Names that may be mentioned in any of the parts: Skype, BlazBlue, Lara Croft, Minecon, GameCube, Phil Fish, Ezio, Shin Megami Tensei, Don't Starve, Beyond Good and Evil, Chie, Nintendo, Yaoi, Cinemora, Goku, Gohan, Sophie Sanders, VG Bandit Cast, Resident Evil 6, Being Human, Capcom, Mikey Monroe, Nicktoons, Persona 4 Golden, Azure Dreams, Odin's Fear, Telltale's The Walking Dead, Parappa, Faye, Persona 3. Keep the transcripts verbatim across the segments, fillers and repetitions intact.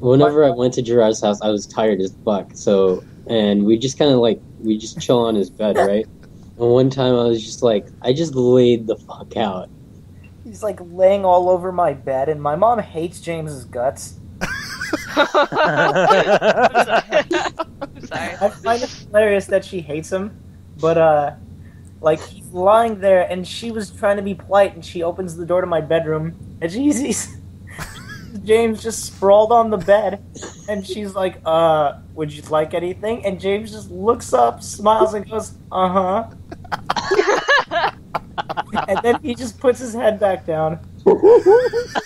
Whenever I went to Gerard's house, I was tired as fuck. So, and we just kind of like, we just chill on his bed, right? And one time I was just like, I just laid the fuck out. He's like laying all over my bed, and my mom hates James's guts. I'm sorry. I'm sorry. I find it hilarious that she hates him, but uh, like he's lying there, and she was trying to be polite, and she opens the door to my bedroom, and she's James just sprawled on the bed, and she's like, uh, would you like anything? And James just looks up, smiles, and goes, uh-huh. And then he just puts his head back down. Oh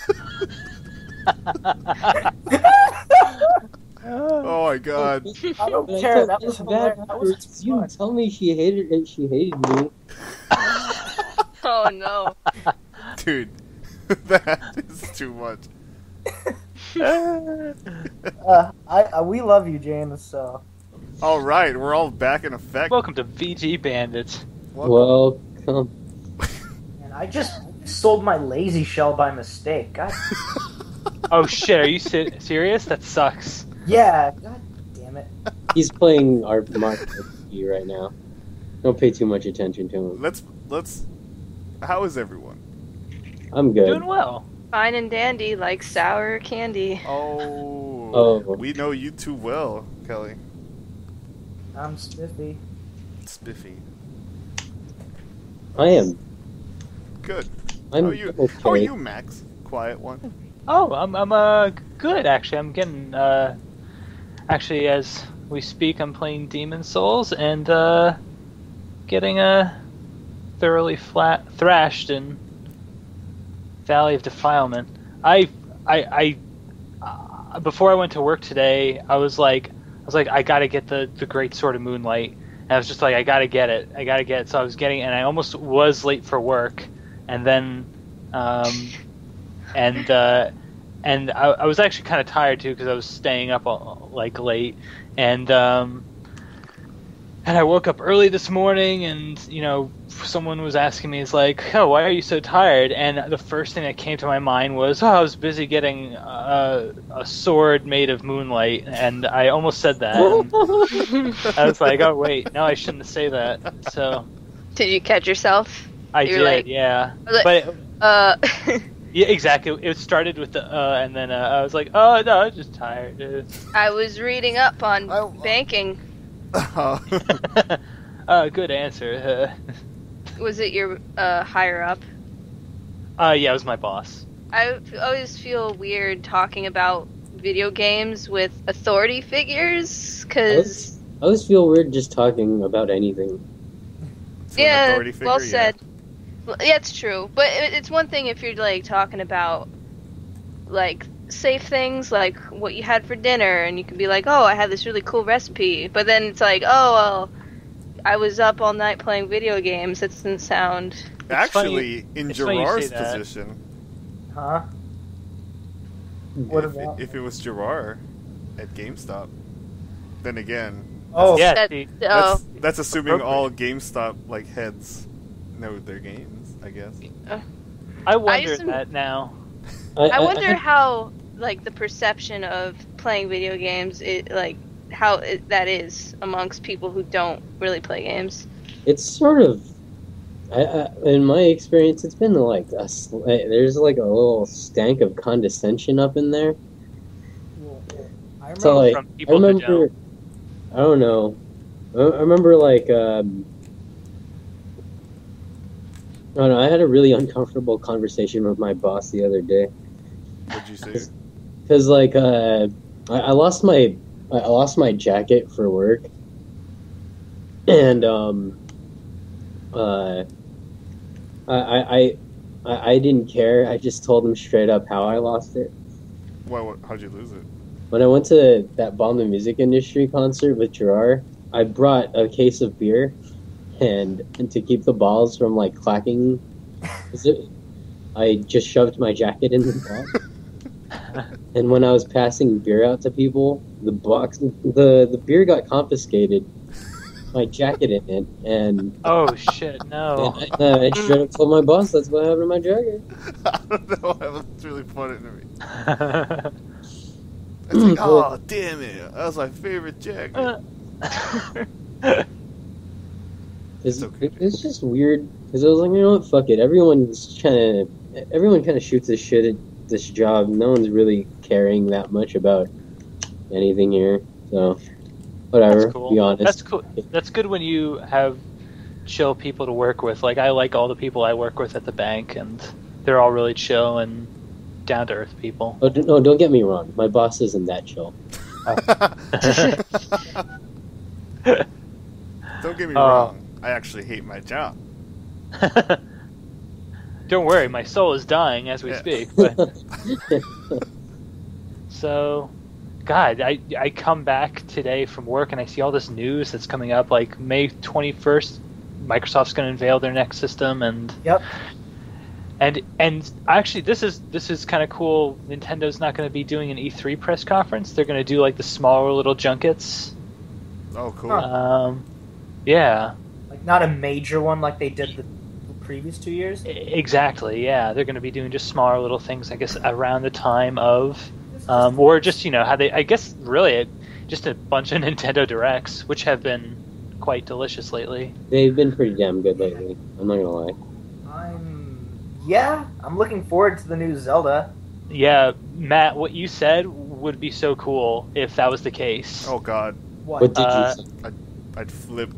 my god. I don't care, that was bad. That was you tell me she hated it, she hated me. Oh no. Dude, that is too much. uh, I, uh, we love you, James. So. All right, we're all back in effect. Welcome to V G Bandits. Welcome. Welcome. Man, I just sold my lazy shell by mistake. God. Oh shit! Are you si serious? That sucks. Yeah. God damn it. He's playing our market right now. Don't pay too much attention to him. Let's let's. How is everyone? I'm good. Doing well. Fine and dandy, like sour candy. Oh, oh, we know you too well, Kelly. I'm spiffy. Spiffy. I am. Good. I'm how are you? Okay. How are you, Max? Quiet one. Oh, I'm I'm uh good actually. I'm getting uh actually as we speak, I'm playing Demon Souls and uh getting uh thoroughly flat thrashed and. Valley of Defilement. I, I, I uh, before I went to work today, I was like, I was like, I gotta get the the Great Sword of Moonlight, and I was just like, I gotta get it, I gotta get it. So I was getting, and I almost was late for work, and then, um, and uh, and I, I was actually kind of tired too because I was staying up all, like late, and um, and I woke up early this morning, and you know. Someone was asking me, is like, oh, why are you so tired? And the first thing that came to my mind was, oh, I was busy getting uh, a sword made of moonlight, and I almost said that. I was like, oh, wait, no, I shouldn't say that. So, did you catch yourself? I did, like, yeah. I was like, but uh, yeah, exactly. It started with the uh, and then uh, I was like, oh no, I was just tired. Dude. I was reading up on I, banking. Uh, uh, good answer. Was it your uh, higher up? Uh, yeah, it was my boss. I always feel weird talking about video games with authority figures, because... I, I always feel weird just talking about anything. So yeah, an well yeah. said. Well, yeah, it's true. But it, it's one thing if you're, like, talking about, like, safe things, like what you had for dinner, and you can be like, oh, I had this really cool recipe. But then it's like, oh, well... I was up all night playing video games. That doesn't sound... Actually, funny. in it's Gerard's position... Huh? What if, about it, if it was Gerard at GameStop, then again... Oh, yeah. That, that's, oh. that's assuming all GameStop like heads know their games, I guess. Uh, I wonder I to, that now. I, I wonder how like the perception of playing video games, it, like... how it, that is amongst people who don't really play games. It's sort of, I, I, in my experience, it's been like a there's like a little stank of condescension up in there. Yeah. I remember so like, from people I remember, who don't. I don't know. I, I remember like, um, I don't know. I had a really uncomfortable conversation with my boss the other day. What'd you say? Because like, uh, I, I lost my. I lost my jacket for work, and um, uh, I, I, I, I didn't care. I just told him straight up how I lost it. Why? What, how'd you lose it? When I went to that Bomb the Music Industry concert with Gerard, I brought a case of beer, and, and to keep the balls from like clacking, it, I just shoved my jacket in the box. And when I was passing beer out to people, the box, the the beer got confiscated. My jacket in it, and oh shit, no! And I, uh, I should have told my boss that's what happened to my jacket. I don't know. That was really funny to me. It's like, oh, damn it. That was my favorite jacket. Uh, it's, so it's just weird. Because I was like, you know what? Fuck it. Everyone's trying to, everyone kind of shoots this shit at this job. No one's really caring that much about anything here. So, whatever. That's cool. Be honest. That's cool. That's good when you have chill people to work with. Like, I like all the people I work with at the bank, and they're all really chill and down-to-earth people. Oh, no, don't get me wrong. My boss isn't that chill. Don't get me uh, wrong. I actually hate my job. Don't worry. My soul is dying as we yeah. speak. But... so, God, I, I come back today from work, and I see all this news that's coming up. Like, May twenty-first, Microsoft's going to unveil their next system, and... Yep. And and actually, this is this is kind of cool. Nintendo's not going to be doing an E three press conference. They're going to do like the smaller little junkets. Oh, cool. Huh. Um, yeah. Like not a major one like they did the previous two years. Exactly. Yeah, they're going to be doing just smaller little things. I guess around the time of, um, or just you know how they. I guess really it, just a bunch of Nintendo Directs, which have been quite delicious lately. They've been pretty damn good lately. I'm not gonna lie. I'm. Yeah, I'm looking forward to the new Zelda. Yeah, Matt, what you said would be so cool if that was the case. Oh, God. What, what did uh, you say? I'd, I'd flip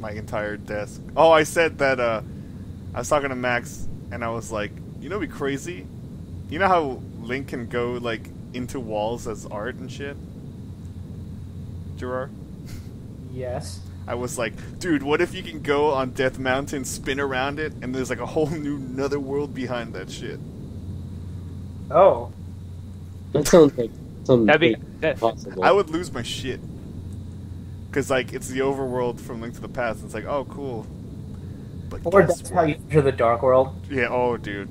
my entire desk. Oh, I said that uh, I was talking to Max, and I was like, you know what would be crazy? You know how Link can go, like, into walls as art and shit? Gerard? Yes. I was like, dude, what if you can go on Death Mountain, spin around it, and there's like a whole new another world behind that shit? Oh. That sounds like something that'd be, that, possible. I would lose my shit. Because, like, it's the overworld from Link to the Past. It's like, oh, cool. But or that's how you enter the Dark World. Yeah, oh, dude.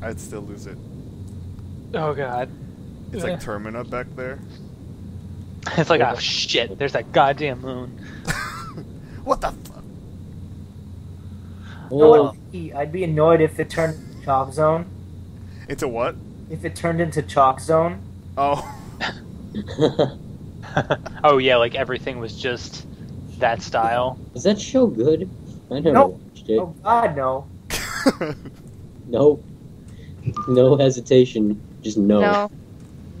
I'd still lose it. Oh, God. It's yeah. like Termina back there. It's like, oh, shit, there's that goddamn moon. What the fuck? Oh. I'd be annoyed if it turned into Chalkzone. It's a what? If it turned into Chalkzone. Oh. Oh yeah, like everything was just that style. Is that show good? I never nope. watched it. Oh God, no. Nope. No hesitation, just no. No.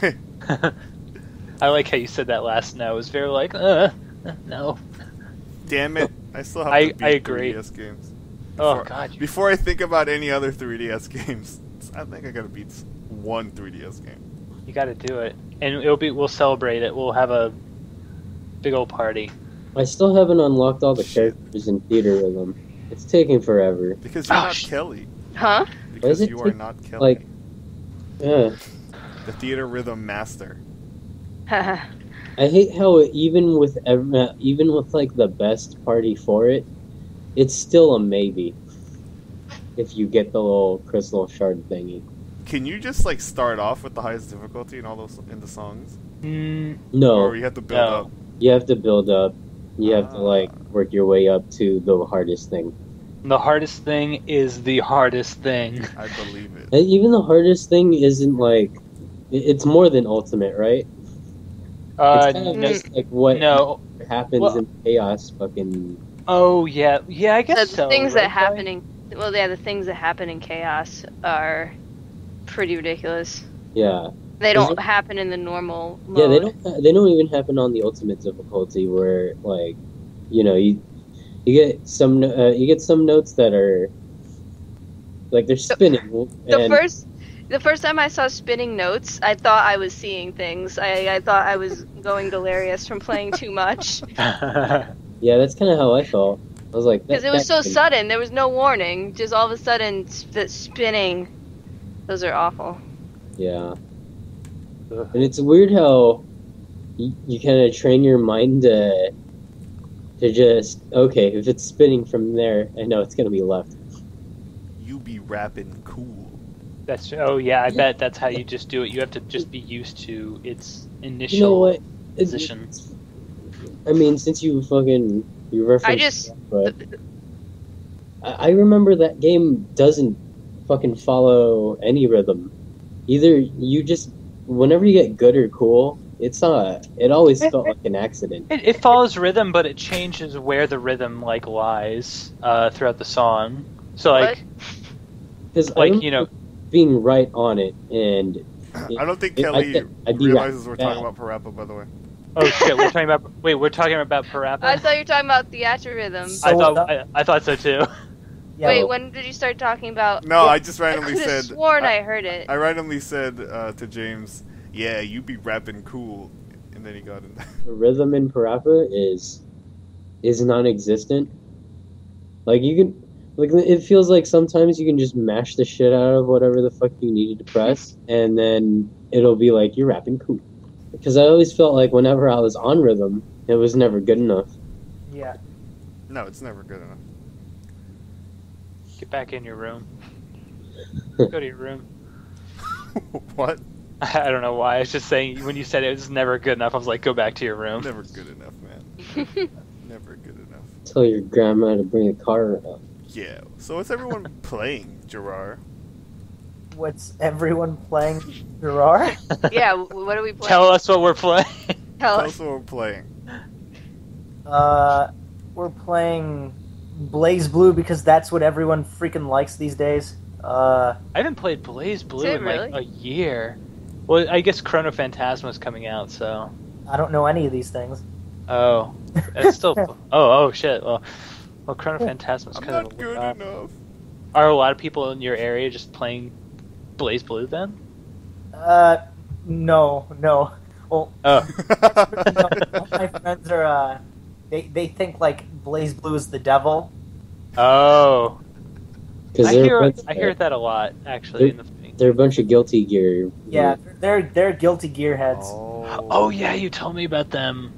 No. I like how you said that last no. It was very like, uh, no. Damn it! I still have I, to beat I agree. three D S games. Before, oh God! You... Before I think about any other three D S games, I think I gotta beat one three D S game. You gotta do it, and it'll be we'll celebrate it. We'll have a big old party. I still haven't unlocked all the shit. characters in Theatrhythm. It's taking forever. Because you're oh, not Kelly. Huh? Because you are not Kelly. Like, yeah. The Theatrhythm master. Haha. I hate how it, even with every, even with like the best party for it, it's still a maybe. If you get the little crystal shard thingy. Can you just like start off with the highest difficulty in all those in the songs? Mm, no. Or you have to build no. up. You have to build up. You have uh, to like work your way up to the hardest thing. The hardest thing is the hardest thing. I believe it. And even the hardest thing isn't like it's more than ultimate, right? Uh, it's kind of just like what no. happens well, in chaos, fucking. Oh yeah, yeah, I guess the so. The things right? that happen in well, yeah, the things that happen in chaos are pretty ridiculous. Yeah. They don't it... happen in the normal. Mode. Yeah, they don't. They don't even happen on the ultimate difficulty, where like, you know, you you get some uh, you get some notes that are like they're spinning. So, and... The first. The first time I saw spinning notes, I thought I was seeing things. I, I thought I was going delirious from playing too much. Yeah, that's kind of how I felt. I was like, because it was so thing. sudden. There was no warning. Just all of a sudden, that spinning. Those are awful. Yeah. And it's weird how you, you kind of train your mind to to just okay. If it's spinning from there, I know it's gonna be left. You be rapping cool. That's oh yeah, I bet that's how you just do it. You have to just be used to its initial you know what? position. It's, I mean, since you fucking you referenced, I just that, but I, I remember that game doesn't fucking follow any rhythm. Either you just whenever you get good or cool, it's not. It always felt like an accident. It, it follows rhythm, but it changes where the rhythm like lies uh, throughout the song. So like, because like you know, being right on it, and it, I don't think it, Kelly I, I, I realizes we're talking about Parappa, by the way. Oh shit, we're talking about wait, we're talking about Parappa. I thought you were talking about Theatrhythm. So I thought I, I thought so too. Yeah. Wait, when did you start talking about? No, it, I just randomly I said. Sworn I, I heard it. I randomly said uh, to James, "Yeah, you be rapping cool," and then he got in. The rhythm in Parappa is is non-existent. Like you can, like it feels like sometimes you can just mash the shit out of whatever the fuck you needed to press, and then it'll be like you're rapping cool. Because I always felt like whenever I was on rhythm, it was never good enough. Yeah. No, it's never good enough. Get back in your room. Go to your room. What? I don't know why. I was just saying, when you said it was never good enough, I was like, go back to your room. Never good enough, man. Never good enough. Tell your grandma to bring a car up. Yeah. So what's everyone playing, Gerard? What's everyone playing, Gerard? Yeah, what are we playing? Tell us what we're playing. Tell, Tell us what we're playing. Uh, we're playing BlazBlue because that's what everyone freaking likes these days. Uh, I haven't played BlazBlue in really? like a year. Well, I guess Chrono Phantasma's coming out, so I don't know any of these things. Oh, it's still. oh, oh shit. Well, well, Chrono Phantasma's kind I'm not of good uh, enough. Are a lot of people in your area just playing BlazBlue then? Uh, no, no. Well, oh. no, my friends are, uh, they, they think, like, BlazBlue is the devil. Oh. I hear, of, I hear that a lot, actually. In the thing. They're a bunch of Guilty Gear. Yeah, they're, they're Guilty Gear heads. Oh. oh, yeah, you told me about them.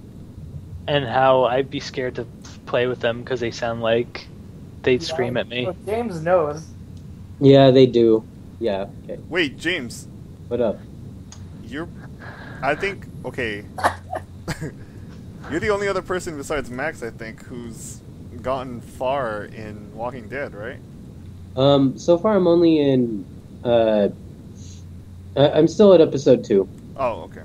And how I'd be scared to play with them because they sound like they'd yeah, scream at me. Well, James knows. Yeah, they do. Yeah. Okay. Wait, James. What up? You're. I think. Okay. You're the only other person besides Max, I think, who's gotten far in Walking Dead, right? Um. So far, I'm only in. Uh. I I'm still at episode two. Oh, okay.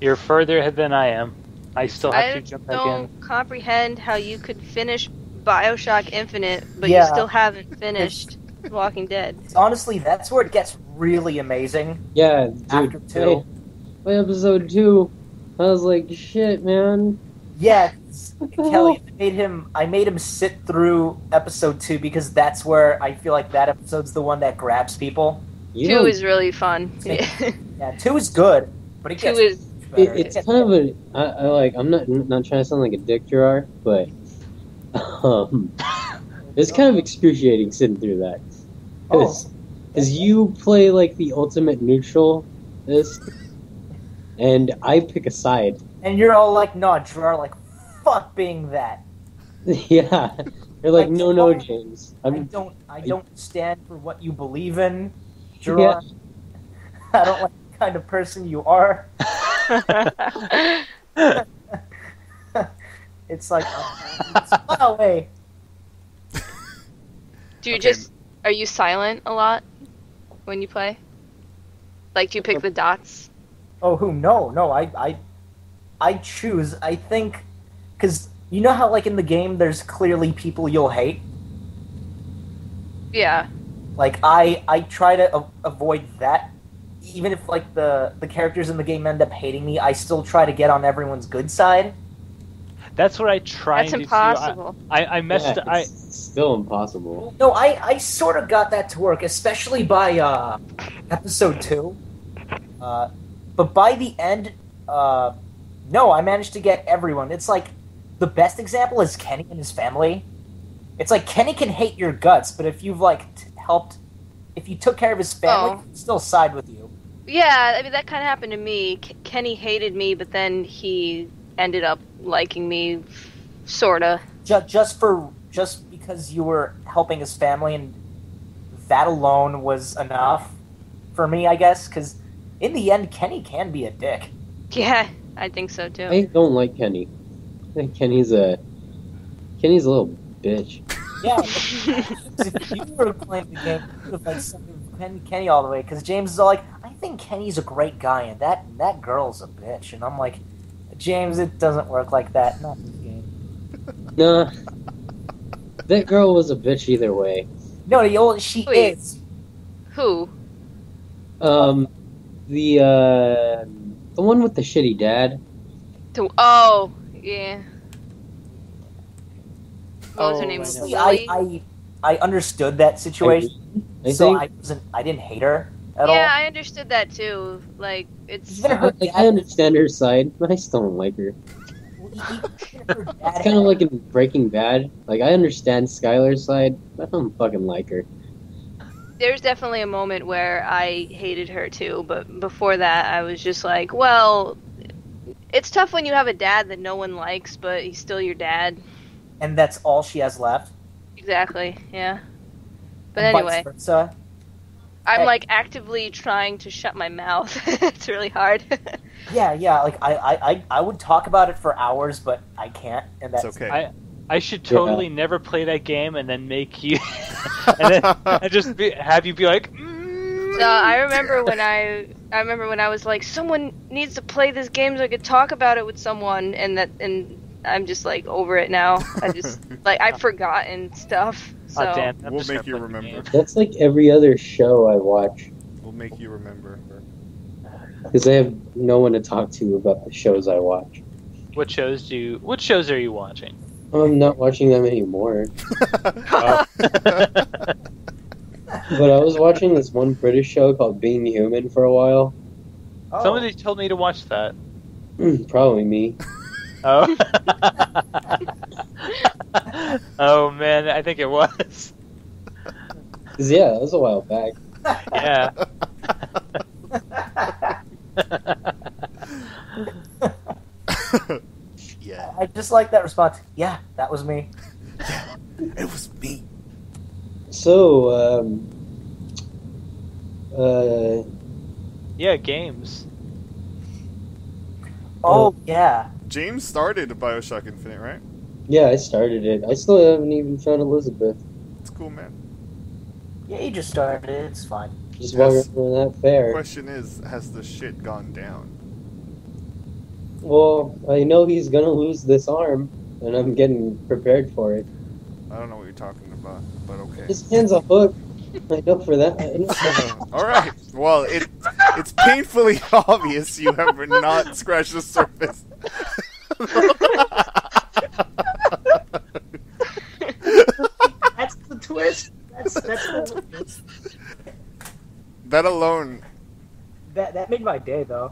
You're further than I am. I still have I to jump back in. I don't comprehend how you could finish Bioshock Infinite, but yeah. you still haven't finished. Walking Dead. Honestly, that's where it gets really amazing. Yeah, dude. After two. By episode two, I was like, shit, man. Yeah, Kelly made him, I made him sit through episode two because that's where I feel like that episode's the one that grabs people. You two is really fun. Yeah, two is good, but it gets two is it, It's it kind of a, I, I like, I'm not, not trying to sound like a dick, Gerard, but um, it's kind of excruciating sitting through that. Because oh. you play, like, the ultimate neutral, this, and I pick a side. And you're all like, no, Gerard, like, fuck being that. Yeah. You're like, no, no, James. I'm, I don't I don't I, stand for what you believe in, Gerard. Yeah. I don't like the kind of person you are. It's like, it's far away. Do you okay. just... Are you silent a lot when you play? Like, do you pick the dots? Oh, who? No, no. I, I, I choose. I think, because you know how, like in the game, there's clearly people you'll hate. Yeah. Like I, I try to a avoid that. Even if like the the characters in the game end up hating me, I still try to get on everyone's good side. That's what I try That's and do. That's impossible. I, I, I messed yeah, up. I, still impossible. No, I, I sort of got that to work, especially by uh, episode two. Uh, but by the end, uh, no, I managed to get everyone. It's like, the best example is Kenny and his family. It's like, Kenny can hate your guts, but if you've, like, t helped... If you took care of his family, oh. he'll still side with you. Yeah, I mean, that kind of happened to me. K Kenny hated me, but then he... ended up liking me, sorta. Just, just for, just because you were helping his family, and that alone was enough for me, I guess. Because in the end, Kenny can be a dick. Yeah, I think so too. I don't like Kenny. I think Kenny's a Kenny's a little bitch. Yeah. If you were playing the game, you would have like Kenny all the way. Because James is all like, I think Kenny's a great guy, and that that girl's a bitch. And I'm like, James, it doesn't work like that. Not in the game. Nah. That girl was a bitch either way. No, the old, she Wait. is. Who? Um, the, uh, the one with the shitty dad. The, oh, yeah. What was oh, her name? I, I, I understood that situation, I, I so I wasn't, I didn't hate her at yeah, all. Yeah, I understood that too. Like, it's... I, like, I understand her side, but I still don't like her. It's kind of like in Breaking Bad. Like, I understand Skyler's side, but I don't fucking like her. There's definitely a moment where I hated her too, but before that I was just like, well, it's tough when you have a dad that no one likes, but he's still your dad. And that's all she has left? Exactly, yeah. But and anyway. Versa, I'm I, like actively trying to shut my mouth. It's really hard. yeah, yeah, like I, I, I would talk about it for hours, but I can't. And that's it's okay. I, I should totally yeah. never play that game and then make you... and then I just be, have you be like... Mm. No, I remember when I... I remember when I was like, someone needs to play this game so I could talk about it with someone, and that and I'm just like over it now. I just like I've forgotten stuff. So oh, damn. We'll make you remember. That's like every other show I watch. We'll make you remember. Because I have no one to talk to about the shows I watch. What shows do you? What shows are you watching? I'm not watching them anymore. uh. But I was watching this one British show called Being Human for a while. Oh. Somebody told me to watch that. Mm, probably me. Oh. Oh, man, I think it was. Yeah, that was a while back. Yeah. Yeah. I just like that response. Yeah, that was me. Yeah, it was me. So, um... Uh... Yeah, games. Oh, yeah. James started Bioshock Infinite, right? Yeah, I started it. I still haven't even found Elizabeth. It's cool, man. Yeah, you just started it. It's fine. Just yes. wasn't that fair. The question is, has the shit gone down? Well, I know he's gonna lose this arm, and I'm getting prepared for it. I don't know what you're talking about, but okay. His hand's a hook. I know for that. that. Alright. Well, it it's painfully obvious you have not scratched the surface. That's the twist. That's, that's the twist. That alone. That, that made my day, though.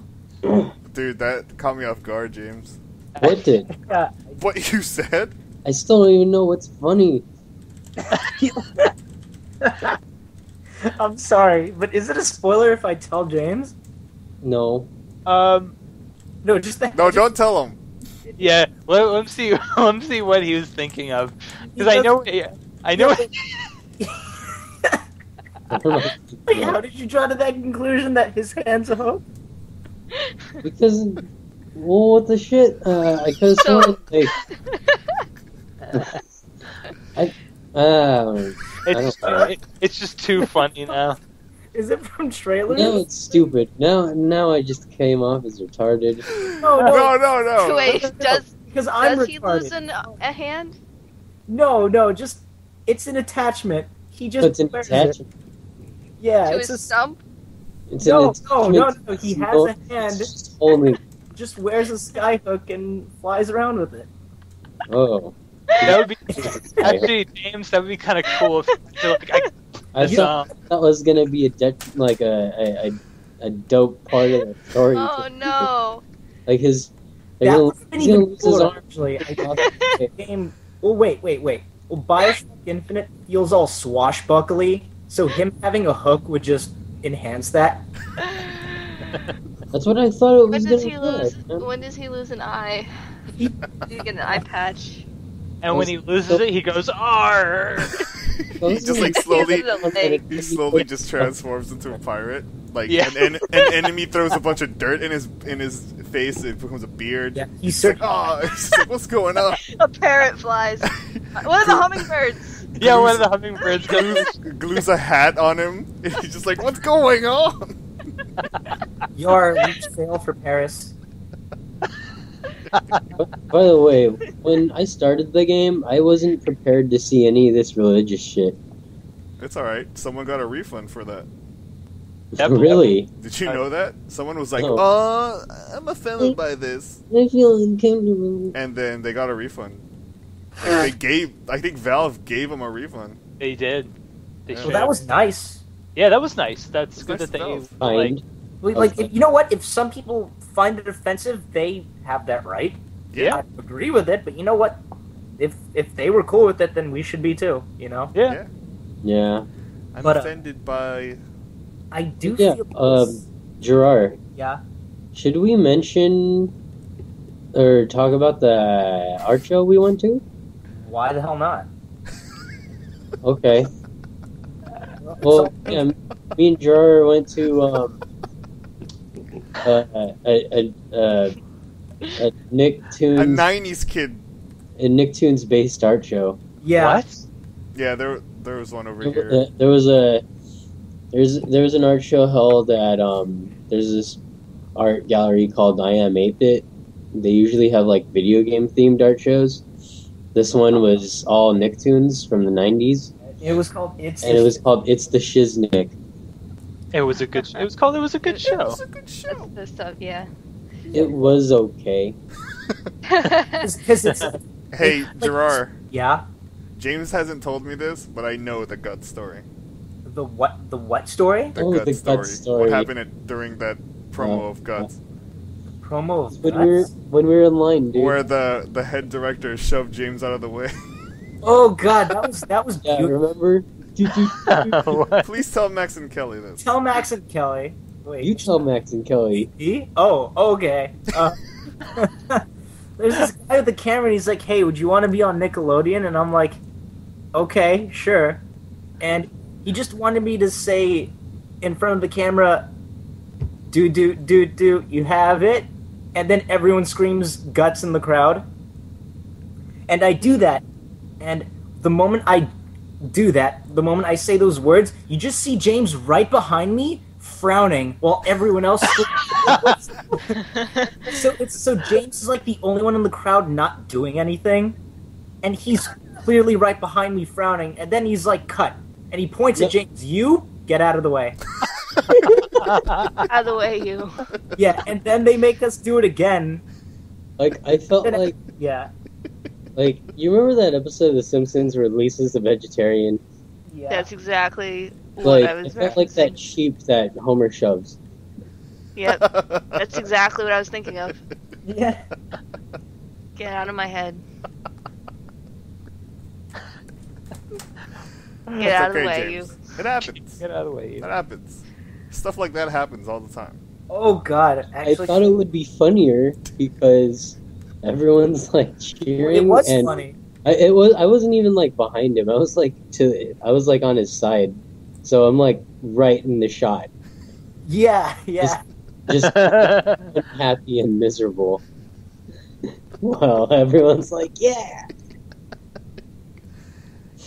Dude, that caught me off guard, James. What did? Yeah. What you said? I still don't even know what's funny. I'm sorry, but is it a spoiler if I tell James? No. Um, no, just that. No, just... don't tell him. Yeah, let, let him see. Let him see what he was thinking of, because I know. I know. Wait, how did you draw to that conclusion that his hand's a hook? Because, well, what the shit? Uh, I could have so... like, I. Uh, it's, it, it's just too funny now. Is it from trailers? No, it's stupid. Now, now I just came off as retarded. Oh, no, no, no. no. Wait, does does I'm he lose an, a hand? No, no, just it's an attachment. He just. It's an attachment. Yeah, to it's his a thumb. It's no, no, no, no. He has a hand. Just holding. Just wears a skyhook and flies around with it. Oh. That would be actually, James. That would be kind of cool. If, like, I, I thought um, that was gonna be a de like a, a a dope part of the story. Oh no! Like his, like that was not even cool. Actually, I thought the game. Well, wait, wait, wait. Well, Bioshock Infinite feels all swashbuckly, so him having a hook would just enhance that. That's what I thought it was. When does he lose? Like, when does he lose an eye? He get an eye patch. And when he loses it, he goes, "Arr!" He just like slowly, he slowly just transforms into a pirate. Like yeah. an, en an enemy throws a bunch of dirt in his in his face, it becomes a beard. Yeah, he's he's like, oh, it's like, what's going on? A parrot flies. One of the hummingbirds. Yeah, one of the hummingbirds glues, glues a hat on him. And he's just like, what's going on? Your reach fail for Paris. By the way, when I started the game, I wasn't prepared to see any of this religious shit. It's alright. Someone got a refund for that. Yep, really? Did you know that? Someone was like, oh, oh I'm offended by this. I feel uncomfortable. And then they got a refund. Like they gave, I think Valve gave them a refund. They did. They yeah. Well, that was nice. Yeah, that was nice. That's was good nice that they... Like, like if, you know what? If some people find it offensive, they have that right. Yeah. I agree with it, but you know what? If if they were cool with it, then we should be too, you know? Yeah. Yeah. yeah. I'm but, offended uh, by... I do yeah, feel... Uh, Gerard. Yeah? Should we mention or talk about the art show we went to? Why the hell not? Okay. Well, yeah, me and Gerard went to um, uh, a, a, a, a Nicktoons... A nineties kid. A Nicktoons-based art show. Yeah. What? Yeah, there there was one over there, here. Uh, there was a... There's there was an art show held at um there's this art gallery called I Am eight bit. They usually have like video game themed art shows. This one was all Nicktoons from the nineties. It was called It's and it was called It's the Shiznick. It was a good. It was called It was a good show. It was a good show. That's the stuff, yeah. It was okay. Cause, cause it's, hey like, Gerard. Yeah. James hasn't told me this, but I know the gut story. The what? The what story? The, oh, gut, the story. gut story. What happened at, during that promo yeah. of Guts? The promo of when Guts? We were, when we were in line, dude. Where the, the head director shoved James out of the way. Oh, God. That was, that was yeah, beautiful. Remember? Please tell Max and Kelly this. Tell Max and Kelly. Wait. You tell Max and Kelly. He? Oh, okay. Uh, there's this guy with the camera, and he's like, hey, would you want to be on Nickelodeon? And I'm like, okay, sure. And... He just wanted me to say in front of the camera, do, do, do, do, you have it? And then everyone screams Guts in the crowd. And I do that. And the moment I do that, the moment I say those words, you just see James right behind me frowning while everyone else... so, it's, so James is like the only one in the crowd not doing anything. And he's clearly right behind me frowning. And then he's like, cut. And he points yep. at James, you, get out of the way. Out of the way, you. Yeah, and then they make us do it again. Like, I felt then like... I, yeah. Like, you remember that episode of The Simpsons where Lisa's a vegetarian? Yeah. That's exactly what like, I was I felt like that sheep that Homer shoves. Yep. That's exactly what I was thinking of. Yeah. Get out of my head. Get That's out okay, of the way, James. you. It happens. Get out of the way, you. That happens. Stuff like that happens all the time. Oh, God. Actually, I thought it would be funnier because everyone's, like, cheering. It was and funny. I, it was, I wasn't even, like, behind him. I was, like, to, I was like on his side. So I'm, like, right in the shot. Yeah, yeah. Just, just happy and miserable. Wow, everyone's like, yeah.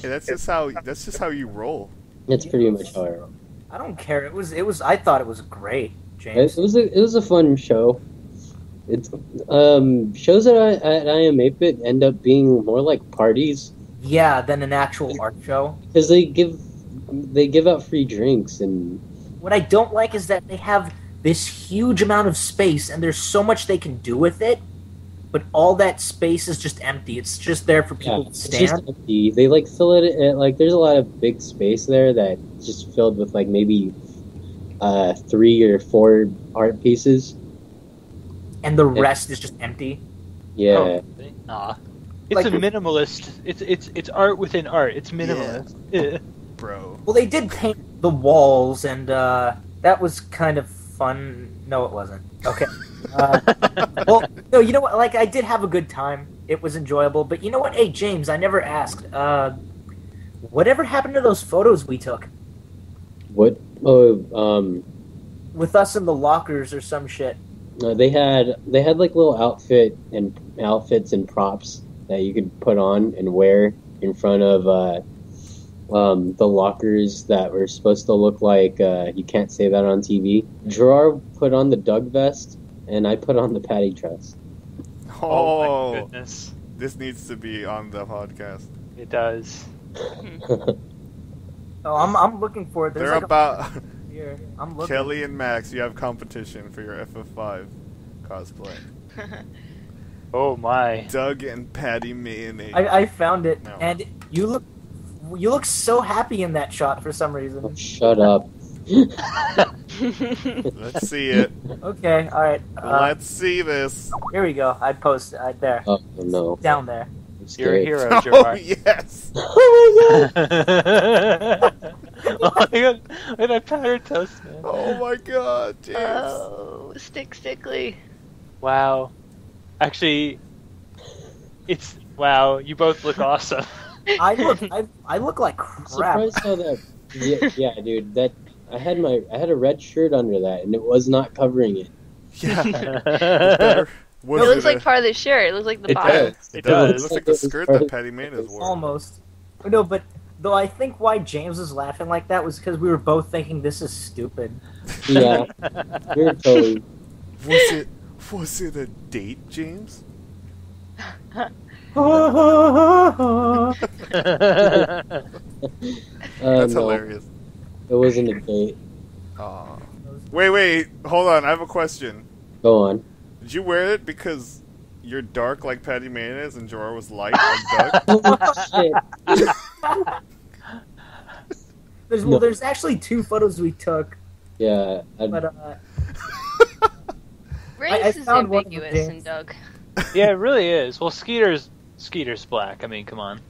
Yeah, that's just how that's just how you roll. That's pretty much how I roll. I don't care. It was it was I thought it was great, James. It was a it was a fun show. It's um shows that I at I Am eight bit end up being more like parties. Yeah, than an actual art show. Because they give they give out free drinks and what I don't like is that they have this huge amount of space and there's so much they can do with it. But all that space is just empty. It's just there for people yeah, to stand. It's just empty. They like fill it. In, like there's a lot of big space there that is just filled with like maybe uh, three or four art pieces, and the rest and, is just empty. Yeah. Oh, nah. It's like, a minimalist. It's it's it's art within art. It's minimalist, yeah. Bro. Well, they did paint the walls, and uh, that was kind of fun. No, it wasn't. Okay. Uh, well, no, you know what? Like, I did have a good time. It was enjoyable. But you know what? Hey, James, I never asked. Uh, whatever happened to those photos we took? What? Oh, um... With us in the lockers or some shit. No, they had, they had like, little outfit and outfits and props that you could put on and wear in front of, uh, um, the lockers that were supposed to look like uh, you can't say that on T V. Gerard put on the Doug vest, and I put on the Patty dress. Oh, oh my goodness. This needs to be on the podcast. It does. oh, I'm I'm looking for it. There's They're like about... Here. I'm looking. Kelly and Max, you have competition for your F F five cosplay. Oh my. Doug and Patty Mayonnaise. I, I found it, no. and you look you look so happy in that shot for some reason. Oh, shut up. Let's see it. Okay, alright. Uh, Let's see this. Here we go. I post it right there. Oh, no. Down there. You're a hero, Gerard. Oh, yes! Oh, my God! oh, look at that powder toast, man. Oh, my God, James. Oh, stick, stickly. Wow. Actually, it's... Wow, you both look awesome. I look I, I look like crap. I'm surprised how that... Yeah, yeah, dude, that... I had my I had a red shirt under that, and it was not covering it. Yeah. it no, it looks it like a... part of the shirt. It looks like the it bottom. Does. It, it does. does. It looks like the skirt that Patty Mayonnaise wore. Almost. No, but though I think why James was laughing like that was because we were both thinking this is stupid. Yeah. You're totally... Was it was it a date, James? That's hilarious. It wasn't a date. Aww. Wait, wait, hold on. I have a question. Go on. Did you wear it because you're dark like Patty Mayonnaise and Jorah was light like Doug? Oh, shit. there's, no. Well, there's actually two photos we took. Yeah. I'd... But, uh... Race I, I is ambiguous in Doug. Yeah, it really is. Well, Skeeter's, Skeeter's black. I mean, come on.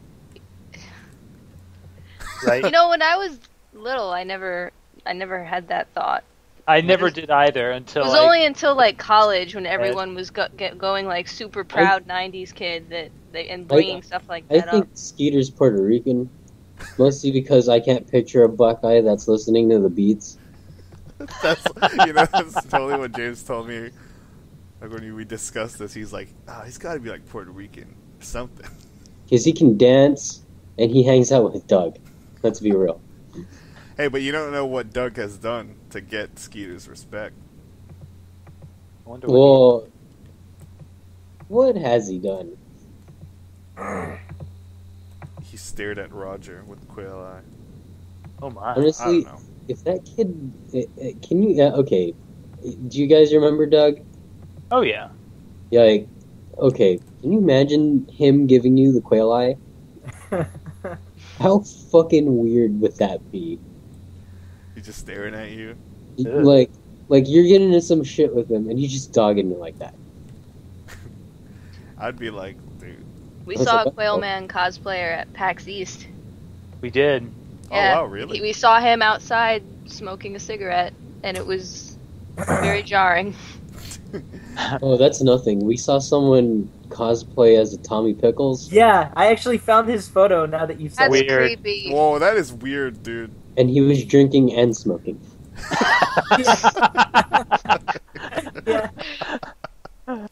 Right? You know, when I was... little I never I never had that thought. I never did either until it was I, only until like college when everyone was go, get going like super proud I, nineties kid that they and bringing I, stuff like that I think up. Skeeter's Puerto Rican mostly because I can't picture a Buckeye that's listening to the beats. That's you know that's totally what James told me like when we discussed this. He's like, oh, he's got to be like Puerto Rican or something because he can dance and he hangs out with Doug. Let's be real. Hey, but you don't know what Doug has done to get Skeeter's respect. I wonder what well, he... what has he done? He stared at Roger with a quail eye. Oh my! Honestly, I don't know. If that kid, it, it, can you? Uh, okay, do you guys remember Doug? Oh yeah. Yeah. Like, okay, can you imagine him giving you the quail eye? How fucking weird would that be? He's just staring at you. Like, like you're getting into some shit with him, and he's just dogging me like that. I'd be like, dude. We saw a Quail Man cosplayer at PAX East. We did. Yeah. Oh, wow, really? We saw him outside smoking a cigarette, and it was very jarring. Oh, that's nothing. We saw someone cosplay as a Tommy Pickles. Yeah, I actually found his photo now that you've said it. That's creepy. Whoa, that is weird, dude. And he was drinking and smoking. Yeah.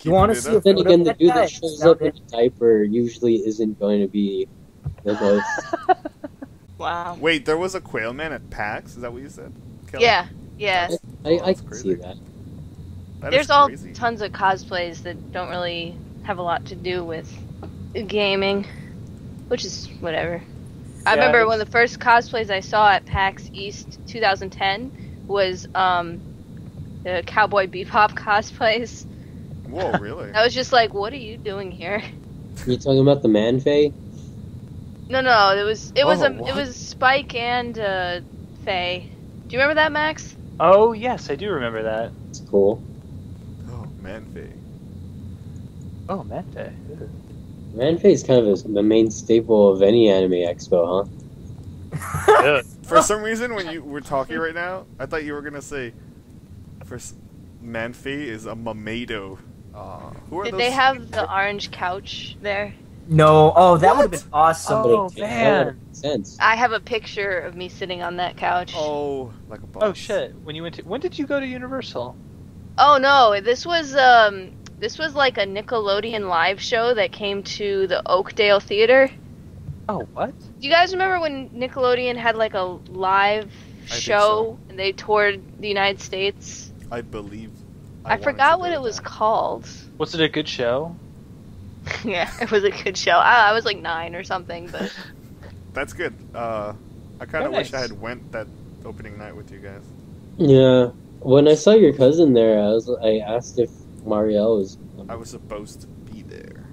You want to see if then again the dude that shows up in a diaper usually isn't going to be the most. Wow. Wait, there was a Quail Man at PAX? Is that what you said? Kelly? Yeah, yeah. I, I, oh, I can see that. That There's all tons of cosplays that don't really have a lot to do with gaming, which is whatever. Yeah, I remember one of the first cosplays I saw at PAX East two thousand ten was um, the Cowboy Bebop cosplays. Whoa, really? I was just like, what are you doing here? You talking about the Man-Fae? No, no, it was it was oh, a what? it was Spike and uh, Faye. Do you remember that, Max? Oh yes, I do remember that. It's cool. Manfay. Oh, Manfay. Manfay is kind of a, the main staple of any anime expo, huh? For some reason, when you were talking right now, I thought you were gonna say, "For Manfay is a mamado." Uh, who are Did those they have people? The orange couch there? No. Oh, that would have been awesome. Oh man. Sense. I have a picture of me sitting on that couch. Oh, like a boss. Oh shit! When you went to when did you go to Universal? Oh no, this was um this was like a Nickelodeon live show that came to the Oakdale Theater. Oh, what? Do you guys remember when Nickelodeon had like a live I show so. and they toured the United States? I believe. I, I forgot what it was that. called. Was it a good show? Yeah, it was a good show. I, I was like nine or something, but. That's good. Uh, I kind of wish nice. I had went that opening night with you guys. Yeah, when I saw your cousin there, I was I asked if Marielle was. I was supposed to be there.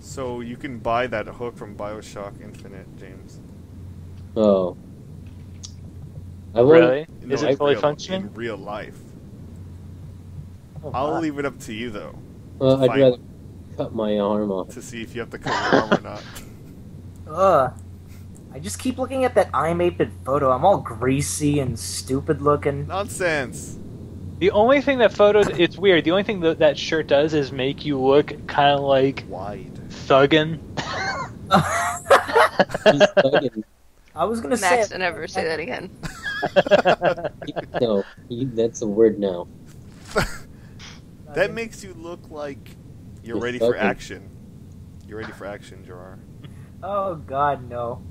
So you can buy that hook from Bioshock Infinite, James. Oh. I really? No, Is it fully functioning? In real life. Oh, I'll wow. leave it up to you though. Well, I'd rather cut my arm off to see if you have to cut your arm or not. Ugh. I just keep looking at that I Am eight bit photo. I'm all greasy and stupid looking. Nonsense. The only thing that photo... It's weird. The only thing that that shirt does is make you look kind of like... Wide. Thuggin'. He's thuggin'. I was going to say... Max, I never say that again. No, he, that's a word now. That makes you look like you're He's ready thuggin'. for action. You're ready for action, Gerard. Oh, God, no.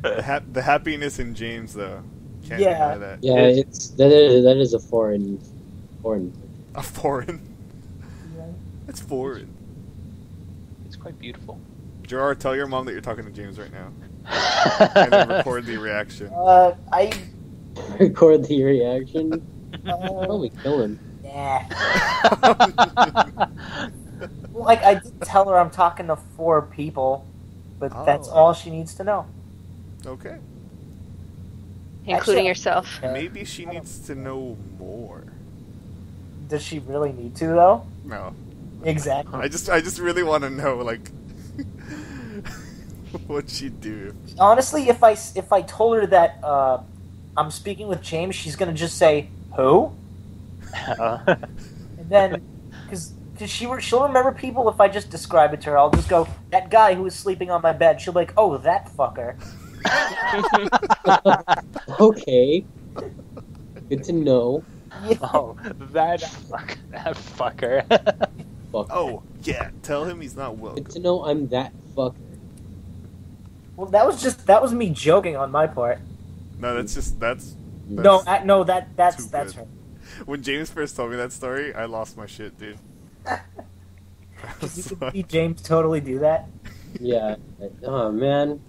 The, ha the happiness in James, though. Can't yeah. That. Yeah, it's, that, is, that is a foreign... foreign. A foreign? Yeah. It's foreign. It's quite beautiful. Gerard, tell your mom that you're talking to James right now. And then record the reaction. Uh, I... Record the reaction? Uh, probably kill him. Nah. Like, I did tell her I'm talking to four people, but oh. that's all she needs to know. Okay. Including Actually, yourself. Maybe she needs to know more. Does she really need to though? No. Exactly. I just I just really want to know like what'd she do. Honestly, if I if I told her that uh, I'm speaking with James, she's gonna just say who? Uh. And then because because she she'll remember people if I just describe it to her. I'll just go that guy who was sleeping on my bed. She'll be like, oh, that fucker. Okay. Good to know. Yeah. Oh, that fuck, that fucker. Fuck. Oh, yeah. Tell him he's not welcome. Good to know I'm that fucker. Well, that was just that was me joking on my part. No, that's just that's. that's no, I, no, that that's that's her. When James first told me that story, I lost my shit, dude. Did you like... see James totally do that? Yeah. Oh man.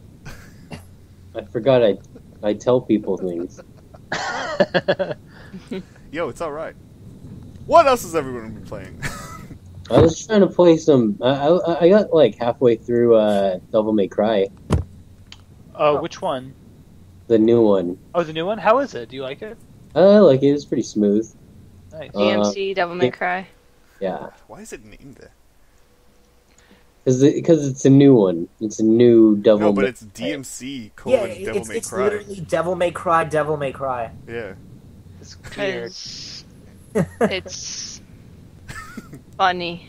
I forgot I, I tell people things. Yo, it's all right. What else has everyone been playing? I was trying to play some. I, I I got like halfway through uh, Devil May Cry. Uh, which one? The new one. Oh, the new one. How is it? Do you like it? Uh, I like it. It's pretty smooth. Nice. D M C uh, Devil May Cry. Yeah. Why is it named that? Because it, it's a new one. It's a new Devil May Cry. No, but it's D M C colon yeah, Devil it's, May it's Cry. Yeah, it's literally Devil May Cry, Devil May Cry. Yeah. It's weird. It's funny.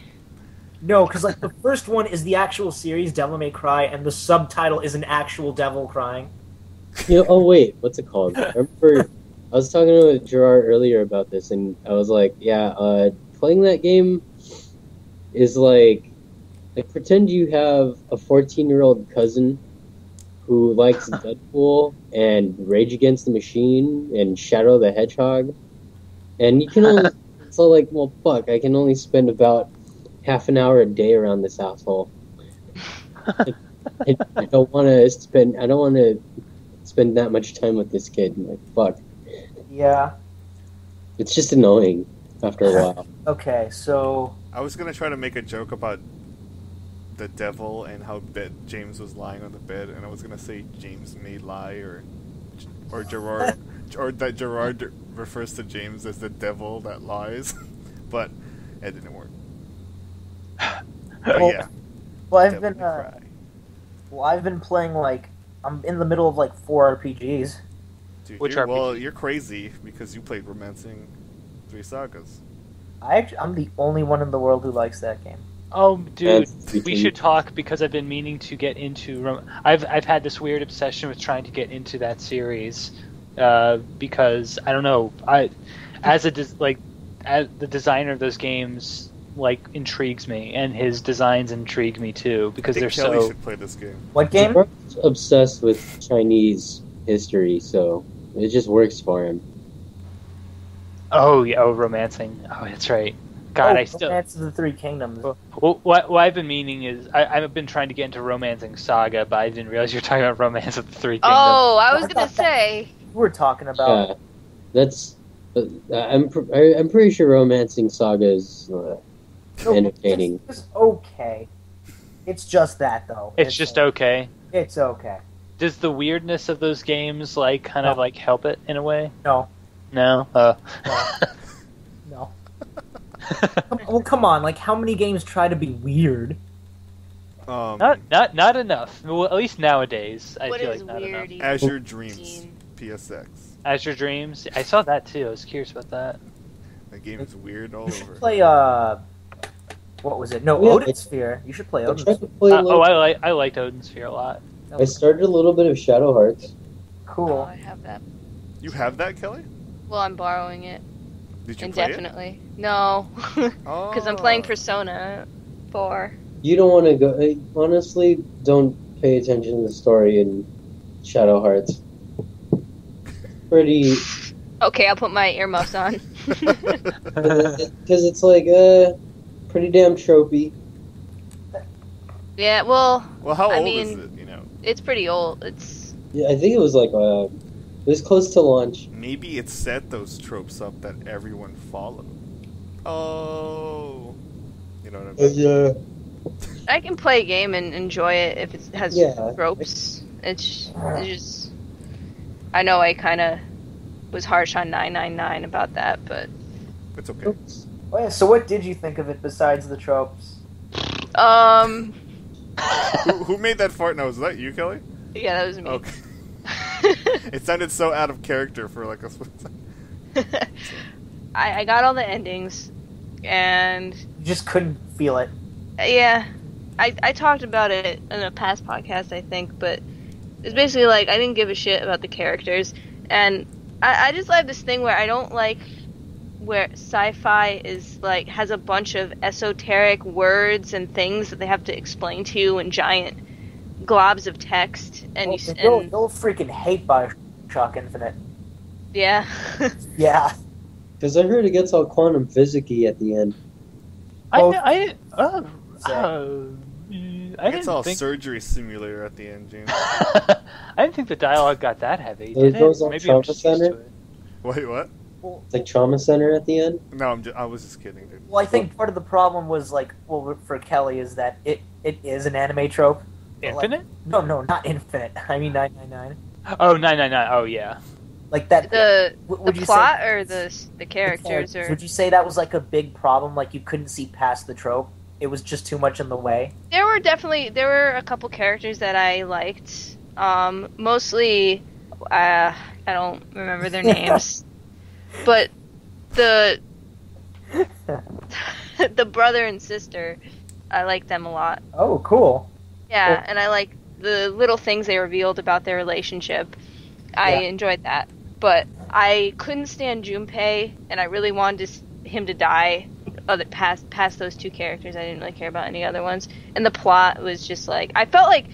No, because like the first one is the actual series, Devil May Cry, and the subtitle is an actual devil crying. You know, oh, wait. What's it called? I remember I was talking to Gerard earlier about this, and I was like, yeah, uh, playing that game is like... Like, pretend you have a fourteen-year-old cousin who likes Deadpool and Rage Against the Machine and Shadow the Hedgehog. And you can only... So, like, well, fuck, I can only spend about half an hour a day around this asshole. I, I, I don't want to spend... I don't want to spend that much time with this kid. I'm like, fuck. Yeah. It's just annoying after a while. Okay, so... I was going to try to make a joke about... the devil and how bed James was lying on the bed, and I was gonna say James may lie, or or Gerard, or that Gerard refers to James as the devil that lies, but it didn't work. But well, yeah. Well, I've devil been. Uh, well, I've been playing like I'm in the middle of like four R P Gs. Dude, Which you're, R P G? Well, you're crazy because you played Romancing Three Sagas. I actually, I'm the only one in the world who likes that game. Oh, dude, we should talk because I've been meaning to get into. I've I've had this weird obsession with trying to get into that series, uh, because I don't know. I, as a like, as the designer of those games, like intrigues me, and his designs intrigue me too because I think they're Kelly so. Should play this game. What game? He's obsessed with Chinese history, so it just works for him. Oh yeah, oh romancing. Oh, that's right. God, oh, I still Romance of the Three Kingdoms. Well, what, what I've been meaning is I, I've been trying to get into Romancing Saga, but I didn't realize you were talking about Romance of the Three Kingdoms. Oh, I was we're gonna say we're talking about. Yeah, that's uh, I'm pr I, I'm pretty sure Romancing Saga is uh, no, entertaining. It's, it's okay. It's just that though. It's, it's just okay. okay. It's okay. Does the weirdness of those games like kind no. of like help it in a way? No. No. Uh. No. No. Well, come on! Like, how many games try to be weird? Um, not, not, not enough. Well, at least nowadays, I feel like not enough. Azure Dreams, P S X. Azure Dreams. I saw that too. I was curious about that. That game is weird all over. Play uh, what was it? No, yeah, Odin's Fear. You should play Odin's Fear. Play uh, oh, I like I liked Odin's Fear a lot. I started a little bit of Shadow Hearts. Cool. Oh, I have that. You have that, Kelly? Well, I'm borrowing it. Did you Indefinitely. Play it? No. Because oh. I'm playing Persona four. You don't want to go... Honestly, don't pay attention to the story in Shadow Hearts. Pretty... Okay, I'll put my earmuffs on. Because it's like, uh... pretty damn tropey. Yeah, well... Well, how I old mean, is it, you know? It's pretty old. It's... Yeah, I think it was like, uh... It was close to launch. Maybe it set those tropes up that everyone followed. Oh, you know what I mean? Yeah. I can play a game and enjoy it if it has yeah. tropes. It's, it's just, I know I kind of was harsh on nine nine nine about that, but it's okay. Oops. Oh, yeah, so what did you think of it besides the tropes? Um. who, who made that fart noise? Was that you, Kelly? Yeah, that was me. Okay. It sounded so out of character for like a split second. I, I got all the endings, and you just couldn't feel it. Yeah, I I talked about it in a past podcast, I think, but it's basically like I didn't give a shit about the characters, and I, I just like this thing where I don't like where sci-fi is like has a bunch of esoteric words and things that they have to explain to you in giant globs of text, and well, you and you'll, you'll freaking hate Bioshock Infinite. Yeah. Yeah. Because I heard it gets all quantum physics-y at the end. I oh, I uh, so. uh, I it's all think... surgery simulator at the end, James. I didn't think the dialogue got that heavy. Did it goes it? On Maybe trauma I'm just center. Used to it. Wait, what? Well, it's like trauma center at the end. No, I'm just, I was just kidding, dude. Well, I think part of the problem was like, well, for Kelly is that it it is an anime trope. Infinite? Like, no, no, not Infinite. I mean nine nine nine. Oh, nine nine nine. Oh, yeah. Like that. The, would the you plot say, or the the characters? Or... Would you say that was like a big problem? Like you couldn't see past the trope. It was just too much in the way. There were definitely there were a couple characters that I liked. Um, mostly, uh, I don't remember their names, but the the brother and sister, I liked them a lot. Oh, cool. Yeah, and I like the little things they revealed about their relationship. I yeah. enjoyed that. But I couldn't stand Junpei, and I really wanted to, him to die other, past, past those two characters. I didn't really care about any other ones. And the plot was just like... I felt like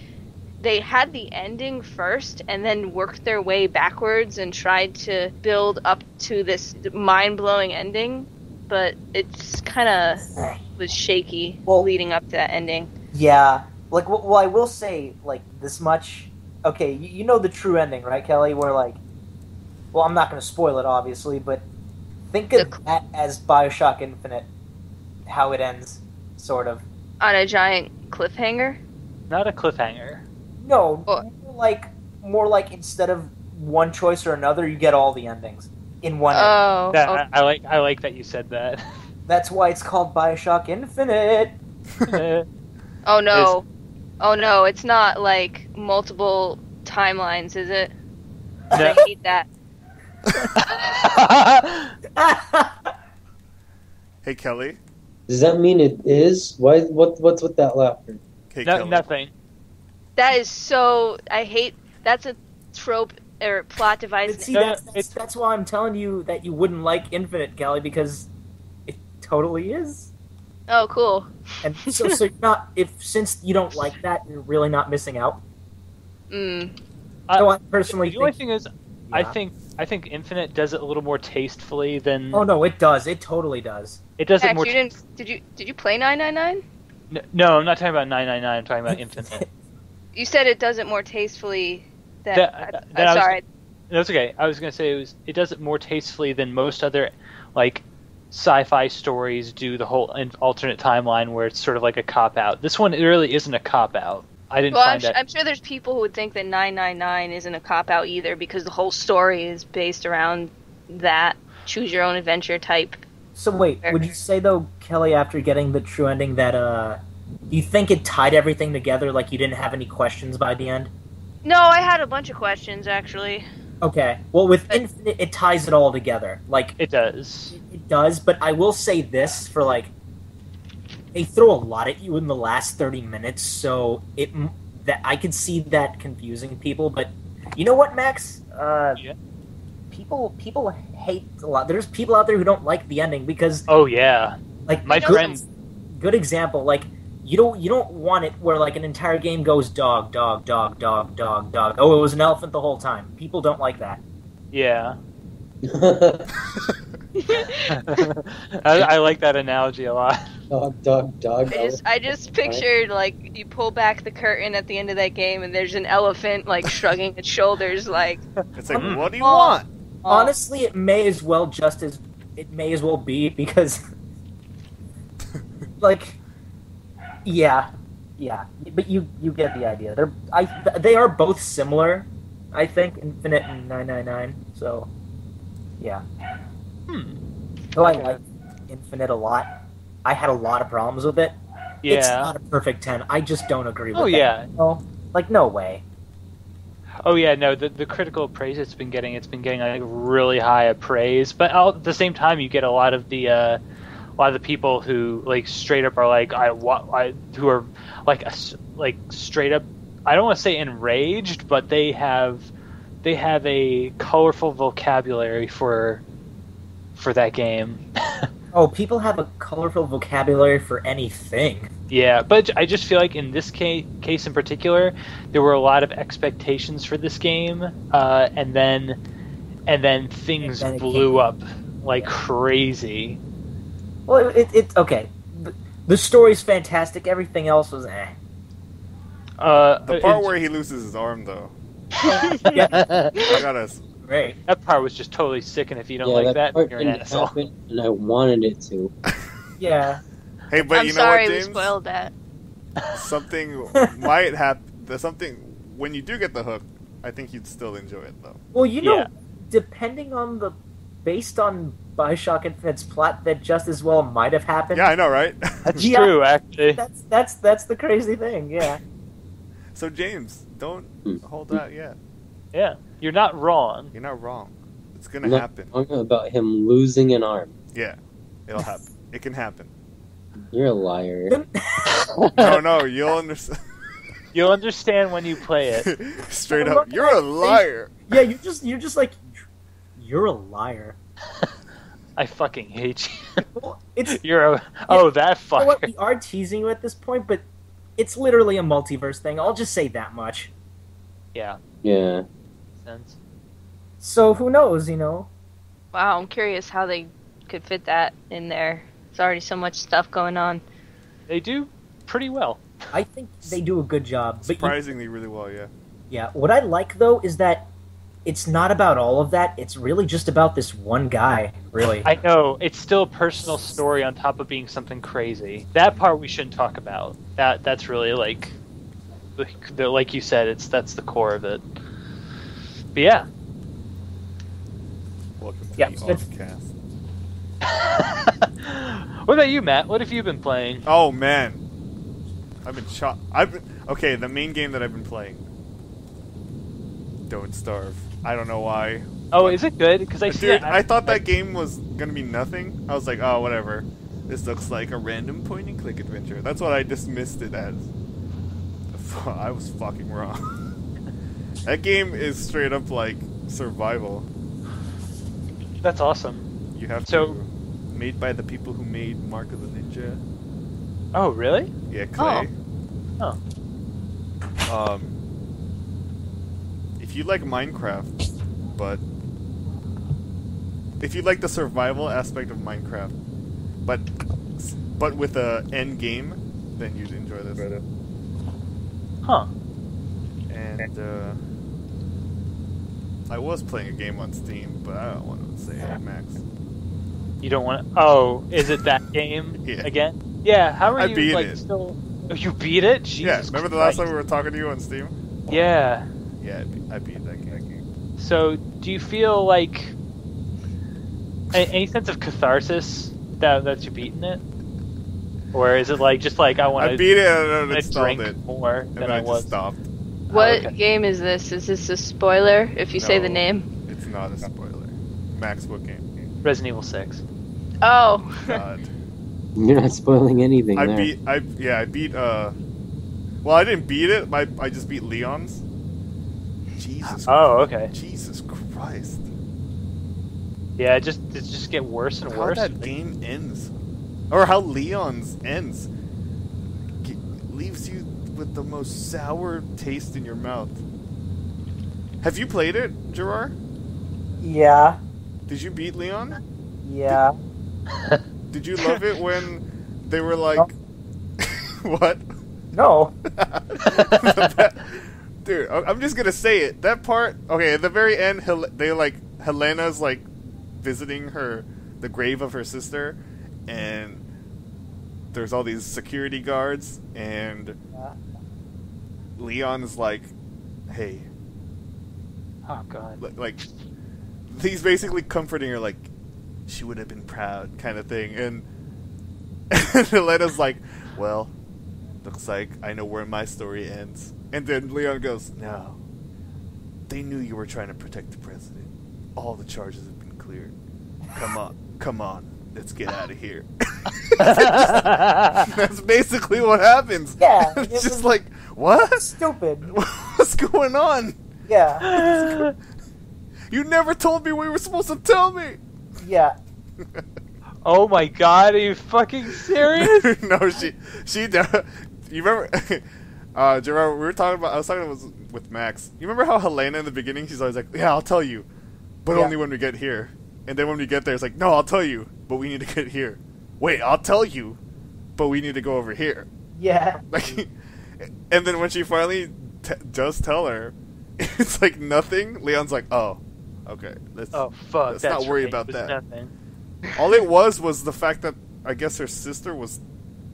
they had the ending first and then worked their way backwards and tried to build up to this mind-blowing ending. But it's kind of was shaky well, leading up to that ending. Yeah. Like, well, I will say, like, this much... Okay, you know the true ending, right, Kelly? Where, like... Well, I'm not going to spoil it, obviously, but... Think of the... that as Bioshock Infinite. How it ends, sort of. On a giant cliffhanger? Not a cliffhanger. No, oh. more like... More like instead of one choice or another, you get all the endings. In one oh, that, okay. I, I like I like that you said that. That's why it's called Bioshock Infinite! Oh, no. It's Oh no, it's not like multiple timelines, is it? No. I hate that. Hey Kelly, does that mean it is? Why? What? What's with that laughter? Hey, no, nothing. That is so. I hate. That's a trope or plot device. See, that's, that's, that's why I'm telling you that you wouldn't like Infinite, Kelly, because it totally is. Oh, cool. And so, so you're not, if since you don't like that, you're really not missing out. Mm. So I, I personally, the think, only thing is, yeah. I think I think Infinite does it a little more tastefully than. Oh no, it does. It totally does. It does Max, it more. You didn't, did you did you play nine ninety-nine? No, no, I'm not talking about nine ninety-nine. I'm talking about Infinite. You said it does it more tastefully than. That, I, that I'm I was, sorry. That's okay. I was going to say it, was, it does it more tastefully than most other, like, sci-fi stories do the whole alternate timeline where it's sort of like a cop-out. This one, it really isn't a cop-out. I didn't well, find I'm that... Well, I'm sure there's people who would think that nine ninety-nine isn't a cop-out either because the whole story is based around that choose-your-own-adventure type. So wait, character. Would you say, though, Kelly, after getting the true ending, that uh, you think it tied everything together, like you didn't have any questions by the end? No, I had a bunch of questions, actually. Okay. Well, with but, Infinite, it ties it all together. Like it does. It, it does, but I will say this for, like, they throw a lot at you in the last thirty minutes, so it that I could see that confusing people, but you know what, Max? Uh, yeah. People people hate a lot. There's people out there who don't like the ending because oh, yeah. Like my friend good example, like You don't you don't want it where like an entire game goes dog, dog, dog, dog, dog, dog. Oh, it was an elephant the whole time. People don't like that. Yeah. I, I like that analogy a lot. Dog, dog, dog. I just, I just pictured like you pull back the curtain at the end of that game and there's an elephant like shrugging its shoulders like it's like um, what do you oh, want? Honestly, it may as well just as it may as well be because like Yeah, yeah, but you you get the idea. They're I they are both similar, I think. Infinite and nine ninety-nine. So, yeah. Hmm. So I like Infinite a lot. I had a lot of problems with it. Yeah. It's not a perfect ten. I just don't agree with it. Oh yeah. No, like no way. Oh yeah, no. The the critical praise it's been getting, it's been getting like really high of praise. But at the same time, you get a lot of the. Uh, A lot of the people who like straight up are like I, I who are like like straight up I don't want to say enraged, but they have they have a colorful vocabulary for for that game. Oh, people have a colorful vocabulary for anything. Yeah, but I just feel like in this case, case in particular, there were a lot of expectations for this game, uh, and then and then things and then blew up like yeah. crazy. Well, it, it okay. The story's fantastic. Everything else was eh. Uh, the part it, where he loses his arm, though. Yeah. I got us. Great. That part was just totally sick, and if you don't yeah, like that, that you're an asshole. And I wanted it to. Yeah. Hey, but I'm you know sorry what, James? We spoiled that. Something might happen. Something when you do get the hook, I think you'd still enjoy it, though. Well, you know, yeah. depending on the, based on. Bioshock Infinite's plot that just as well might have happened. Yeah, I know, right? That's yeah, true, actually. That's that's that's the crazy thing, yeah. So James, don't hold out yet. Yeah, you're not wrong. You're not wrong. It's gonna not happen. Talking about him losing an arm. Yeah, it'll happen. It can happen. You're a liar. No, no, you'll understand. You'll understand when you play it. Straight up, you're a liar. Yeah, you just you're just like you're a liar. I fucking hate you. Well, it's, You're a... Oh, it's, that fucker. You know what, we are teasing you at this point, but it's literally a multiverse thing. I'll just say that much. Yeah. Yeah. Makes sense. So who knows, you know? Wow, I'm curious how they could fit that in there. There's already so much stuff going on. They do pretty well. I think they do a good job. Surprisingly, you, really well, yeah. Yeah. What I like, though, is that it's not about all of that. It's really just about this one guy, really. I know. It's still a personal story on top of being something crazy. That part we shouldn't talk about. That That's really, like, like you said, it's that's the core of it. But, yeah. Welcome to yeah, the podcast. What about you, Matt? What have you been playing? Oh, man. I've been... Cho I've been okay, the main game that I've been playing. Don't Starve. I don't know why. Oh, is it good? Because I see dude, I, I thought that game was gonna be nothing. I was like, oh, whatever. This looks like a random point and click adventure. That's what I dismissed it as. I was fucking wrong. That game is straight up like survival. That's awesome. You have so, to made by the people who made Mark of the Ninja. Oh, really? Yeah, clay. Oh. oh. Um, if you like Minecraft, but... If you like the survival aspect of Minecraft, but but with a end game, then you'd enjoy this. Right up. Huh. And, uh... I was playing a game on Steam, but I don't want to say it, Max. You don't want to... Oh, is it that game yeah. again? Yeah, how are I you, beat like, it. still... Oh, you beat it? Jesus yeah, remember the last Christ. time we were talking to you on Steam? Yeah. Yeah, I beat, I beat that game. So, do you feel, like... any sense of catharsis that that you beaten it? Or is it, like, just, like, I want to... I beat it and then drink it. more and than I, I was. Just stopped. What okay. game is this? Is this a spoiler if you no, say the name? It's not a spoiler. Max, what game? Resident Evil six. Oh. God. You're not spoiling anything I there. beat, I, yeah, I beat, uh... Well, I didn't beat it, I, I just beat Leon's. Jesus Oh, Christ. okay. Jesus Christ. Yeah, it just, it just get worse and how worse. How that game ends. Or how Leon's ends. G leaves you... with the most sour taste in your mouth. Have you played it, Gerard? Yeah. Did you beat Leon? Yeah. Did, did you love it when they were like... No. What? No. Dude, I'm just gonna say it. That part... Okay, at the very end, Hel they like... Helena's like visiting her... the grave of her sister. And... there's all these security guards, and Leon's like, hey. Oh, God. Like, he's basically comforting her, like, she would have been proud, kind of thing. And, and Helena's like, well, looks like I know where my story ends. And then Leon goes, no. They knew you were trying to protect the president. All the charges have been cleared. Come on. Come on. Let's get out of here. That's basically what happens. Yeah. It's it just like, what? Stupid. What's going on? Yeah. You never told me what you were supposed to tell me. Yeah. Oh my God, are you fucking serious? No, she, she, you remember, uh, do you remember, we were talking about, I was talking about with Max. You remember how Helena in the beginning, she's always like, yeah, I'll tell you, but yeah. only when we get here. And then when we get there, it's like, no, I'll tell you, but we need to get here. Wait, I'll tell you, but we need to go over here. Yeah. Like, and then when she finally t does tell her, it's like nothing. Leon's like, oh, okay. Let's, oh, fuck. Let's not worry right. about that. Nothing. All it was was the fact that I guess her sister was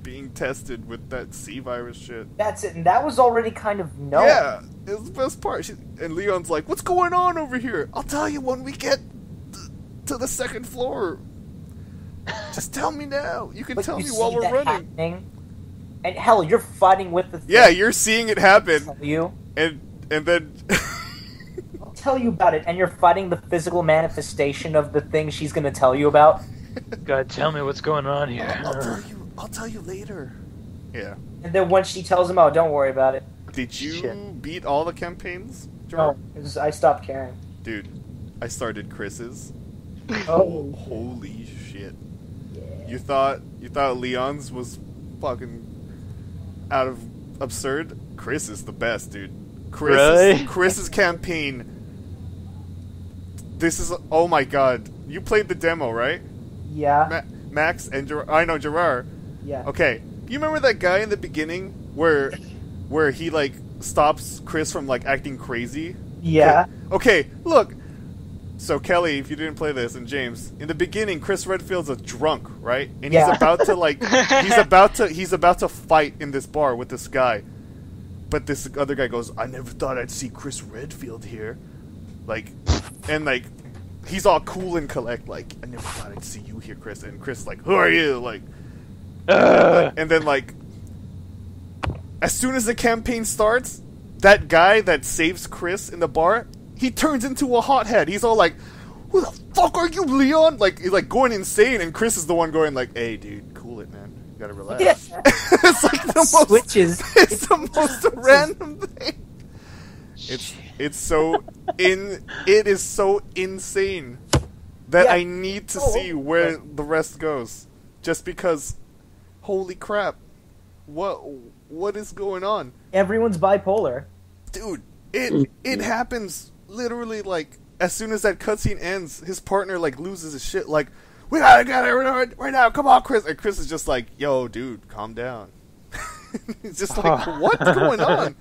being tested with that C virus shit. That's it. And that was already kind of known. Yeah. It was the best part. She, and Leon's like, what's going on over here? I'll tell you when we get... to the second floor. Just tell me now. You can but tell you me while we're running. Happening. And hell, you're fighting with the thing. Yeah, you're seeing it happen. Tell you. And and then I'll tell you about it. And you're fighting the physical manifestation of the thing she's gonna tell you about. God, tell me what's going on here. I'll, I'll tell you. I'll tell you later. Yeah. And then once she tells him, oh, don't worry about it. Did you Shit. beat all the campaigns? No, oh, I stopped caring. Dude, I started Chris's. Oh, holy shit! Yeah. You thought you thought Leon's was fucking out of absurd. Chris is the best, dude. Chris, really? Chris's campaign. This is oh my god! You played the demo, right? Yeah. Ma Max and Ger I know Gerard. Yeah. Okay. You remember that guy in the beginning where where he like stops Chris from like acting crazy? Yeah. Okay. okay look. So, Kelly, if you didn't play this, and James, in the beginning, Chris Redfield's a drunk, right? And yeah. he's about to, like, he's about to, he's about to fight in this bar with this guy. But this other guy goes, I never thought I'd see Chris Redfield here. Like, and, like, he's all cool and collect, like, I never thought I'd see you here, Chris. And Chris, like, who are you? Like, uh. and then, like, as soon as the campaign starts, that guy that saves Chris in the bar... he turns into a hothead. He's all like, who the fuck are you, Leon? Like, he's like going insane, and Chris is the one going like, hey, dude, cool it, man. You gotta relax. Yeah. It's like the most... Switches. It's the most random thing. It's, it's so... in. It is so insane that yeah. I need to oh. see where the rest goes. Just because... holy crap. What what is going on? Everyone's bipolar. Dude, it it happens literally like as soon as that cutscene ends, his partner like loses his shit. Like, we gotta get it right now. Come on, Chris. And Chris is just like, yo, dude, calm down. It's just like, oh. What's going on?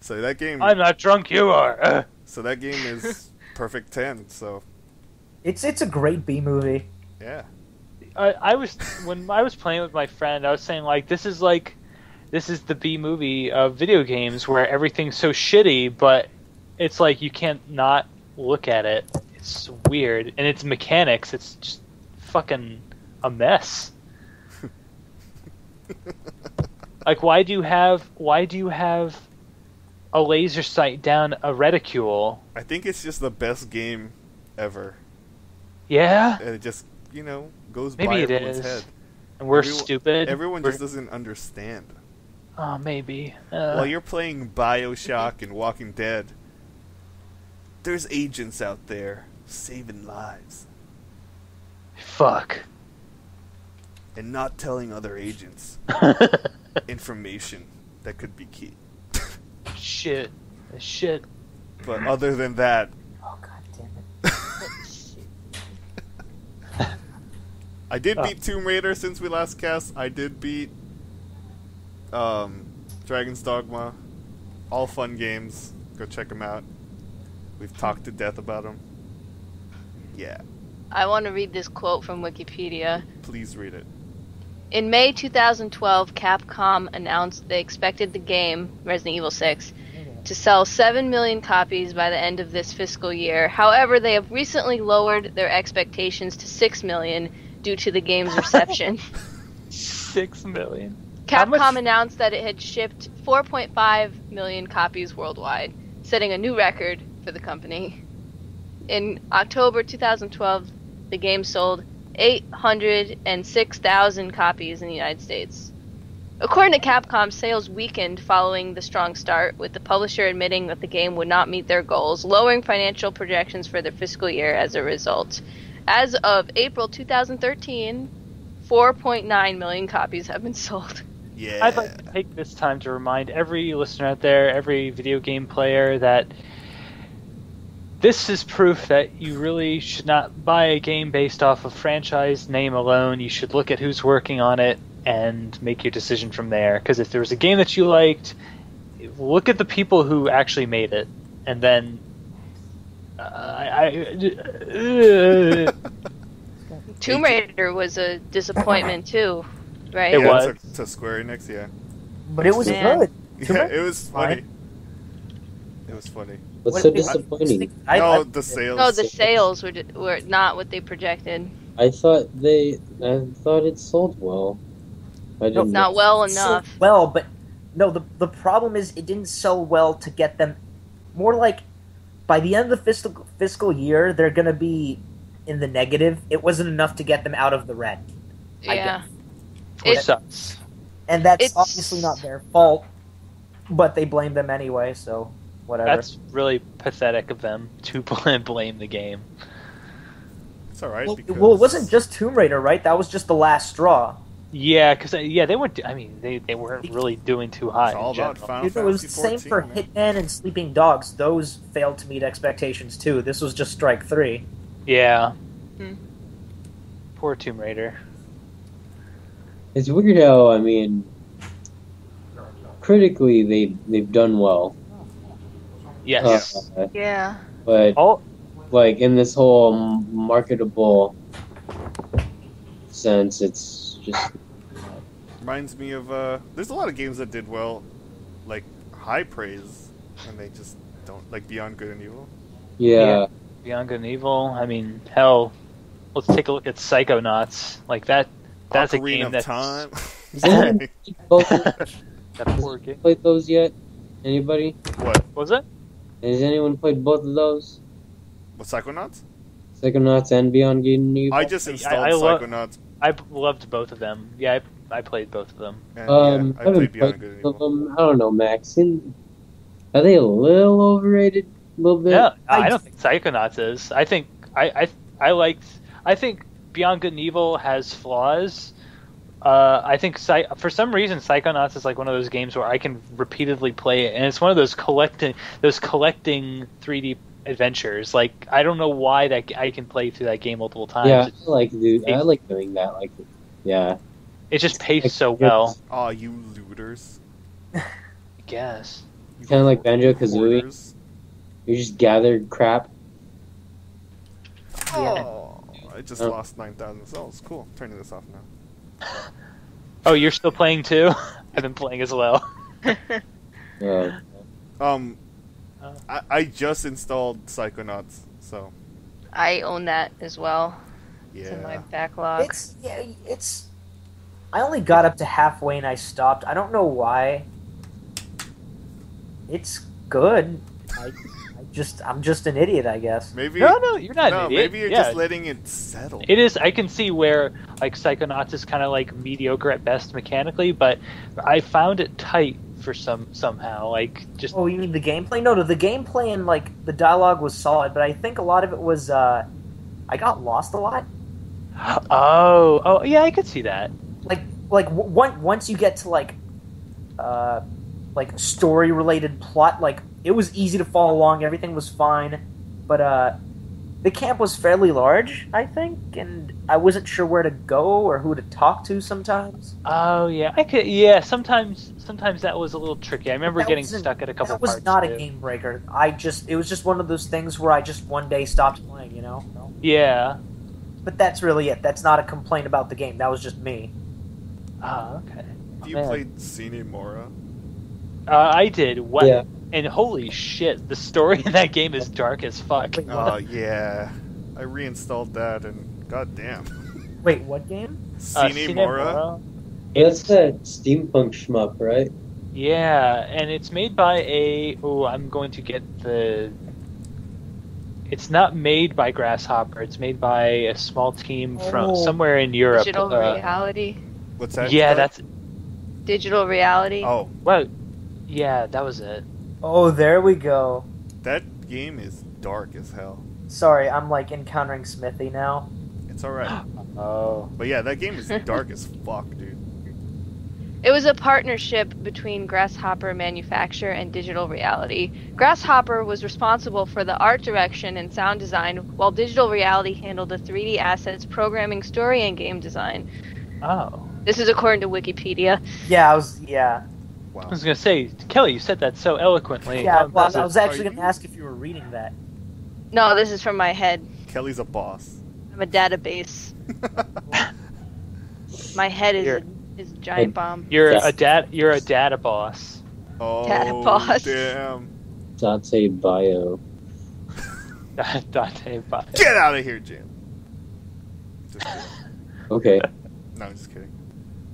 So that game. I'm not drunk. You are. So that game is perfect ten. So. It's it's a great B movie. Yeah. I, I was when I was playing with my friend, I was saying like this is like this is the B movie of video games where everything's so shitty, but it's like you can't not look at it. It's weird, and its mechanics, it's just fucking a mess. Like, why do you have why do you have a laser sight down a reticule? I think it's just the best game ever. Yeah. And it just, you know, goes maybe by it everyone's is. Head. And we're everyone, stupid. Everyone we're... just doesn't understand. Oh, maybe. Uh... While you're playing Bioshock and Walking Dead, there's agents out there saving lives. Fuck. And not telling other agents information that could be key. Shit. Shit. But other than that... Oh, God damn it. I did oh. beat Tomb Raider since we last cast. I did beat um, Dragon's Dogma. All fun games. Go check them out. We've talked to death about them. Yeah. I want to read this quote from Wikipedia. Please read it. In May two thousand twelve, Capcom announced they expected the game, Resident Evil six, to sell seven million copies by the end of this fiscal year. However, they have recently lowered their expectations to six million due to the game's reception. six million. Capcom announced that it had shipped four point five million copies worldwide, setting a new record for the company. In October two thousand twelve, the game sold eight hundred six thousand copies in the United States. According to Capcom, sales weakened following the strong start, with the publisher admitting that the game would not meet their goals, lowering financial projections for their fiscal year as a result. As of April two thousand thirteen, four point nine million copies have been sold. Yeah. I'd like to take this time to remind every listener out there, every video game player, that this is proof that you really should not buy a game based off of franchise name alone. You should look at who's working on it and make your decision from there. Because if there was a game that you liked, look at the people who actually made it, and then... Uh, I, uh, Tomb Raider was a disappointment too, right? It yeah, was to, to Square Enix, yeah. But it was yeah. good. Yeah, it was funny. It was funny. What's what, so disappointing? I, no, the sales. No, the sales were were not what they projected. I thought they, I thought it sold well. I didn't. No, not well enough. Sold well, but no. The the problem is it didn't sell well to get them more like. By the end of the fiscal fiscal year, they're going to be in the negative. It wasn't enough to get them out of the red. Yeah. It sucks. And that's it's, obviously not their fault, but they blame them anyway, so whatever. That's really pathetic of them to blame the game. It's all right. Well, because... well it wasn't just Tomb Raider, right? That was just the last straw. Yeah, because yeah, they weren't. I mean, they they weren't really doing too hot. It's all about Final Fantasy fourteen. It was the same for Hitman and Sleeping Dogs. Those failed to meet expectations too. This was just Strike Three. Yeah. Hmm. Poor Tomb Raider. It's weird how, I mean, critically they they've done well. Yes. Uh, yeah. But oh. like in this whole marketable sense, it's. Just... Reminds me of uh, there's a lot of games that did well, like high praise, and they just don't, like Beyond Good and Evil. Yeah, yeah. Beyond Good and Evil. I mean, hell, let's take a look at Psychonauts. Like that, that's Ocarina a game that's. Time. That poor game. Played those yet? Anybody? What? What was that? Has anyone played both of those? What, Psychonauts? Psychonauts and Beyond Good and Evil. I just installed I, I Psychonauts. I loved both of them. Yeah, I, I played both of them. And, um, yeah, I, I played Beyond Good and Evil. I don't know, Max. Are they a little overrated? A little bit? No, I, I don't think Psychonauts is. I think I, I I liked. I think Beyond Good and Evil has flaws, Uh, I think for some reason Psychonauts is like one of those games where I can repeatedly play it, and it's one of those collecting those collecting three D adventures. Like, I don't know why that I can play through that game multiple times. Yeah, I like do I like doing that. Like, yeah, it just paced so well. Aw, you looters! I guess kind of like Banjo-Kazooie. You just gathered crap. Oh, yeah. I just oh. lost nine thousand souls. Cool. I'm turning this off now. Oh, you're still playing too? I've been playing as well. Yeah. Um, I, I just installed Psychonauts, so. I own that as well. Yeah. It's in my backlog. It's, yeah, it's. I only got up to halfway and I stopped. I don't know why. It's good. I, I just, I'm just an idiot, I guess. Maybe. No, no, you're not no, an idiot. Maybe you're yeah. just letting it settle. It is. I can see where. Like, Psychonauts is kind of like mediocre at best mechanically, but I found it tight for some somehow. Like, just oh, you mean the gameplay? No, no, the gameplay and like the dialogue was solid, but I think a lot of it was uh, I got lost a lot. Oh, oh, yeah, I could see that. Like, like w once you get to like, uh, like story related plot, like it was easy to follow along. Everything was fine, but uh. The camp was fairly large, I think, and I wasn't sure where to go or who to talk to sometimes. Oh yeah, I could. Yeah, sometimes, sometimes that was a little tricky. I remember getting stuck at a couple. That was not a game breaker. I just, it was just one of those things where I just one day stopped playing, you know. Yeah. But that's really it. That's not a complaint about the game. That was just me. Ah, okay. Have you played Cinemora? Uh, I did. What? Yeah. And holy shit, the story in that game is dark as fuck. Wait, oh, yeah. I reinstalled that and goddamn. Wait, what game? Cinemora. Uh, yeah, that's that steampunk shmup, right? Yeah, and it's made by a... Oh, I'm going to get the... It's not made by Grasshopper. It's made by a small team oh. from somewhere in Europe. Digital uh, Reality. What's that? Yeah, about? That's... Digital Reality. Oh. Well, yeah, that was it. Oh, there we go. That game is dark as hell. Sorry, I'm like encountering Smithy now. It's alright. Oh. But yeah, that game is dark as fuck, dude. It was a partnership between Grasshopper Manufacture and Digital Reality. Grasshopper was responsible for the art direction and sound design, while Digital Reality handled the three D assets, programming, story, and game design. Oh. This is according to Wikipedia. Yeah, I was... Yeah. Wow. I was going to say, Kelly, you said that so eloquently. Yeah, um, well, I was actually going to ask if you were reading that. No, this is from my head. Kelly's a boss. I'm a database. My head is a, is a giant bomb. You're yes. a dat. You're a data boss. Oh, data boss. Damn. Dante Bio. Dante Bio. Get out of here, Jim. Just okay. No, I'm just kidding.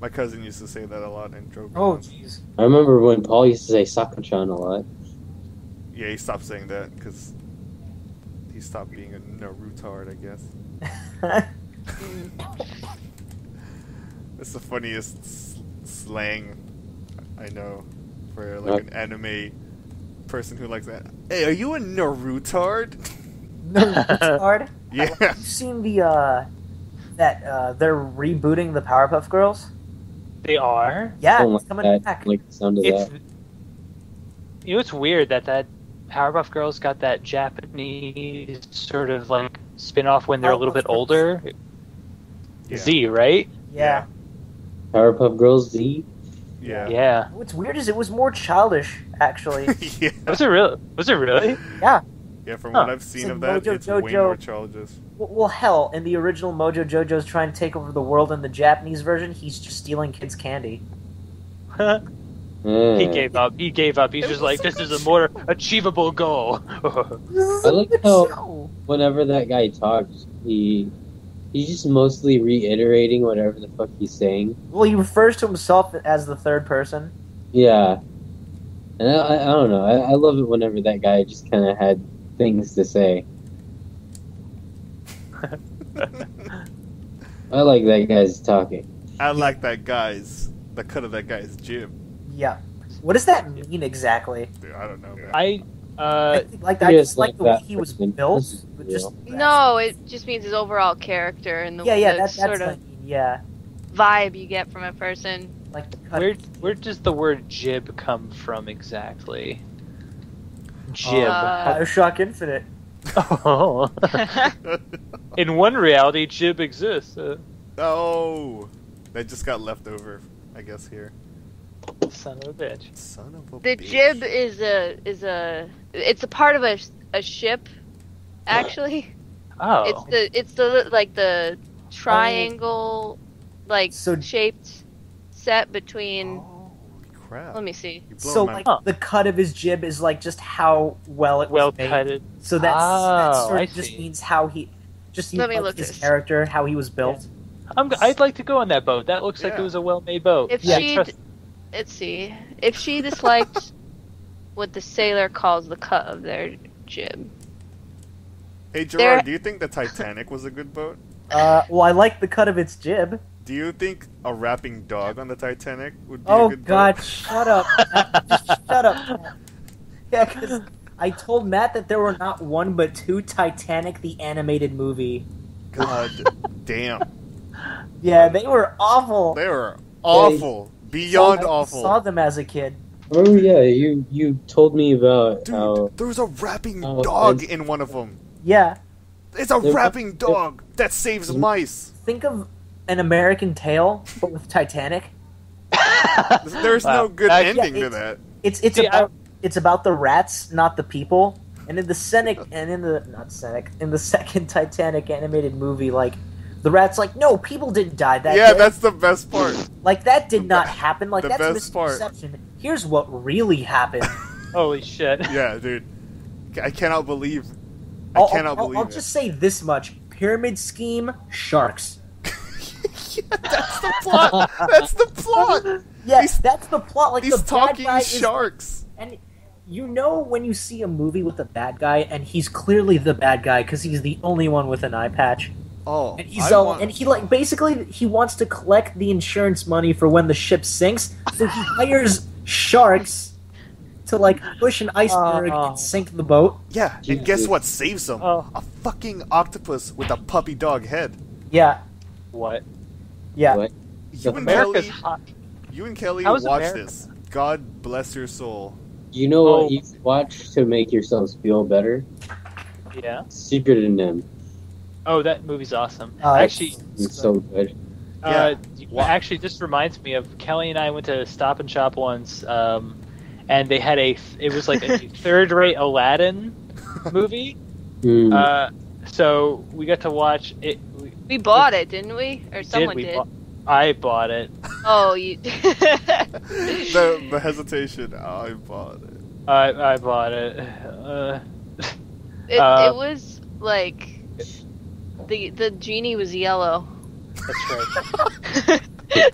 My cousin used to say that a lot in joke. Oh, jeez. I remember when Paul used to say Sakachan a lot. Yeah, he stopped saying that because he stopped being a Naruto-ard, I guess. That's the funniest sl slang I know for like an anime person who likes that. Hey, are you a Naruto-ard? Naruto-ard? Yeah. Have you seen the, uh, that, uh, they're rebooting the Powerpuff Girls? They are? Yeah, oh, it's coming God. back. Like the sound of it's, that. You know, it's weird that that Powerpuff Girls got that Japanese sort of like spin-off when they're Powerpuff a little bit Girls. older. Yeah. Z, right? Yeah. Powerpuff Girls Z? Yeah. Yeah. What's weird is it was more childish, actually. Yeah. Was it really? Was it really? Yeah. Yeah, from huh. what I've seen of that, Mojo it's Jojo. way more childish. Well, hell, in the original Mojo Jojo's trying to take over the world, in the Japanese version, he's just stealing kids' candy. mm. He gave up. He gave up. He's it just like, so this is a more achievable goal. I like how show. whenever that guy talks, he he's just mostly reiterating whatever the fuck he's saying. Well, he refers to himself as the third person. Yeah. And I, I don't know. I, I love it whenever that guy just kind of had things to say. I like that guy's talking. I like that guy's the cut of that guy's gym. Yeah. What does that mean exactly? Dude, I don't know. Man. I uh I think, like I just like, like the way he was built. Just, no, it just means his overall character and the yeah yeah the, that's, sort that's of like, yeah. vibe you get from a person. Like, where where does the word jib come from exactly? Jib. Uh, Bioshock Infinite. Oh. In one reality, jib exists. Uh, oh, that just got left over, I guess. Here. Son of a bitch. Son of a. The bitch. Jib is a is a it's a part of a a ship, actually. Oh. It's the it's the like the triangle, um, like so shaped. Set between. Oh, crap. Let me see. So like huh. the cut of his jib is like just how well it well was made. Cutted. So that's oh, that sort of just see. means how he just Let me look his this. character, how he was built. I'm, I'd like to go on that boat. That looks yeah. like it was a well-made boat. If yeah, she, let's see. If she disliked what the sailor calls the cut of their jib. Hey Gerard, They're... do you think the Titanic was a good boat? Uh, well, I like the cut of its jib. Do you think a rapping dog on the Titanic would be oh, a good God, boat? Shut up. Matt. Just shut up. Matt. Yeah, because I told Matt that there were not one but two Titanic the animated movie. God damn. Yeah, they were awful. They were awful. They Beyond saw, awful. I saw them as a kid. Oh, yeah, you, you told me about Dude, how... there was a rapping oh, dog it's... in one of them. Yeah. It's a they're, rapping they're, dog they're, that saves they're, mice. Think of... An American Tale, but with Titanic. There's wow. no good uh, ending yeah, to that. It's it's See, about I... it's about the rats, not the people. And in the Senec and in the not Senec in the second Titanic animated movie, like the rat's like, no, people didn't die that. Yeah, day. that's the best part. Like that did not happen. Like the that's best misconception. Part. Here's what really happened. Holy shit! Yeah, dude, I cannot believe. I I'll, cannot I'll, believe. I'll it. just say this much: pyramid scheme, sharks. Yeah, that's the plot. That's the plot. Yes, that's the plot. Like these the talking bad guy sharks. Is, and you know when you see a movie with a bad guy, and he's clearly the bad guy because he's the only one with an eye patch. Oh, and he's I all, want... and he like basically he wants to collect the insurance money for when the ship sinks, so he hires sharks to like push an iceberg uh, and sink the boat. Yeah, Jeez. and guess what saves him? Uh, a fucking octopus with a puppy dog head. Yeah. What? Yeah. What? You, and Kelly, hot. you and Kelly watch America? this. God bless your soul. You know oh. what you watch to make yourselves feel better? Yeah. Secret in Them. Oh, that movie's awesome. Uh, actually, it's so good. Uh, yeah. Actually, this reminds me of Kelly and I went to Stop and Shop once, um, and they had a. It was like a third-rate Aladdin movie. Mm. Uh, so we got to watch it. We bought it, didn't we? Or someone did. did. Bought, I bought it. Oh, you... the, the hesitation. I bought it. I, I bought it. Uh, it, uh, it was, like... The, the genie was yellow. That's right.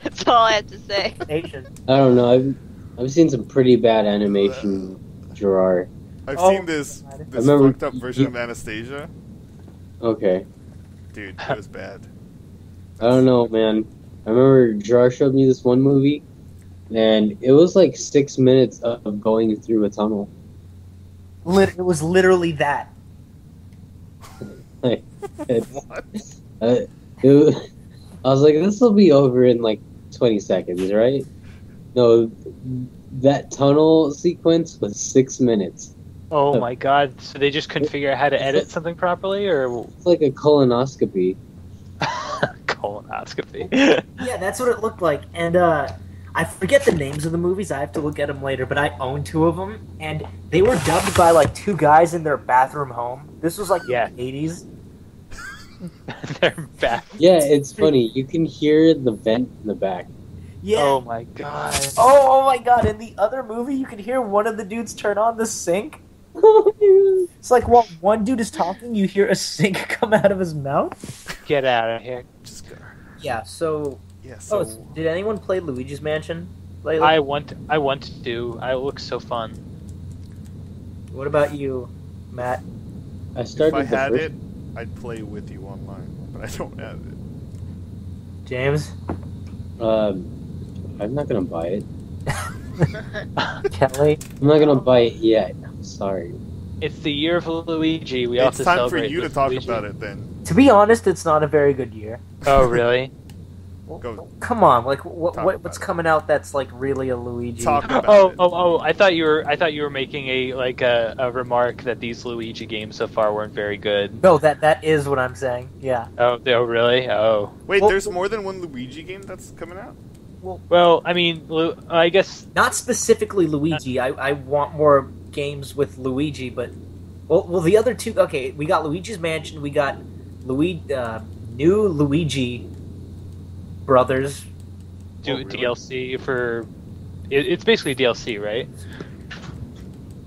That's all I had to say. I don't know. I've, I've seen some pretty bad animation, Gerard. I've oh, seen this, this fucked up version you, of Anastasia. Okay. Dude, that was bad. That's I don't know, man. I remember Gerard showed me this one movie, and it was like six minutes of going through a tunnel. It was literally that. Like, it, what? Uh, it, I was like, this will be over in like twenty seconds, right? No, that tunnel sequence was six minutes. Oh my god, so they just couldn't figure out how to edit something properly, or? It's like a colonoscopy. Colonoscopy. Yeah, that's what it looked like, and uh, I forget the names of the movies, I have to look at them later, but I own two of them, and they were dubbed by like two guys in their bathroom home. This was like yeah. the eighties. Their bathroom. Yeah, it's funny, you can hear the vent in the back. Yeah. Oh my god. Oh, oh my god, in the other movie you could hear one of the dudes turn on the sink. It's like while one dude is talking, you hear a sink come out of his mouth. Get out of here! Just go. Yeah. So. Yeah. So. Oh, did anyone play Luigi's Mansion lately? I want. I want to do. I looks so fun. What about you, Matt? I started. If I had first... it, I'd play with you online, but I don't have it. James. Um, I'm not gonna buy it. Kelly, I'm not gonna buy it yet. Sorry. It's the year of Luigi. We have to celebrate. It's time for you to talk Luigi. about it then. To be honest, it's not a very good year. Oh, really? Go Come on, like what, what what's coming it. out that's like really a Luigi? Talk about oh, it. oh, oh! I thought you were I thought you were making a like a, a remark that these Luigi games so far weren't very good. No, that that is what I'm saying. Yeah. Oh, oh really? Oh. Wait, well, there's more than one Luigi game that's coming out? Well, well, I mean, I guess not specifically Luigi. Not... I I want more games with Luigi, but well, well, the other two. Okay, we got Luigi's Mansion. We got Luigi, uh, new Luigi. Brothers, do oh, really? D L C for it, it's basically D L C, right?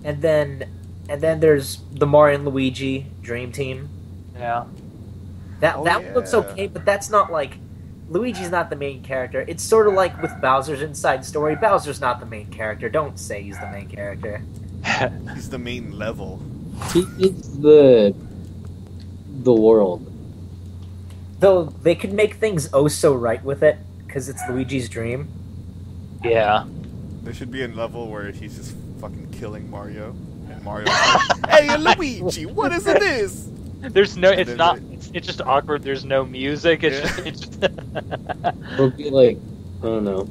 And then, and then there's the Mario and Luigi Dream Team. Yeah, that oh, that yeah. looks okay, but that's not like Luigi's not the main character. It's sort of like with Bowser's Inside Story. Bowser's not the main character. Don't say he's the main character. He's the main level. He, it's the the world. Though they could make things oh so right with it, because it's Luigi's dream. Yeah. There should be a level where he's just fucking killing Mario, and Mario's like, "Hey, Luigi, what is it this?" There's no, it's not, it's, it's just awkward. There's no music. It's yeah. just, it's just it'll be like, I don't know.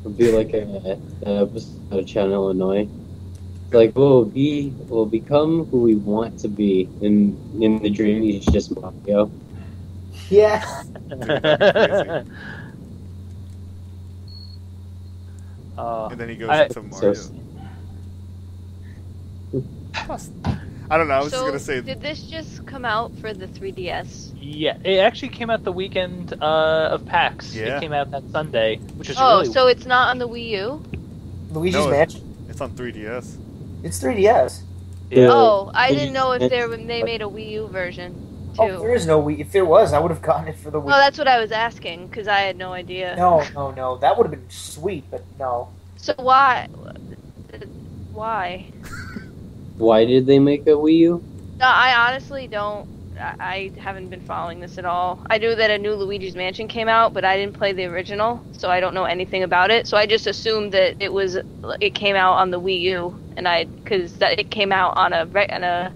It'll be like a, a episode of Channel Illinois. Like we'll be, we'll become who we want to be, and in the dream he's just Mario. Yeah. uh, and then he goes I, into Mario. So I don't know. I was so just gonna say. Did this just come out for the three D S? Yeah, it actually came out the weekend uh, of PAX. Yeah. It came out that Sunday, which is oh, really so it's not on the Wii U. Luigi's no, Mansion. It's on three D S. It's three D S. Yeah. Oh, I didn't know if they were, they made a Wii U version. Oh, there is no Wii. If there was, I would have gotten it for the Wii. No, that's what I was asking, because I had no idea. No, no, no. That would have been sweet, but no. So why? Why? Why did they make a Wii U? No, I honestly don't. I, I haven't been following this at all. I knew that a new Luigi's Mansion came out, but I didn't play the original, so I don't know anything about it. So I just assumed that it was it came out on the Wii U, and I because it came out on a on a.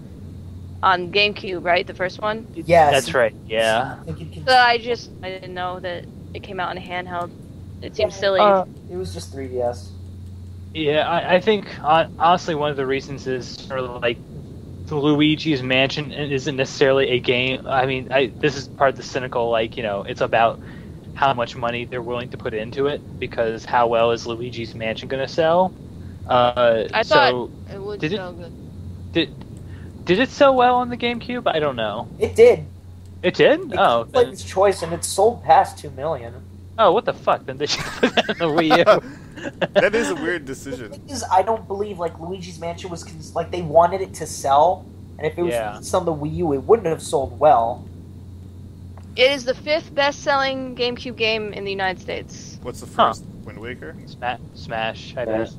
On GameCube, right? The first one? Yes. That's right, yeah. So I just, I didn't know that it came out on a handheld. It seems silly. Uh, it was just three D S. Yeah, I, I think, honestly, one of the reasons is sort of like Luigi's Mansion isn't necessarily a game. I mean, I, this is part of the cynical, like, you know, it's about how much money they're willing to put into it, because how well is Luigi's Mansion going to sell? Uh, I thought so, it would did sell it, good. Did, Did it sell well on the GameCube? I don't know. It did. It did? It oh. It its choice, and it sold past two million. Oh, what the fuck? Then they should put that on the Wii U. That is a weird decision. The thing is, I don't believe, like, Luigi's Mansion was... Like, they wanted it to sell, and if it was yeah. on the Wii U, it wouldn't have sold well. It is the fifth best-selling GameCube game in the United States. What's the first? Huh. Wind Waker? Smash, Smash I bet.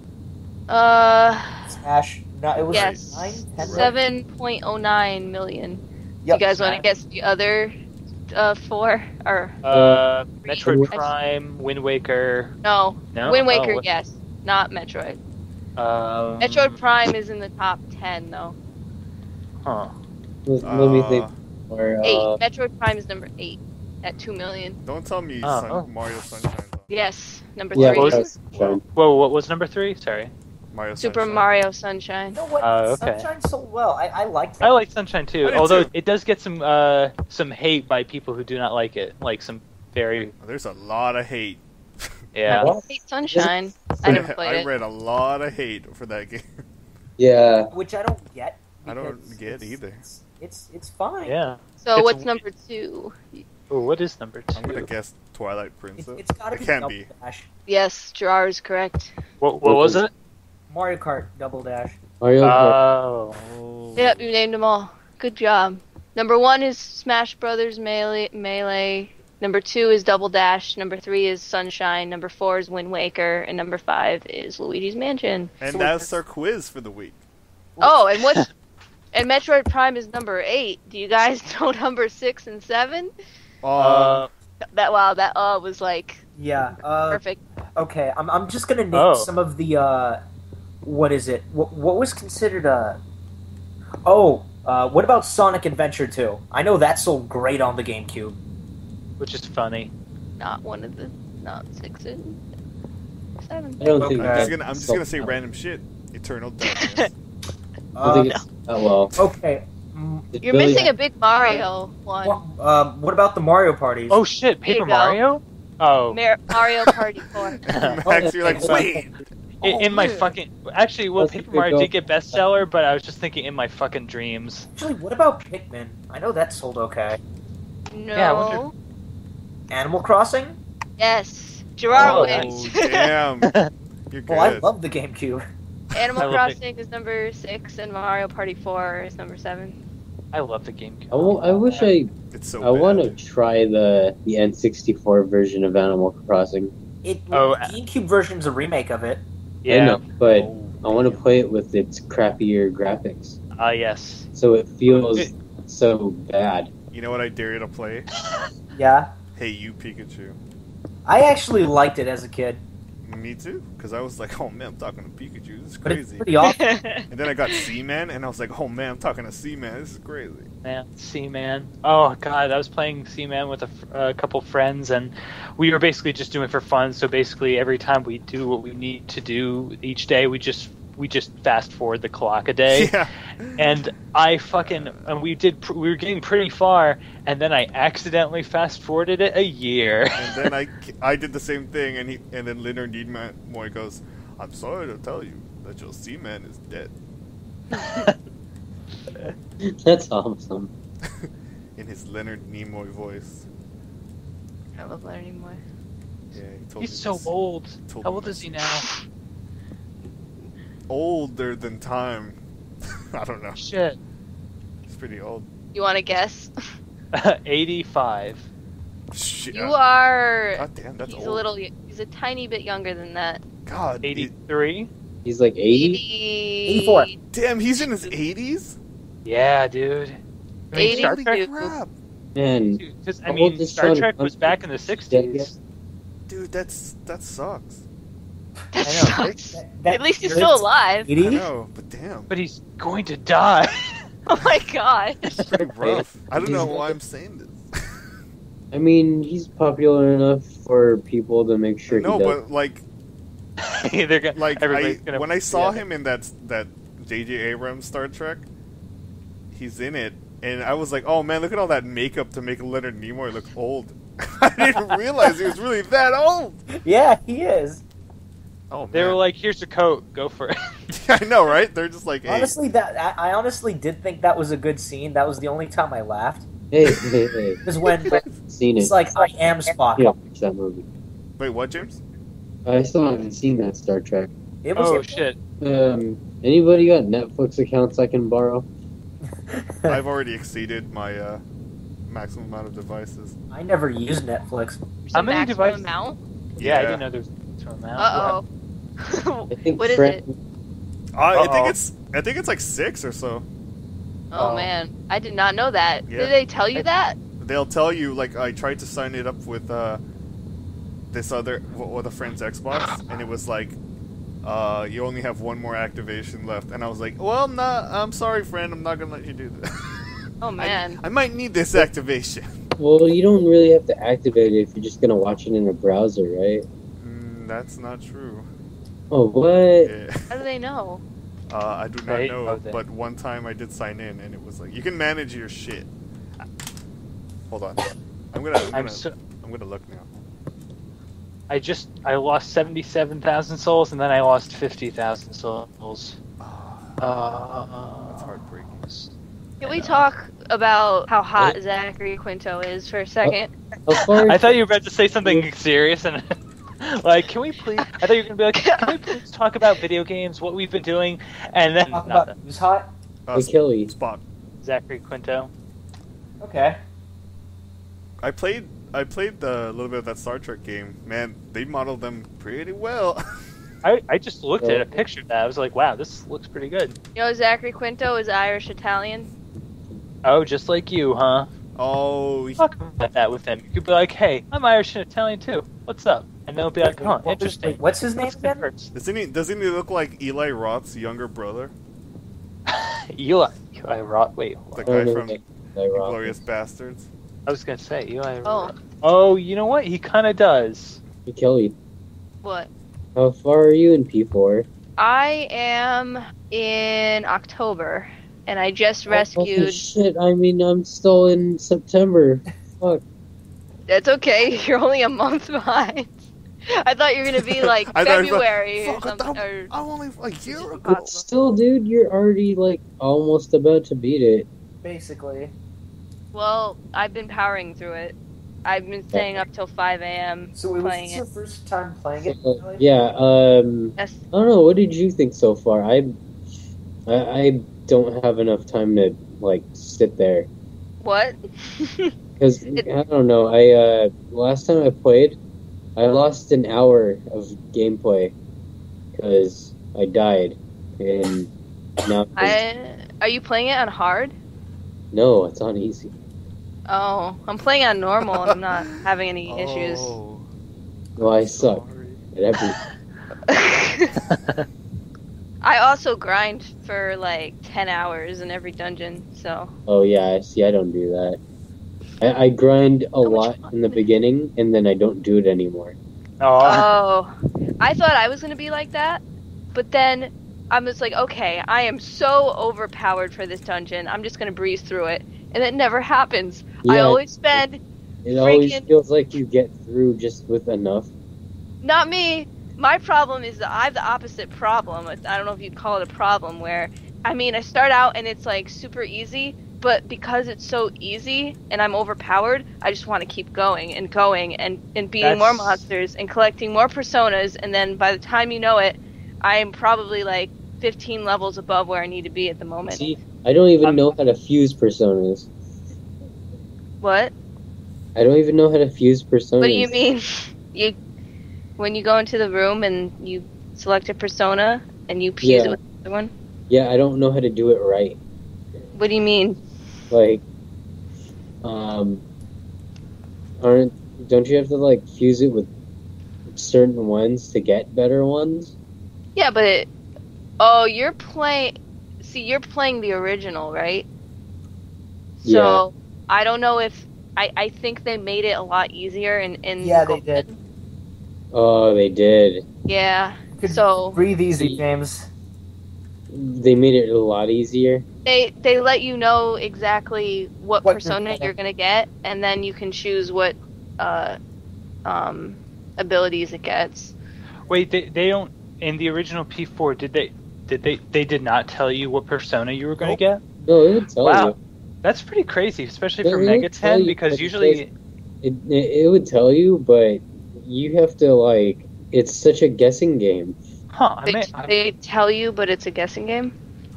Uh... Smash... No, it was yes, like seven point oh nine million. Yep. You guys want to guess the other uh, four or uh, Metroid Prime, Wind Waker? No, no? Wind Waker. Oh, yes, not Metroid. Um, Metroid Prime is in the top ten though. Huh. Let uh, me think. Or, uh, eight. Metroid Prime is number eight at two million. Don't tell me uh, Sun oh. Mario Sunshine. Yes, number yeah, three. Was, whoa, what was number three? Sorry. Mario Super Sunshine. Mario Sunshine. No, what? Uh, okay. Sunshine sold well. I, I liked it. I like Sunshine too, although too. it does get some uh, some hate by people who do not like it. Like some very. There's a lot of hate. Yeah. I hate Sunshine. I never played I it. I read a lot of hate for that game. Yeah. Which I don't get. I don't get either. It's it's, it's fine. Yeah. So it's what's number two? Oh, what is number two? I'm gonna guess Twilight Princess. It, it's gotta it be. It can't be. Dash. Yes, Gerard is correct. What what was it? Mario Kart Double Dash. Mario Kart. Oh. Yep, you named them all. Good job. Number one is Smash Brothers Melee. Melee. Number two is Double Dash. Number three is Sunshine. Number four is Wind Waker. And number five is Luigi's Mansion. And so that's our quiz for the week. Oh, and what's... and Metroid Prime is number eight. Do you guys know number six and seven? Uh... That, wow, that uh was like... Yeah. Uh, perfect. Okay, I'm, I'm just gonna name oh. some of the... uh. What is it? What, what was considered a... Oh, uh, what about Sonic Adventure two? I know that sold great on the GameCube. Which is funny. not one of the, not six and seven. I don't okay. think I'm just gonna, I'm just gonna say up. random shit. Eternal Darkness. uh, no. Oh well. Okay. It's You're really missing a big Mario one. Well, uh, what about the Mario parties? Oh shit, Paper Mario? Oh. Mar Mario Party four. Max, you're like, wait! In, in my fucking... Actually, well, Paper Mario did get bestseller, but I was just thinking in my fucking dreams. Actually, what about Pikmin? I know that sold okay. No. Yeah, I wonder... Animal Crossing? Yes. Gerard oh, wins. Damn. You're good. Well, I love the GameCube. Animal Crossing is number six, and Mario Party four is number seven. I love the GameCube. Oh, I wish I... It's so I bad. want to try the, the N sixty-four version of Animal Crossing. It, oh, the GameCube version is a remake of it. Yeah, I know, but oh, I want to play it with its crappier graphics. Ah, uh, yes. So it feels it, so bad. You know what I dare you to play? Yeah? Hey, you Pikachu. I actually liked it as a kid. Me too, because I was like, oh man, I'm talking to Pikachu, this is crazy. It's pretty awesome. And then I got C-Man, and I was like, oh man, I'm talking to C-Man, this is crazy. Man, C-Man. Oh god, I was playing C-Man with a uh, couple friends, and we were basically just doing it for fun, so basically every time we do what we need to do each day, we just we just fast forward the clock a day. Yeah. And I fucking, and we did, we were getting pretty far, and then I accidentally fast forwarded it a year. And then I, I did the same thing, and he, and then Leonard Nimoy goes, I'm sorry to tell you that your C-Man is dead. That's awesome. In his Leonard Nimoy voice. I love Leonard Nimoy. Yeah, he told He's so this. old. He How old is he now? Older than time. I don't know. Shit. It's pretty old. You want to guess? eighty-five. Shit. You are... God damn, that's he's old. A little... He's a tiny bit younger than that. God. eighty-three? He's like eighty? eighty-four. Damn, he's in his eighties? Yeah, dude. I mean, Star Trek? Crap. Man. Dude, just, I mean, Star Trek was back in the sixties. Dude, that's that sucks. That sucks. That, that, At least he's still alive. I know, but damn. But he's going to die. Oh my god. It's pretty rough. I don't know why I'm saying this. I mean, he's popular enough for people to make sure. No, he does. but like, they're gonna, like I, gonna, when I saw yeah. him in that that J J Abrams Star Trek, he's in it, and I was like, oh man, look at all that makeup to make Leonard Nimoy look old. I didn't realize he was really that old. Yeah, he is. Oh, they were like, "Here's your coat, go for it." I know, right? They're just like, hey. honestly, that I, I honestly did think that was a good scene. That was the only time I laughed. Hey, hey, hey! Because when seen it's it. like I am Spock. Yeah, that movie. Wait, what, James? I still haven't seen that Star Trek. It was oh shit! Um, anybody got Netflix accounts I can borrow? I've already exceeded my uh, maximum amount of devices. I never use Netflix. How many devices? Amount? Yeah, yeah, I didn't know there's maximum amount. Uh oh. What is it? Uh, I think it's I think it's like six or so. Oh um, man, I did not know that. Yeah. Did they tell you that? They'll tell you. Like I tried to sign it up with uh, this other with a friend's Xbox, and it was like, uh, you only have one more activation left, and I was like, well, I'm not. I'm sorry, friend. I'm not gonna let you do this. Oh man, I, I might need this activation. Well, you don't really have to activate it if you're just gonna watch it in a browser, right? Mm, that's not true. Oh, what? Yeah. How do they know? Uh, I do not I know, but one time I did sign in, and it was like, you can manage your shit. Hold on. I'm gonna, I'm gonna, I'm so... I'm gonna look now. I just, I lost seventy-seven thousand souls, and then I lost fifty thousand souls. Uh, uh, that's heartbreaking. Can we talk about how hot what? Zachary Quinto is for a second? Uh, I thought you were about to say something serious, and... Like, can we please? I thought you were gonna be like, can we please talk about video games, what we've been doing, and then talk about who's hot? Uh, hey, Kelly. Spock. Zachary Quinto. Okay. I played. I played the little bit of that Star Trek game. Man, they modeled them pretty well. I I just looked at a picture of that. I was like, wow, this looks pretty good. You know, Zachary Quinto is Irish Italian. Oh, just like you, huh? Oh, he... talk about that with them. You could be like, hey, I'm Irish and Italian too. What's up? And they'll be like, huh, what interesting. Was, what's his name again? Doesn't he, doesn't he look like Eli Roth's younger brother? Eli, Eli Roth, wait. The guy from Glorious Bastards? I was going to say, Eli Roth. Oh, Oh, you know what? He kind of does. Hey, Kelly. What? How far are you in P four? I am in October, and I just rescued... Oh, shit, I mean, I'm still in September. Fuck. That's okay. You're only a month behind. I thought you were going to be, like, February or something. I'm, I'm only like a year ago. But still, dude, you're already, like, almost about to beat it. Basically. Well, I've been powering through it. I've been staying up till five A M So it was this your first time playing it? Really? Yeah, um... Yes. I don't know, what did you think so far? I, I... I don't have enough time to, like, sit there. What? Because, I don't know, I, uh... last time I played, I lost an hour of gameplay. Because I died. And now... I, are you playing it on hard? No, it's on easy. Oh, I'm playing on normal and I'm not having any oh, issues. Well, I suck at everything. I also grind for like ten hours in every dungeon, so... Oh yeah, see, I don't do that. I, I grind a How lot in the beginning and then I don't do it anymore. Oh. Oh, I thought I was going to be like that, but then I was like, okay, I am so overpowered for this dungeon, I'm just going to breeze through it. And it never happens. Yeah, I always spend... It freaking... always feels like you get through just with enough. Not me. My problem is that I have the opposite problem. I don't know if you'd call it a problem where... I mean, I start out and it's like super easy, but because it's so easy and I'm overpowered, I just want to keep going and going and, and beating That's... more monsters and collecting more personas. And then by the time you know it, I am probably like fifteen levels above where I need to be at the moment. See? I don't even um, know how to fuse personas. What? I don't even know how to fuse personas. What do you mean? You, when you go into the room and you select a persona and you fuse yeah. it with another one? Yeah, I don't know how to do it right. What do you mean? Like, um, aren't don't you have to like fuse it with certain ones to get better ones? Yeah, but it, oh, you're playing. See, you're playing the original, right? So, yeah. I don't know if... I, I think they made it a lot easier in... in yeah, Golden. They did. Oh, they did. Yeah, so... Breathe easy, James. They made it a lot easier? They they let you know exactly what, what persona you're going to get, and then you can choose what uh, um, abilities it gets. Wait, they, they don't... In the original P four, did they... Did they they did not tell you what persona you were going to nope. get? No, they didn't tell wow. you. That's pretty crazy, especially they, for Megaten, because usually... It, it, it would tell you, but you have to, like... It's such a guessing game. Huh. I they, mean, I, they tell you, but it's a guessing game?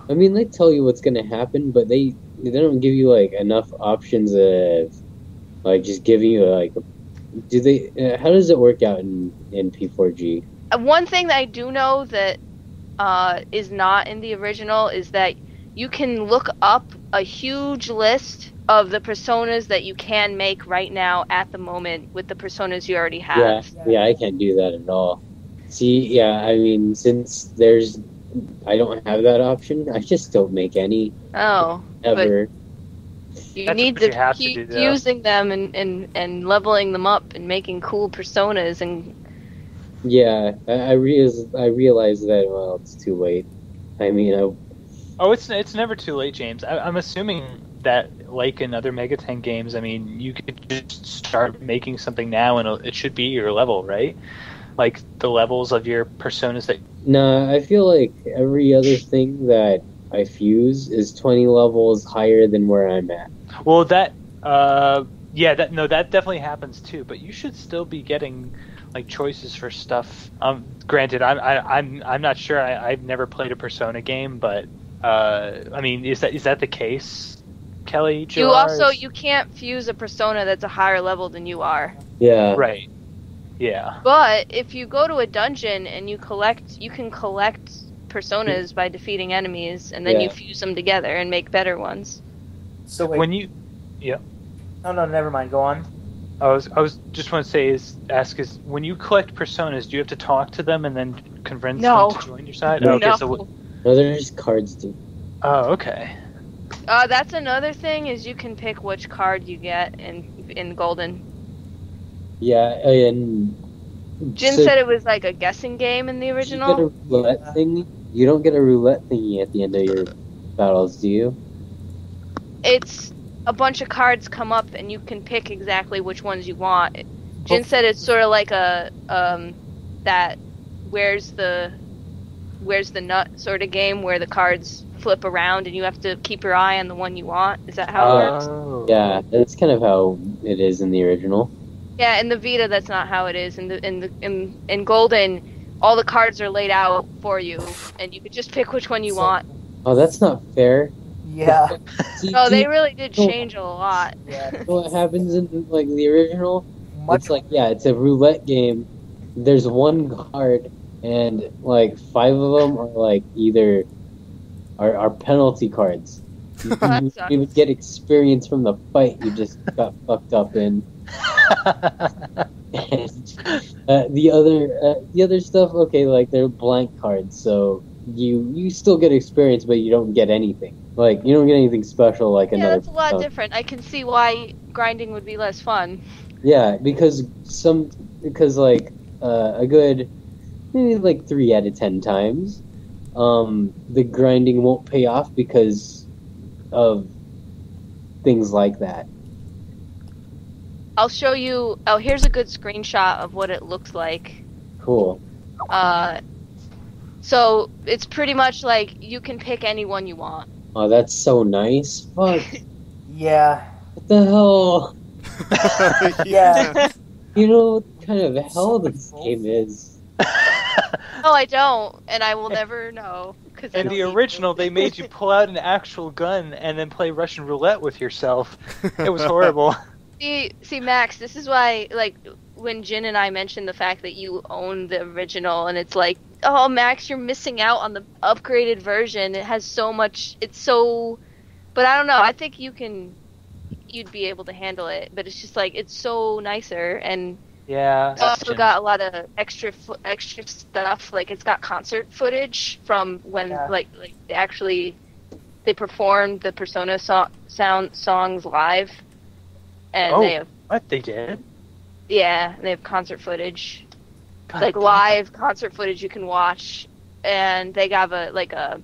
I mean, they tell you what's going to happen, but they, they don't give you, like, enough options of... Like, just giving you, like... Do they... Uh, how does it work out in, in P four G? One thing that I do know that... Uh, is not in the original is that you can look up a huge list of the personas that you can make right now at the moment with the personas you already have. Yeah, yeah, I can't do that at all. See, yeah, I mean, since there's... I don't have that option, I just don't make any. Oh. Ever. You That's need to you keep to do, using them and, and, and leveling them up and making cool personas and... Yeah, I, I realize I realized that. Well, it's too late. I mean, I... oh, it's it's never too late, James. I, I'm assuming that, like in other Megaten games, I mean, you could just start making something now, and it should be your level, right? Like the levels of your personas that. Nah, I feel like every other thing that I fuse is twenty levels higher than where I'm at. Well, that, uh, yeah, that no, that definitely happens too. But you should still be getting. Like choices for stuff. Um, granted, I'm I, I'm I'm not sure. I, I've never played a Persona game, but uh, I mean, is that is that the case, Kelly? Gerard? You also you can't fuse a Persona that's a higher level than you are. Yeah. Right. Yeah. But if you go to a dungeon and you collect, you can collect Personas by defeating enemies, and then yeah. you fuse them together and make better ones. So wait. when you, yeah. No, no, never mind. Go on. I was, I was just want to say is ask is when you collect personas, do you have to talk to them and then convince no. them to join your side? No, okay, no. So no, they're just cards, dude. Oh, okay. Uh, that's another thing is you can pick which card you get in in Golden. Yeah, and Jin so said it was like a guessing game in the original. You get a roulette thing. You don't get a roulette thingy at the end of your battles, do you? It's a bunch of cards come up, and you can pick exactly which ones you want. Jin oh. said it's sort of like a um, that where's the where's the nut sort of game where the cards flip around and you have to keep your eye on the one you want. Is that how it oh. works? Yeah, that's kind of how it is in the original. Yeah, in the Vita, that's not how it is. In the in the in, in Golden, all the cards are laid out for you, and you could just pick which one you so, want. Oh, that's not fair. Yeah. See, no, they really did change a lot. Yeah. What happens in like the original? Much it's like yeah, it's a roulette game. There's one card, and like five of them are like either are, are penalty cards. You, you, you would get experience from the fight you just got fucked up in. and, uh, the other uh, the other stuff, okay, like they're blank cards, so you you still get experience, but you don't get anything. Like you don't get anything special. Like yeah, another. Yeah, that's a lot um, different. I can see why grinding would be less fun. Yeah, because some because like uh, a good maybe like three out of ten times, um, the grinding won't pay off because of things like that. I'll show you. Oh, here's a good screenshot of what it looks like. Cool. Uh, so it's pretty much like you can pick any one you want. Oh, that's so nice. Fuck. Yeah. What the hell? yeah. You know what kind of hell this game is. No, I don't, and I will never know. In the original, they made you pull out an actual gun and then play Russian roulette with yourself. It was horrible. See, see, Max, this is why, like, when Jin and I mentioned the fact that you own the original, and it's like, oh, Max, you're missing out on the upgraded version. It has so much, it's so, but I don't know, I think you can, you'd be able to handle it, but it's just like, it's so nicer, and yeah, it's also got a lot of extra extra stuff, like, it's got concert footage from when, yeah. like, like, they actually, they performed the Persona so sound songs live. And oh, they have, what they did? Yeah, they have concert footage, God like live God. concert footage you can watch, and they have a like a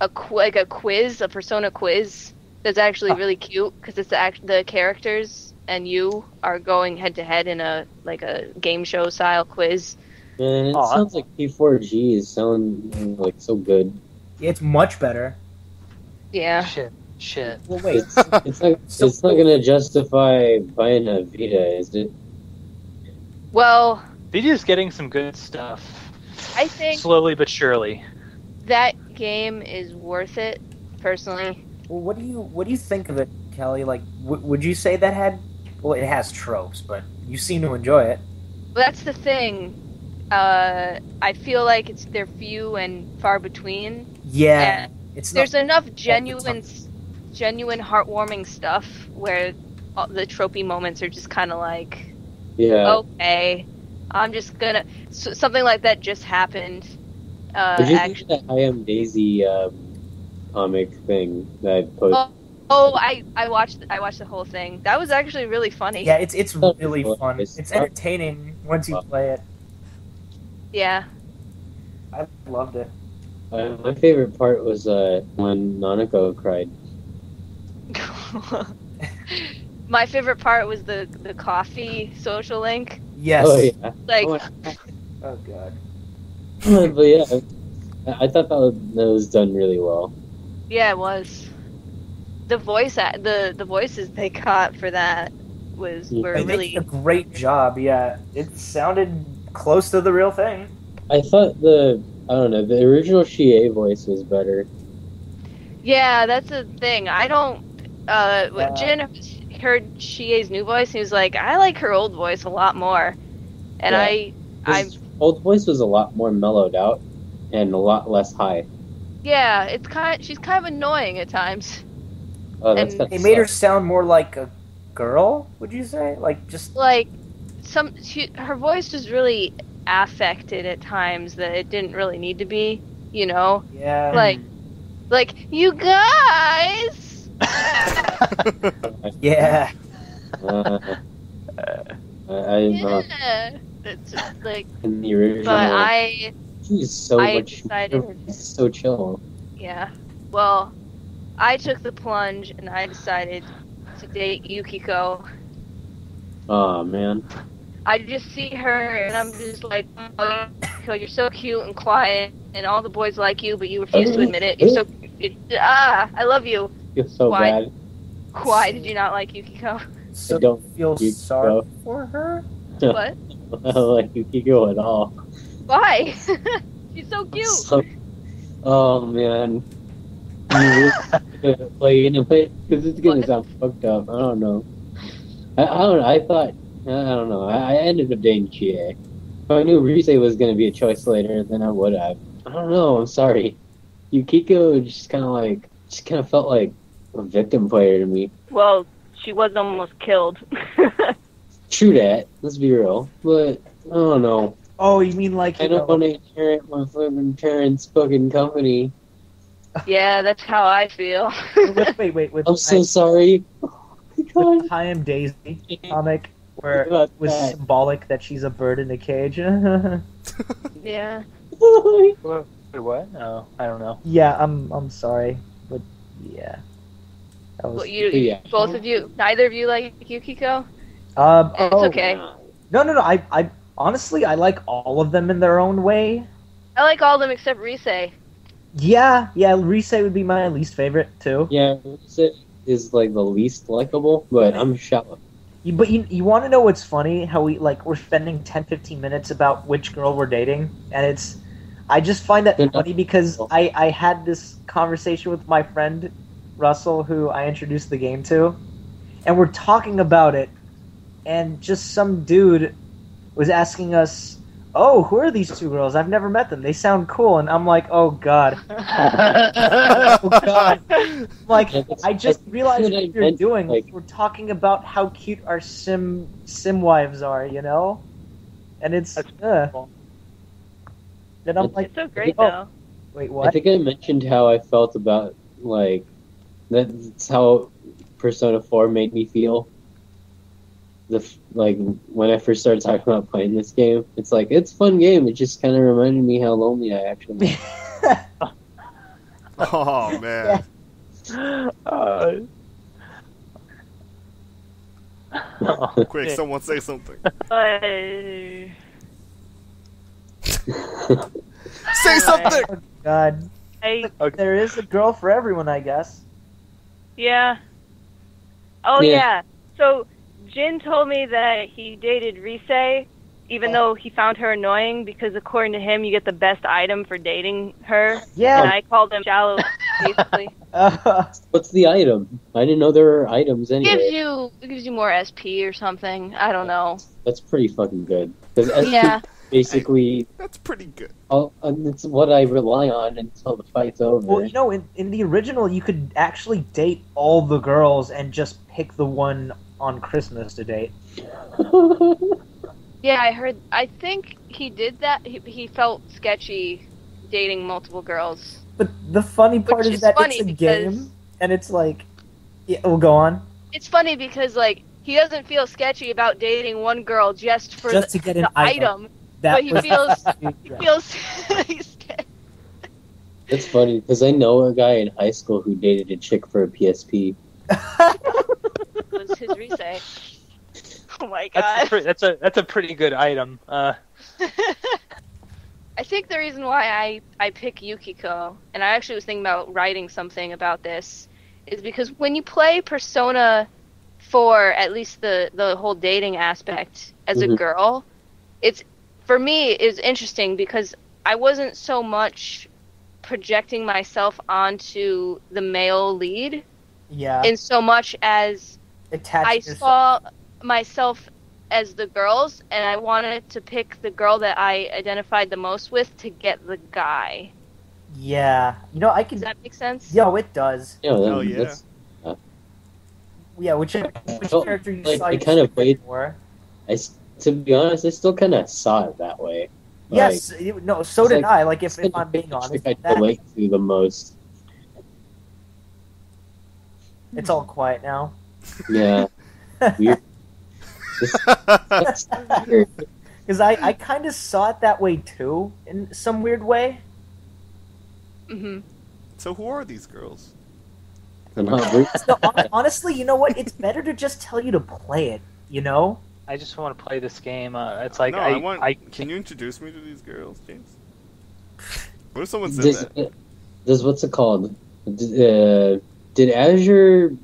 a like a quiz, a Persona quiz that's actually oh. really cute because it's the, the characters and you are going head to head in a like a game show style quiz. And it Aww. sounds like P four G is sounding like so good. It's much better. Yeah. Shit. Shit. Well, wait. It's, it's not, so, it's not gonna justify buying a Vita, is it? Well, Vita's getting some good stuff. I think slowly but surely. That game is worth it, personally. Well, what do you what do you think of it, Kelly? Like, w would you say that had? Well, it has tropes, but you seem to enjoy it. Well, that's the thing. Uh, I feel like it's they're few and far between. Yeah. And it's there's not, enough genuine. genuine heartwarming stuff where all the tropey moments are just kind of like yeah okay I'm just gonna so, something like that just happened. Uh, did you actually think that I Am Daisy um, comic thing that I posted? Oh, oh I, I watched I watched the whole thing. That was actually really funny. Yeah, it's it's really fun. It's entertaining once you play it. Yeah, I loved it. Uh, my favorite part was uh, when Nanako cried. My favorite part was the the coffee social link. Yes. Oh, yeah. Like. Oh god. But yeah, I thought that was, that was done really well. Yeah, it was. The voice, the the voices they caught for that was yeah. were really a great job. Yeah, it sounded close to the real thing. I thought the I don't know the original Shie voice was better. Yeah, that's the thing. I don't. Uh, yeah. Jin heard Shie's new voice, and he was like, I like her old voice a lot more. And yeah. I... His old voice was a lot more mellowed out, and a lot less high. Yeah, it's kind of, she's kind of annoying at times. Oh, that's and, It made her sound more like a girl, would you say? Like, just... Like, some, she, her voice was really affected at times that it didn't really need to be, you know? Yeah. Like, like you guys... yeah. Uh, I, I'm yeah. not. It's just like, in the original, but I, she's so I much decided, so chill. Yeah. Well, I took the plunge and I decided to date Yukiko. Oh man. I just see her and I'm just like, oh, Yukiko, you're so cute and quiet, and all the boys like you, but you refuse oh, to admit it. You're so it, ah, I love you. You're so why, bad. Why did you not like Yukiko? So I don't feel Yukiko. sorry for her. What? I don't like Yukiko at all. Why? She's so cute. So, oh man, you really play into it because it's gonna what? sound fucked up. I don't know. I, I don't. Know. I thought. I don't know. I, I ended up dating Chie. If I knew Rise was gonna be a choice later, then I would have. I don't know. I'm sorry. Yukiko just kind of like, just kind of felt like a victim player to me. Well, she was almost killed. True that. Let's be real. But I don't know. Oh, you mean like you I don't know. want to inherit my fucking parents' fucking company. Yeah, that's how I feel. wait, wait, wait. With I'm so I, sorry. With I Am Daisy comic, where it was that. symbolic that she's a bird in a cage. Yeah. What? Wait, what? No, I don't know. Yeah, I'm. I'm sorry, but yeah. That was, well, you, yeah. Both of you, neither of you like Yukiko. Um, it's oh, okay. No, no, no. I, I honestly, I like all of them in their own way. I like all of them except Rise. Yeah, yeah. Rise would be my least favorite too. Yeah, Rise is like the least likable, but I'm shallow. You, but you, you want to know what's funny? How we like we're spending ten, fifteen minutes about which girl we're dating, and it's I just find that funny because I, I had this conversation with my friend Russell, who I introduced the game to, and we're talking about it. And just some dude was asking us, oh, who are these two girls? I've never met them. They sound cool. And I'm like, oh, God. oh, God. Like, I just realized what you're doing. Like, we're talking about how cute our sim sim wives are, you know? And it's... Uh. And I'm like... It's so great, oh. though. Wait, what? I think I mentioned how I felt about, like... That's how Persona four made me feel. The, like when I first started talking about playing this game, it's like it's a fun game. It just kind of reminded me how lonely I actually was. Oh man! Yeah. Uh, oh, quick, someone say something. Say something. Oh, God, I... there is a girl for everyone, I guess. Yeah. Oh yeah. yeah. So. Jin told me that he dated Rise, even oh. though he found her annoying, because according to him, you get the best item for dating her. Yeah. And I called him shallow, basically. Uh, what's the item? I didn't know there were items anyway. It gives you, it gives you more S P or something. I don't know. That's pretty fucking good. Yeah. Basically, that's pretty good. I'll, and it's what I rely on until the fight's over. Well, you know, in, in the original, you could actually date all the girls and just pick the one on Christmas to date. Yeah, I heard. I think he did that. He, he felt sketchy dating multiple girls. But the funny part is, is that it's a game, and it's like, yeah, we'll go on. It's funny because like he doesn't feel sketchy about dating one girl just for just the, to get an the item, item that but he feels he feels. He's it's funny because I know a guy in high school who dated a chick for a P S P. Was his Rise. Oh my god. That's a, that's a that's a pretty good item. Uh. I think the reason why I I pick Yukiko, and I actually was thinking about writing something about this, is because when you play Persona four, at least the the whole dating aspect as mm-hmm. a girl, it's for me is interesting because I wasn't so much projecting myself onto the male lead. Yeah. In so much as Attach I yourself. saw myself as the girls, and I wanted to pick the girl that I identified the most with to get the guy. Yeah. You know, I can... Does that make sense? Yo, it does. Yeah, well, oh, yeah. That's, uh, yeah, which, which so, character you like, saw I kind of played for. I, to be honest, I still kind of saw it that way. Like, yes, it, no, so did like, I. Like, if, if I'm being honest. I relate to the most. It's all quiet now. Yeah. Weird. Because I, I kind of saw it that way too, in some weird way. Mm-hmm. So who are these girls? So, honestly, you know what? It's better to just tell you to play it, you know? I just want to play this game. Uh, it's like no, I, I, want, I can you introduce me to these girls, James? What if someone said does, that? Does what's it called? Uh, did Azure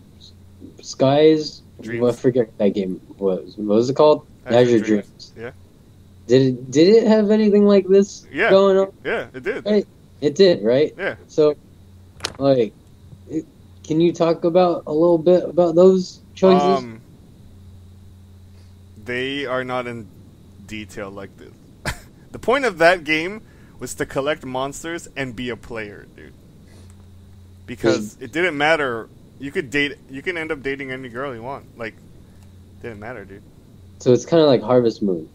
Skies? Dreams. Well, I forget what that game was. What was it called? Azure, Azure Dreams. Dreams. Yeah. Did it did it have anything like this yeah. going on? Yeah, it did. Right? It did, right? Yeah. So, like, it, can you talk about a little bit about those choices? Um, they are not in detail like this. The point of that game was to collect monsters and be a player, dude. Because it didn't matter. You could date. You can end up dating any girl you want. Like, didn't matter, dude. So it's kind of like Harvest Moon.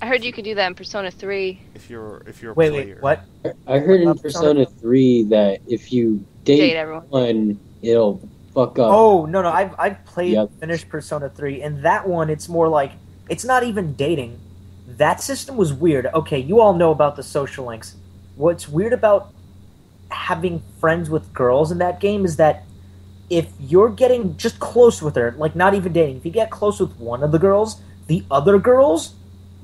I heard you could do that in Persona three. If you're, if you're a wait, player. Wait, what? I heard in Persona three that if you date, date everyone. one, it'll fuck up. Oh no, no, I've I've played yep. finished Persona three, and that one, it's more like it's not even dating. That system was weird. Okay, you all know about the social links. What's weird about having friends with girls in that game is that if you're getting just close with her, like not even dating, if you get close with one of the girls, the other girls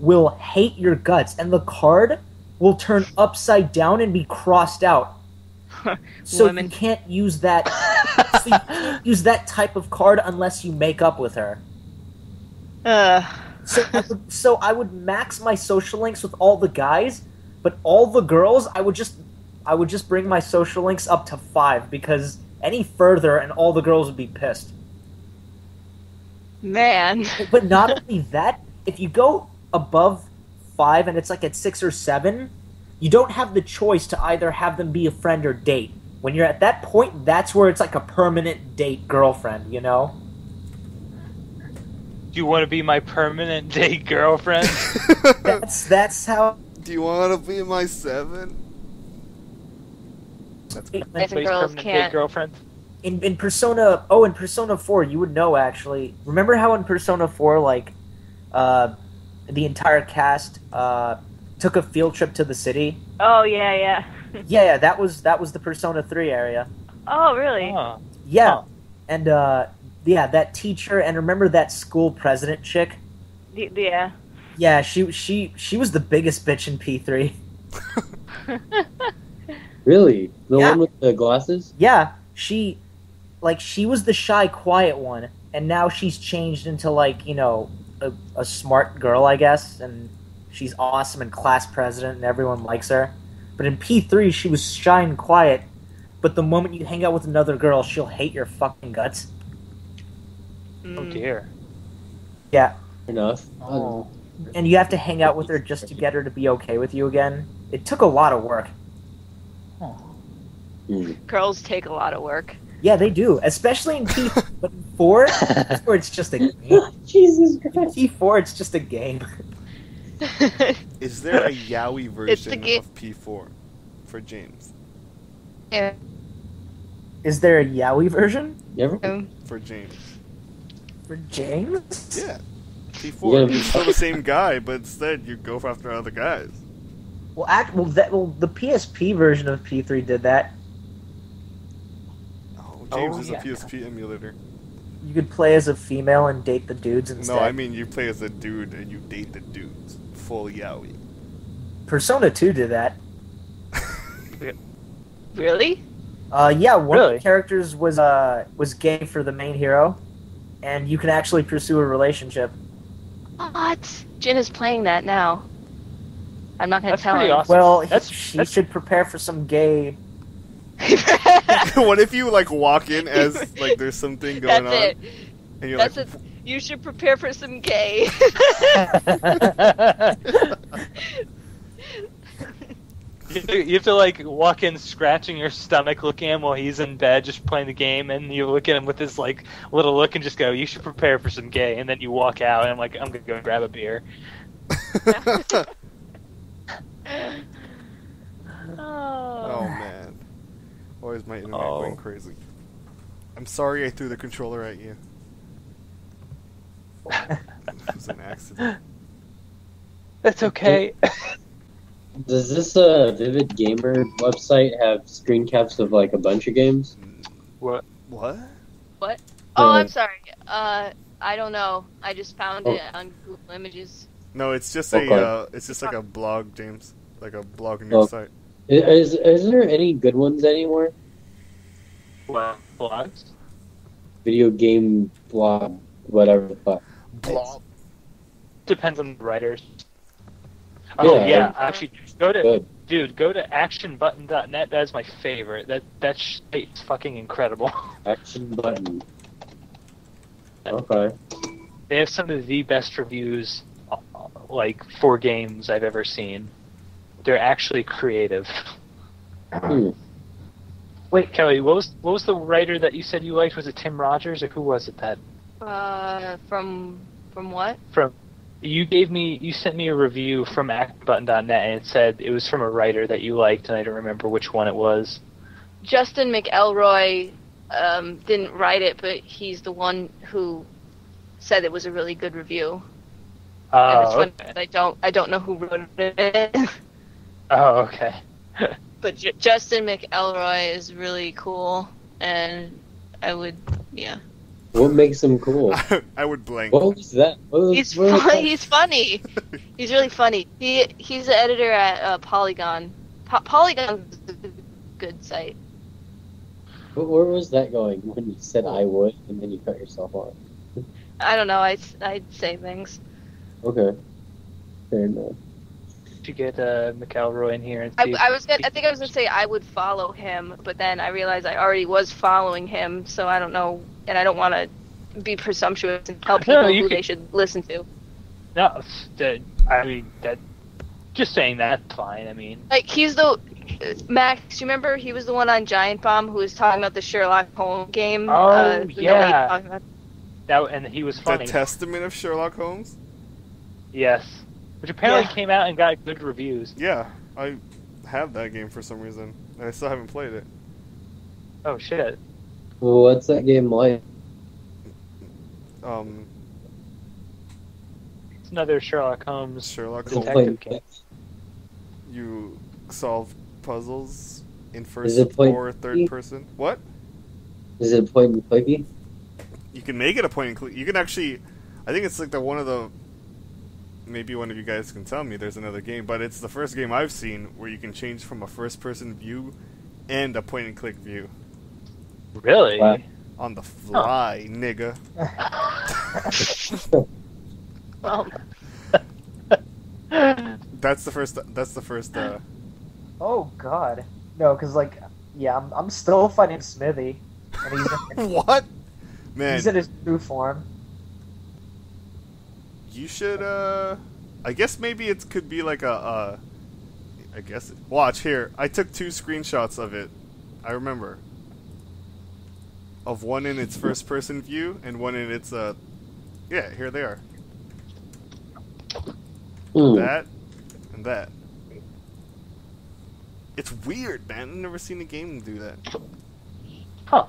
will hate your guts, and the card will turn upside down and be crossed out. So Women. you can't use that. So you can't use that type of card unless you make up with her. Uh. So I would, so I would max my social links with all the guys, but all the girls, I would just. I would just bring my social links up to five, because any further and all the girls would be pissed. Man. But not only that, if you go above five and it's like at six or seven, you don't have the choice to either have them be a friend or date. When you're at that point, that's where it's like a permanent date girlfriend, you know? Do you want to be my permanent date girlfriend? that's, that's how... Do you want to be my seven? That's cool. Guys and girls can't. In, in Persona, oh, in Persona four, you would know actually. Remember how in Persona four, like, uh, the entire cast uh, took a field trip to the city? Oh yeah, yeah. yeah, yeah, that was that was the Persona three area. Oh really? Huh. Yeah, huh. and uh, yeah, that teacher, and remember that school president chick? The, the, yeah. Yeah, she she she was the biggest bitch in P three. Really? The yeah. one with the glasses? Yeah. She, like, she was the shy, quiet one, and now she's changed into, like, you know, a, a smart girl, I guess, and she's awesome and class president, and everyone likes her. But in P three, she was shy and quiet, but the moment you hang out with another girl, she'll hate your fucking guts. Mm. Oh, dear. Yeah. Enough. Oh. And you have to hang out with her just to get her to be okay with you again. It took a lot of work. Mm. Girls take a lot of work. Yeah, they do. Especially in T four, where it's just a game. Jesus Christ. In T four, it's just a game. Is there a yaoi version of P four for James? Yeah. Is there a yaoi version? Never. No. For James. For James? Yeah. P four, yeah. You're still the same guy, but instead you go after other guys. Well, act, well, that, well, the P S P version of P three did that. Oh, James oh, is yeah. a P S P emulator. You could play as a female and date the dudes instead. No, I mean you play as a dude and you date the dudes. Full yaoi. Persona two did that. Really? Uh, yeah, one really? of the characters was, uh, was gay for the main hero, and you can actually pursue a relationship. What? Jin is playing that now. I'm not going to tell you. Awesome. Well, that's, he, she that's... should prepare for some gay... What if you, like, walk in as, like, there's something going that's on? It. And you're that's like... it. You should prepare for some gay. You have to, like, walk in scratching your stomach, look at him while he's in bed just playing the game, and you look at him with this, like, little look and just go, you should prepare for some gay, and then you walk out, and I'm like, I'm going to go grab a beer. Oh. Oh man. Why is my internet oh. going crazy? I'm sorry I threw the controller at you. It was an accident. That's okay. Does this uh, Vivid Gamer website have screen caps of like a bunch of games? What? What? What? Oh, uh, I'm sorry. Uh, I don't know. I just found oh. it on Google Images. No, it's just okay. a. Uh, it's just like a blog, James. Like a blog news oh. site. Is is there any good ones anywhere? What? Blogs? Video game blog, whatever the fuck. Blog. Depends on the writers. Oh yeah, yeah. actually, go to good. dude, go to action button dot net. That's my favorite. That that site's fucking incredible. Action Button. Okay. They have some of the best reviews, like for games I've ever seen. They're actually creative. Hmm. Wait, Kelly, what was what was the writer that you said you liked? Was it Tim Rogers or who was it that? Uh, from from what? From. You gave me, you sent me a review from action button dot net, and it said it was from a writer that you liked, and I don't remember which one it was. Justin McElroy um, didn't write it, but he's the one who said it was a really good review. Oh, and it's funny, okay. I don't, I don't know who wrote it. Oh, okay. But J Justin McElroy is really cool, and I would, yeah. What makes him cool? I would blank. What was that? What was, he's what was that? He's funny. He's really funny. He he's the editor at uh, Polygon. Po Polygon's a good site. But where was that going when you said I would and then you cut yourself off? I don't know. I I say things. Okay. Fair enough. Did you get uh, McElroy in here? And I, I was. Gonna, I think I was gonna say I would follow him, but then I realized I already was following him, so I don't know. And I don't want to be presumptuous and tell people no, who could. they should listen to. No, the, I mean, that, just saying that's fine, I mean. Like, he's the, Max, you remember he was the one on Giant Bomb who was talking about the Sherlock Holmes game? Oh, uh, yeah. You know that, and he was funny. The Testament of Sherlock Holmes? Yes. Which apparently yeah. came out and got good reviews. Yeah, I have that game for some reason, and I still haven't played it. Oh, shit. Well, what's that game like? Um, it's another Sherlock Holmes Sherlock detective game. You solve puzzles in first or third person. What? Is it a point and clicky? You can make it a point and clicky. You can actually, I think it's like the one of the. Maybe one of you guys can tell me. There's another game, but it's the first game I've seen where you can change from a first person view and a point and click view. Really? Wow. On the fly, huh. nigga. Well, that's the first. That's the first. Uh... Oh God, no! Because like, yeah, I'm I'm still fighting Smithy. And he's in what? Man, he's in his true form. You should. Uh, I guess maybe it could be like a. Uh, I guess it... watch here. I took two screenshots of it. I remember. Of one in its first-person view and one in its, uh, yeah, here they are. Ooh. That and that. It's weird, man. I've never seen a game do that. Huh?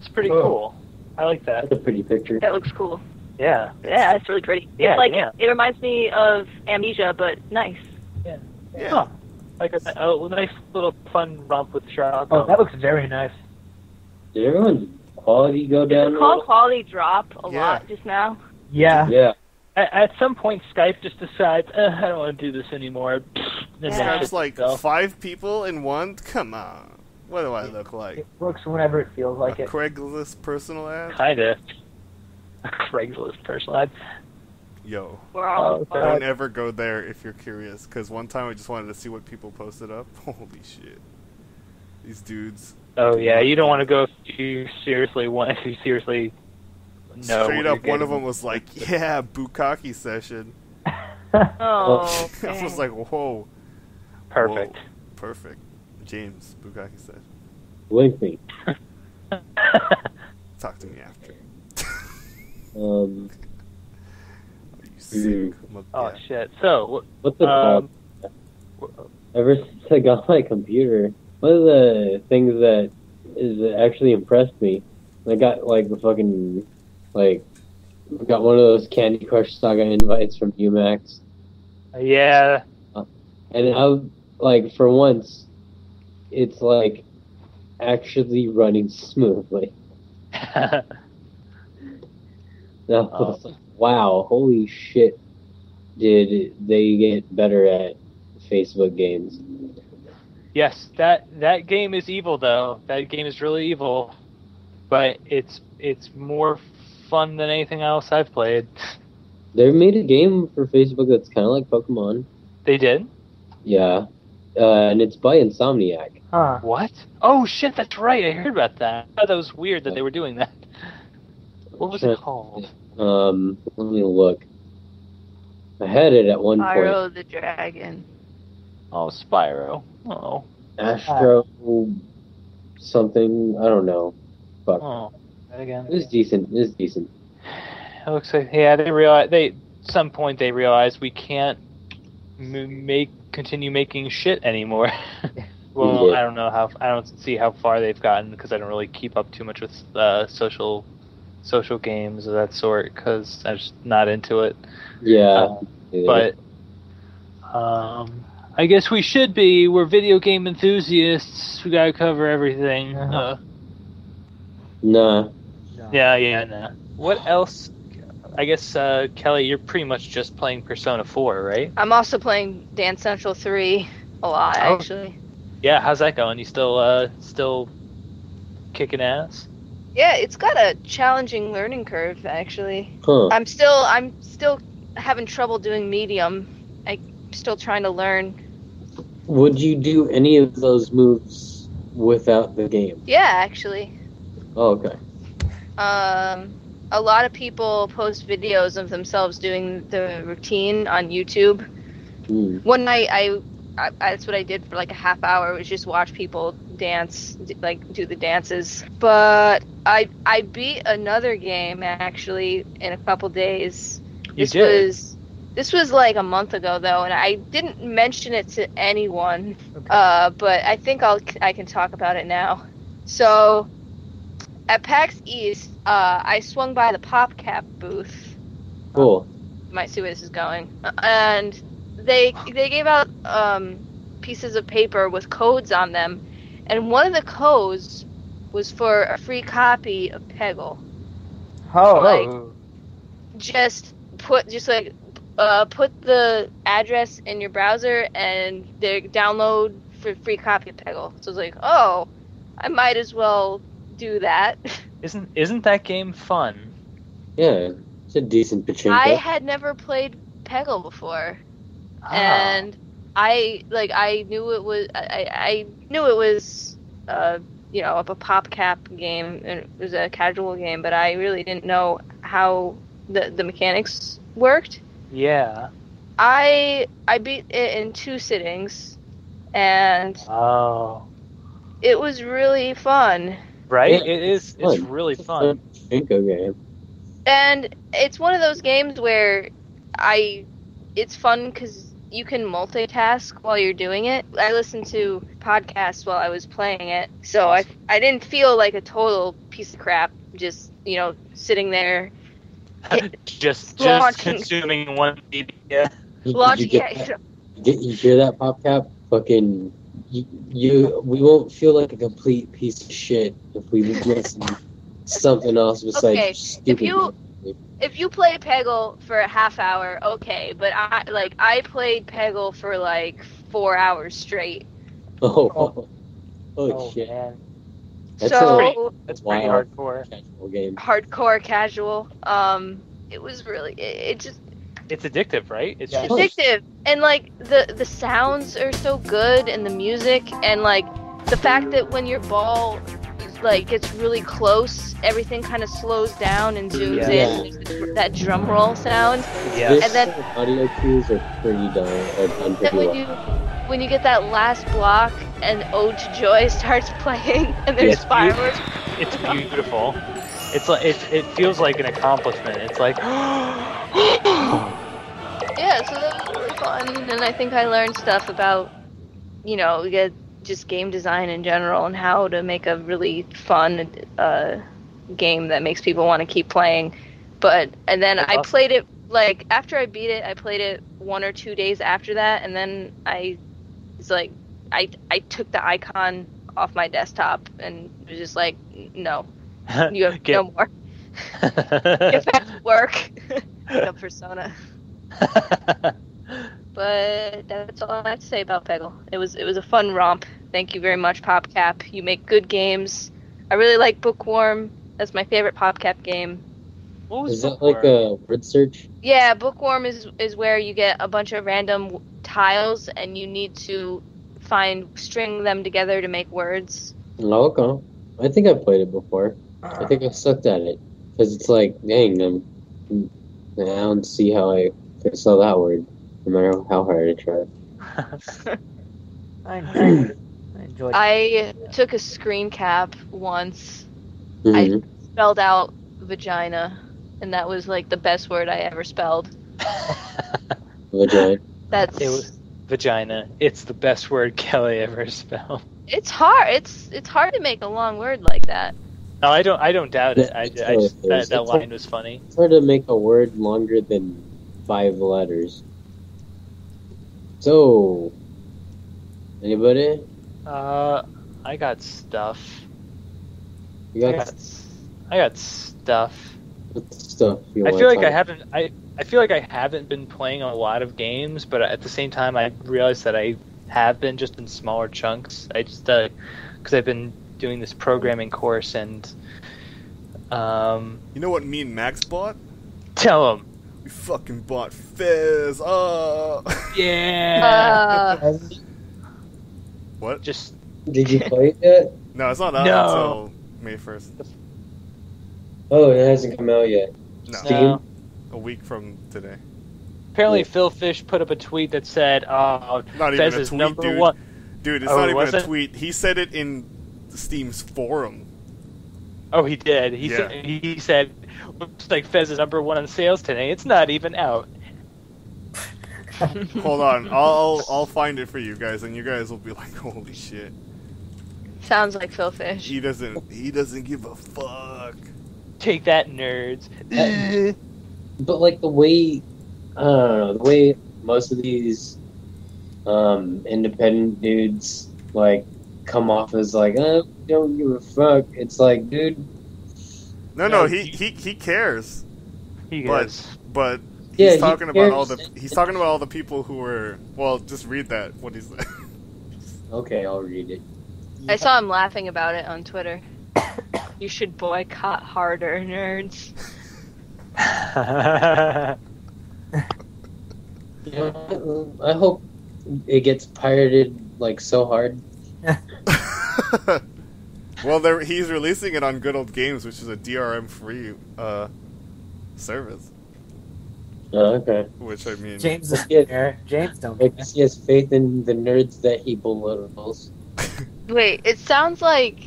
It's pretty Whoa. cool. I like that. That's a pretty picture. That looks cool. Yeah. Yeah, it's really pretty. Yeah, it's like yeah. it reminds me of Amnesia, but nice. Yeah. Yeah. Huh. Like a, a nice little fun romp with Sherlock. Oh, that looks very nice. Did everyone's quality go down? Did the call quality drop a yeah. lot just now? Yeah. Yeah. At, at some point, Skype just decides, eh, I don't want to do this anymore. Yeah. It's like go. five people in one. Come on, what do I look like? It works whenever it feels like a it. Craigslist personal ad. Kinda. A Craigslist personal ad. Yo. We're all oh, don't ever go there if you're curious, because one time I just wanted to see what people posted up. Holy shit. These dudes. Oh yeah, you don't want to go if you seriously want if you seriously know. Straight up, one of them was like, "Yeah, bukkake session." Oh, I was like, "Whoa, perfect, Whoa. perfect." James, bukkake session. Link me. Talk to me after. um. Are you sick? Oh yeah. shit! So what the um, fuck? Ever since I got my computer. One of the things that is that actually impressed me, I got like the fucking like We got one of those Candy Crush Saga invites from you, Max. Yeah. And I like, for once, it's like actually running smoothly. No, oh. It's like, wow, holy shit! Did they get better at Facebook games? Yes, that that game is evil though. That game is really evil, but it's it's more fun than anything else I've played. They made a game for Facebook that's kind of like Pokemon. They did? Yeah, uh, and it's by Insomniac. Huh. What? Oh shit, that's right. I heard about that. I thought that was weird that they were doing that. What was it called? Um, let me look. I had it at one point. Spyro the Dragon. Oh, Spyro. Oh. Astro something. I don't know. Fuck. Oh, that again. It was decent. It was decent. It looks like, yeah, they realize they some point they realized we can't m- make continue making shit anymore. Well, yeah. I don't know how I don't see how far they've gotten because I don't really keep up too much with uh, social social games of that sort because I'm just not into it. Yeah. Um, but um, I guess we should be. We're video game enthusiasts. We gotta cover everything. Uh, nah. Yeah, yeah, nah. What else? I guess, uh, Kelly, you're pretty much just playing Persona four, right? I'm also playing Dance Central three a lot, oh. actually. Yeah, how's that going? You still, uh, still kicking ass? Yeah, it's got a challenging learning curve, actually. Huh. I'm still, I'm still having trouble doing medium. I'm still trying to learn. Would you do any of those moves without the game? Yeah, actually. Oh, okay. Um, a lot of people post videos of themselves doing the routine on YouTube. Mm. One night, I, I, that's what I did for like a half hour, was just watch people dance, like do the dances. But I I beat another game actually in a couple days. You this did. was this was like a month ago though, and I didn't mention it to anyone. Okay. Uh, but I think I'll I can talk about it now. So at PAX East, uh, I swung by the PopCap booth. Cool. Um, you might see where this is going. And they they gave out um, pieces of paper with codes on them. And one of the codes was for a free copy of Peggle. Oh. Like, just put just like uh, put the address in your browser and they download for free copy of Peggle. So it's like, oh, I might as well do that. Isn't isn't that game fun? Yeah, it's a decent pachinko. I had never played Peggle before, ah. and I like I knew it was I, I knew it was uh you know a pop cap game and it was a casual game, but I really didn't know how the the mechanics worked. Yeah, I I beat it in two sittings, and oh, it was really fun. Right? Yeah, it is. It's, it's really fun. Pachinko game. And it's one of those games where I, it's fun because you can multitask while you're doing it. I listened to podcasts while I was playing it, so I, I didn't feel like a total piece of crap just, you know, sitting there. just just launching, consuming one media. Launching, you, yeah, you, know. you hear that, PopCap? Fucking... You, you, we won't feel like a complete piece of shit if we miss something else besides okay. stupid. If you if you play Peggle for a half hour, okay, but I like I played Peggle for like four hours straight. Oh, oh, oh, oh shit! Man. That's so pretty, that's pretty wild, hardcore. Casual game. Hardcore casual. Um, it was really it, it just. It's addictive, right? It's yeah. addictive, and like the the sounds are so good, and the music, and like the fact that when your ball like gets really close, everything kind of slows down and zooms yeah. in. That drum roll sound. Yeah. This and then audio cues are pretty dumb. Are then when well. you when you get that last block, and Ode to Joy starts playing, and there's yeah, fireworks. It's beautiful. It's like it, it feels like an accomplishment. It's like. Yeah, so that was really fun, and I think I learned stuff about, you know, just game design in general and how to make a really fun uh, game that makes people want to keep playing. But and then I played it like after I beat it, I played it one or two days after that, and then I it's like I I took the icon off my desktop and was just like, no, you have no more. Get back to work. No Persona. But that's all I have to say about Peggle. It was it was a fun romp. Thank you very much, PopCap. You make good games. I really like Bookworm. That's my favorite PopCap game. What was is that Bookworm? Like a word search? Yeah, Bookworm is is where you get a bunch of random tiles and you need to find string them together to make words. Loco. I think I've played it before. I think I sucked at it because it's like, dang, I'm, I don't see how I saw that word. No matter how hard I tried. I enjoyed it. I, enjoyed it. I yeah. took a screen cap once. Mm-hmm. I spelled out vagina, and that was like the best word I ever spelled. Vagina. That's it was vagina. It's the best word Kelly ever spelled. It's hard. It's it's hard to make a long word like that. No, I don't. I don't doubt it. I, I just, that that line was funny. It's hard to make a word longer than five letters. So, anybody? Uh, I got stuff. You got I got, st- I got stuff. What stuff? You I feel like talk? I haven't. I I feel like I haven't been playing a lot of games, but at the same time, I realized that I have been just in smaller chunks. I just uh, because I've been doing this programming course and um. You know what me and Max bought? Tell him. We fucking bought Fizz. Oh yeah. Uh, what? Just did you play it yet? No, it's not out no. until May first. Oh, it hasn't come out yet. No. no. A week from today. Apparently, yeah. Phil Fish put up a tweet that said, "Oh, not Fez even a tweet, is number dude. one." Dude, it's oh, not even a tweet. It? He said it in Steam's forum. Oh, he did. He yeah. said. He said. Looks like Fez is number one on sales today. It's not even out. Hold on, I'll I'll find it for you guys, and you guys will be like, "Holy shit!" Sounds like Phil Fish. He doesn't. He doesn't give a fuck. Take that, nerds. That, but like the way, I don't know, the way most of these um, independent dudes like come off as like, "I don't give a fuck." It's like, dude. No, no, no, he he he cares. He cares. But but he's yeah, talking he about all the he's talking about all the people who were well, just read that what he's like. Okay, I'll read it. I saw him laughing about it on Twitter. You should boycott harder, nerds. Yeah, I hope it gets pirated like so hard. Well, he's releasing it on Good Old Games, which is a D R M-free uh, service. Oh, okay. Which, I mean... James is there. James don't care. He has faith in the nerds that he belitles. Wait, it sounds like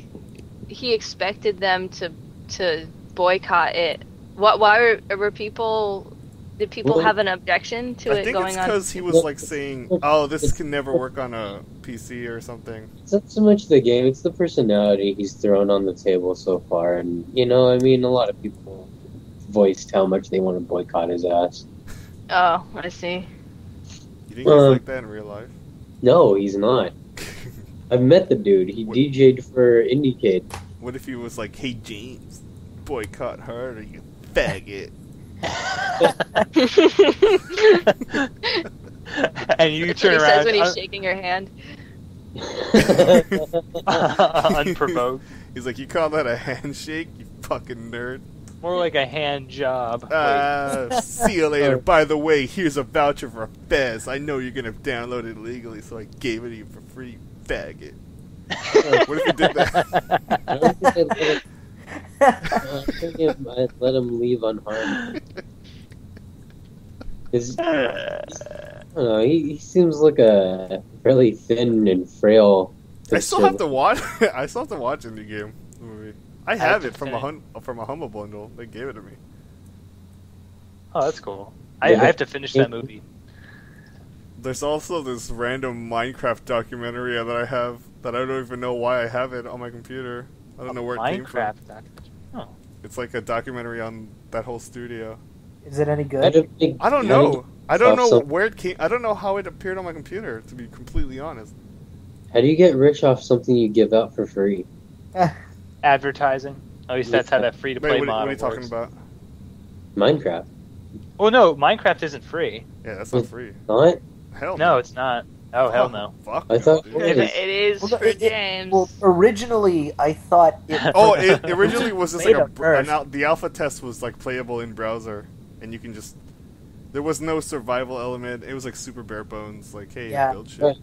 he expected them to to boycott it. What? Why were, were people... Did people well, have an objection to I it going on? I think it's because he was, like, saying, oh, this can never work on a P C or something. It's not so much the game. It's the personality he's thrown on the table so far. And, you know, I mean, a lot of people voiced how much they want to boycott his ass. Oh, I see. You think he's um, like that in real life? No, he's not. I've met the dude. He what, D J'd for IndieCade. What if he was like, hey, James, boycott harder, you faggot. And you turn he around. He says when he's uh, shaking your hand. Unprovoked. He's like, "You call that a handshake, you fucking nerd?" More like a hand job. Uh, see you later. By the way, here's a voucher for Fez. I know you're gonna download it illegally, so I gave it to you for free, you faggot. What if you did that? uh, I think it might let him leave unharmed. He's, I don't know, he, he seems like a really thin and frail. I still have to watch. I still have to watch Indie Game movie. I have it from a hun- from a Humble Bundle. They gave it to me. Oh, that's cool. I, I have to finish that movie. There's also this random Minecraft documentary that I have that I don't even know why I have it on my computer. I don't know where it Minecraft. came from. Oh. It's like a documentary on that whole studio. Is it any good? I don't, think, I don't know. I don't know where it came. I don't know how it appeared on my computer, to be completely honest. How do you get rich off something you give out for free? Advertising. At least that's how that free-to-play model works. What are you talking about? Minecraft. Well, no, Minecraft isn't free. Yeah, that's not free. Not? Hell no. No, it's not. Oh, hell no. Fuck. I thought it is for James. Well, originally, I thought it... Oh, it originally was just like a... An al the alpha test was like playable in browser, and you can just... There was no survival element. It was like super bare bones. Like, hey, yeah. build shit. Right.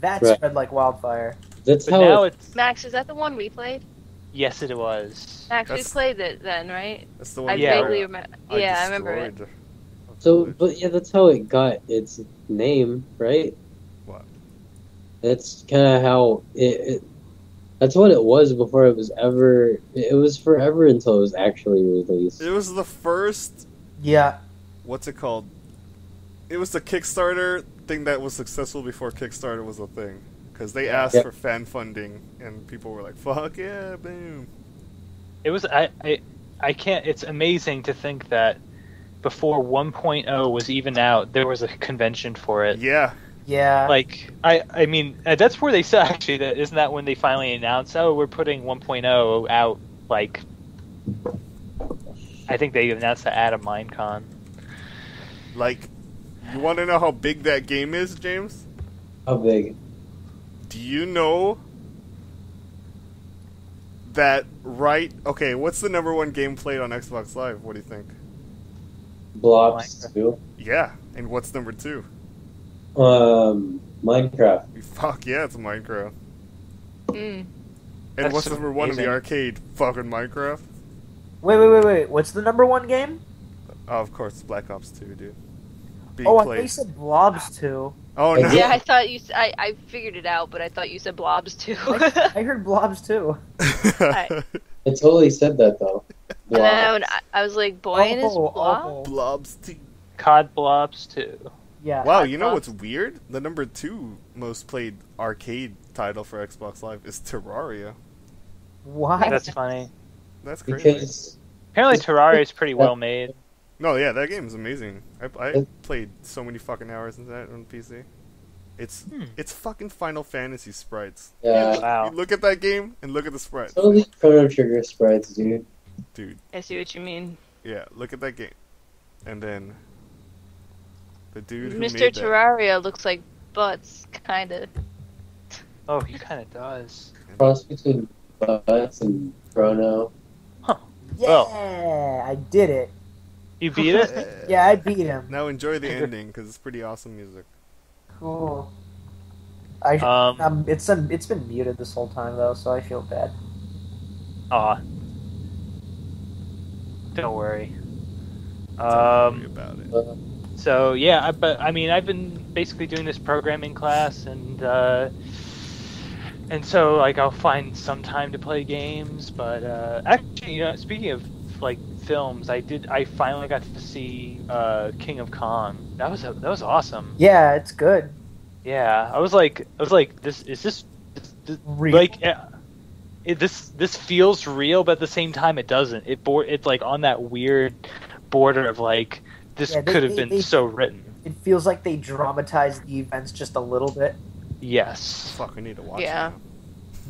That right. spread like wildfire. That's but how now it's... it's... Max, is that the one we played? Yes, it was. Max, that's... we played it then, right? That's the one I yeah. vaguely remember. Yeah, I, I remember it. So, but yeah, that's how it got its name, right? What? That's kind of how it, it... That's what it was before it was ever... It was forever until it was actually released. It was the first... Yeah. What's it called? It was the Kickstarter thing that was successful before Kickstarter was a thing. Because they asked yep. for fan funding, and people were like, fuck yeah, boom. It was... I, I, I can't... It's amazing to think that before one point oh was even out, there was a convention for it. Yeah. Yeah. Like, I, I mean, that's where they said, actually, that, isn't that when they finally announced, oh, we're putting one point oh out, like... I think they announced that at a Minecon. Like, you want to know how big that game is, James? How big? Do you know that right... Okay, what's the number one game played on Xbox Live? What do you think? Blobs two. Yeah, and what's number two? Um, Minecraft. Fuck yeah, it's Minecraft. Mm. And That's what's number one amazing. in the arcade? Fucking Minecraft. Wait, wait, wait, wait. What's the number one game? Oh, of course, Black Ops two, dude. Being oh, played. I thought you said Blobs two. Oh, no. Yeah, I thought you... I, I figured it out, but I thought you said Blobs two. I, I heard Blobs two. I, I totally said that, though. And then I, I was like, boy, oh, it is Blobs? Blobs two. C O D Blobs two. Yeah. Wow, you know Blobs. what's weird? The number two most played arcade title for Xbox Live is Terraria. Why? That's funny. That's crazy. Because... Apparently Terraria is pretty well made. No, yeah, that game is amazing. I, I played so many fucking hours in that on P C. It's hmm. it's fucking Final Fantasy sprites. Yeah, you, wow. You look at that game and look at the sprites. Totally Chrono Trigger sprites, dude. Dude. I see what you mean. Yeah, look at that game, and then the dude. Who Mister Made Terraria that. looks like butts, kind of. Oh, he kind of does. Cross between butts and Chrono. Huh. Yeah, well. I did it. You beat it? Yeah, I beat him. Now enjoy the ending, because it's pretty awesome music. Cool. I, um, um, it's, um, it's been muted this whole time, though, so I feel bad. Aw. Don't worry. Um, Don't worry about it. So, yeah, I, but, I mean, I've been basically doing this programming class, and, uh... And so, like, I'll find some time to play games, but, uh... Actually, you know, speaking of, like, films, I did. I finally got to see uh, King of Kong. That was a, that was awesome. Yeah, it's good. Yeah, I was like, I was like, this is this, this, this real? Like, it, this this feels real, but at the same time, it doesn't. It bor it's like on that weird border of like this yeah, they, could have they, been they, so written. It feels like they dramatized the events just a little bit. Yes. Fuck, we need to watch. Yeah. It.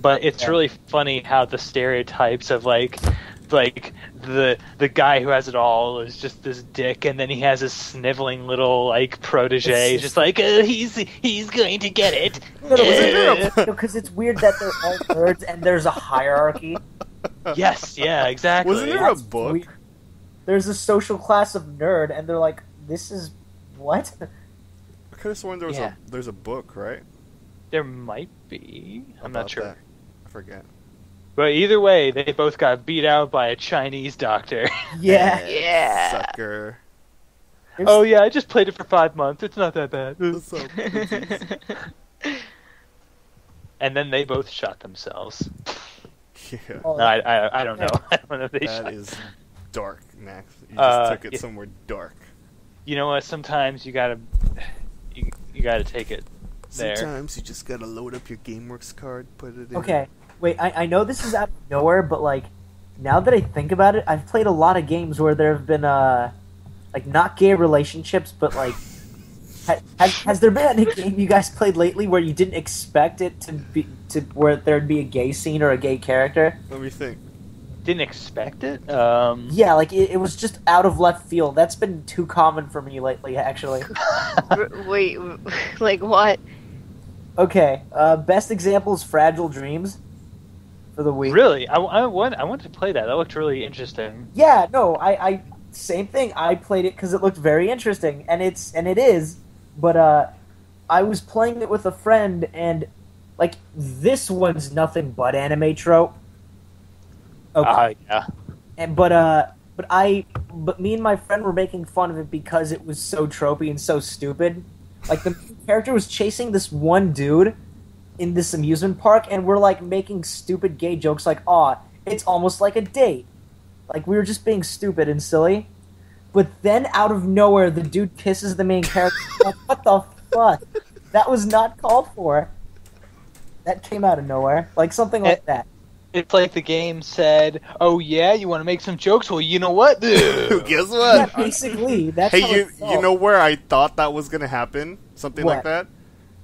But it's yeah. really funny how the stereotypes of like. Like the the guy who has it all is just this dick, and then he has his sniveling little like protege, just like oh, he's he's going to get it. Because no, it's weird that they're all nerds and there's a hierarchy. Yes, yeah, exactly. Wasn't there That's a book? Weird. There's a social class of nerd, and they're like, this is what? I could have sworn there was yeah. a there's a book, right? There might be. About I'm not sure. That. I forget. But either way, they both got beat out by a Chinese doctor. Yeah. Yeah. Sucker. It's... Oh, yeah, I just played it for five months. It's not that bad. So and then they both shot themselves. Yeah. No, I, I, I don't know. I don't know if they shot. That is dark, Max. You just uh, took it yeah. somewhere dark. You know what? Sometimes you gotta, you, you gotta take it there. Sometimes you just gotta load up your GameWorks card, put it in. Okay. Wait, I, I know this is out of nowhere, but, like, now that I think about it, I've played a lot of games where there have been, uh, like, not gay relationships, but, like, ha has, has there been a game you guys played lately where you didn't expect it to be, to where there'd be a gay scene or a gay character? Let me think. Didn't expect it? Um... Yeah, like, it, it was just out of left field. That's been too common for me lately, actually. Wait, like, what? Okay, uh, best example is Fragile Dreams. For the week. Really? I, I, want, I want to play that. That looked really interesting. Yeah, no, I, I same thing. I played it because it looked very interesting, and it's and it is, but uh, I was playing it with a friend, and, like, this one's nothing but anime trope. Okay. Uh, yeah. And, but, uh, but, I, but me and my friend were making fun of it because it was so tropey and so stupid. Like, the character was chasing this one dude in this amusement park, and we're, like, making stupid gay jokes like, aw, it's almost like a date. Like, we were just being stupid and silly. But then, out of nowhere, the dude kisses the main character. Like, what the fuck? That was not called for. That came out of nowhere. Like, something like it, that. It's like the game said, oh, yeah, you want to make some jokes? Well, you know what? Dude? Guess what? Yeah, basically, that's hey, how you, you know where I thought that was going to happen? Something what? like that?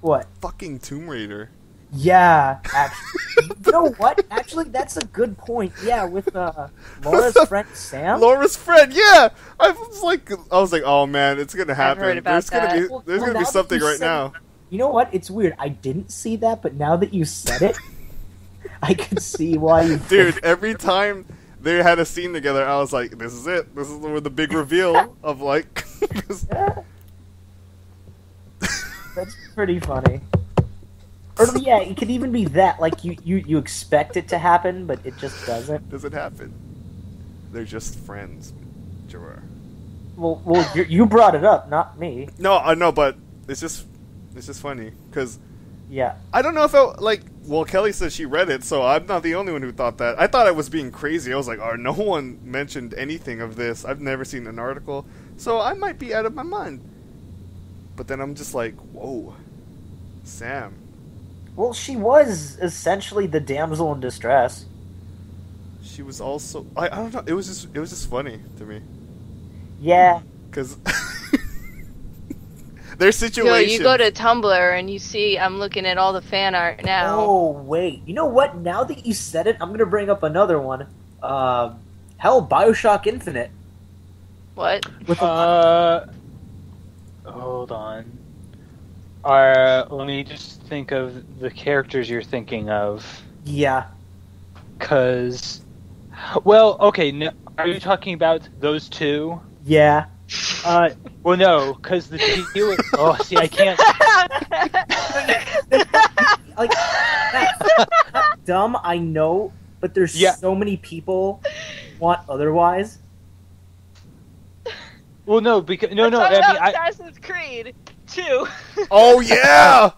What? Fucking Tomb Raider. Yeah, actually. You know what? Actually, that's a good point. Yeah, with uh, Laura's friend Sam. Laura's friend, yeah. I was like, I was like, oh man, it's gonna happen. I've heard about there's that. gonna be, there's well, gonna be something right now. It, you know what? It's weird. I didn't see that, but now that you said it, I could see why. You Dude, every time they had a scene together, I was like, this is it. This is where the big reveal of like. Yeah. That's pretty funny. Or, yeah, it could even be that. Like, you, you, you expect it to happen, but it just doesn't. Doesn't happen. They're just friends, Gerard. Well, well, you brought it up, not me. No, I uh, know, but it's just it's just funny. Because yeah. I don't know if I, like, well, Kelly said she read it, so I'm not the only one who thought that. I thought I was being crazy. I was like, oh, no one mentioned anything of this. I've never seen an article. So I might be out of my mind. But then I'm just like, whoa, Sam. Well, she was essentially the damsel in distress. She was also I, I don't know, it was just it was just funny to me. Yeah. Cuz their situation. So you go to Tumblr and you see I'm looking at all the fan art now. Oh, wait. You know what? Now that you said it, I'm going to bring up another one. Uh, hell, Bioshock Infinite. What? With uh Hold on. Are, let me just think of the characters you're thinking of. Yeah. Because, well, okay, no, are you talking about those two? Yeah. Uh, well, no, because the deal is, oh, see, I can't. Like, that's, that's dumb, I know, but there's yeah. so many people who want otherwise. Well, no, because, no, no. I mean, Assassin's I, Creed. Two. Oh yeah.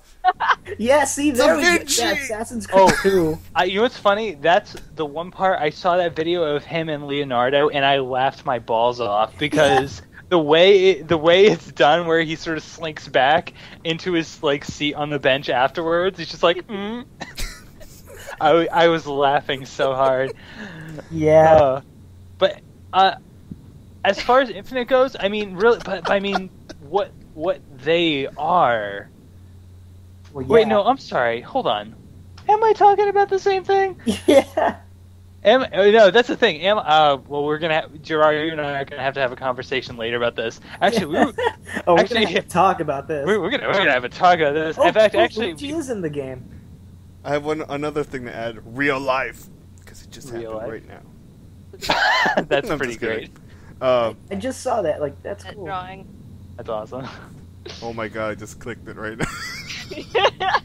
Yeah, see there we go. Yeah, Assassin's Creed two. Oh, you know what's funny? That's the one part I saw that video of him and Leonardo, and I laughed my balls off because the way it, the way it's done, where he sort of slinks back into his like seat on the bench afterwards, he's just like, mm. I I was laughing so hard. Yeah, uh, but uh, as far as Infinite goes, I mean, really, but, but I mean, what? What they are. Well, yeah. Wait, no, I'm sorry. Hold on. Am I talking about the same thing? Yeah. Am, no, that's the thing. Am uh, well, we're gonna have, Gerard, you and I are gonna have to have a conversation later about this. Actually, we were, oh, we're actually, gonna have to talk about this. We're, we're gonna we're gonna have a talk about this. Oh, in fact, oh, actually, she is in the game. I have one another thing to add. Real life, because it just real happened life. right now. That's no, pretty great. Uh, I just saw that. Like, that's that cool. Drawing. That's awesome. Oh my god, I just clicked it right now.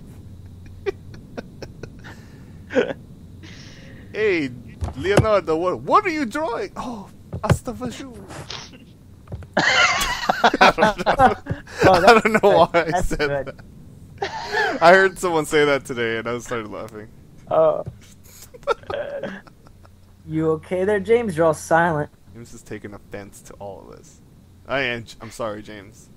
Hey, Leonardo, what, what are you drawing? Oh, hasta bonjour. I don't know, oh, I don't know why I that's said good. that. I heard someone say that today and I started laughing. Oh. You okay there, James? You're all silent. James is taking offense to all of us. I am. I'm sorry, James.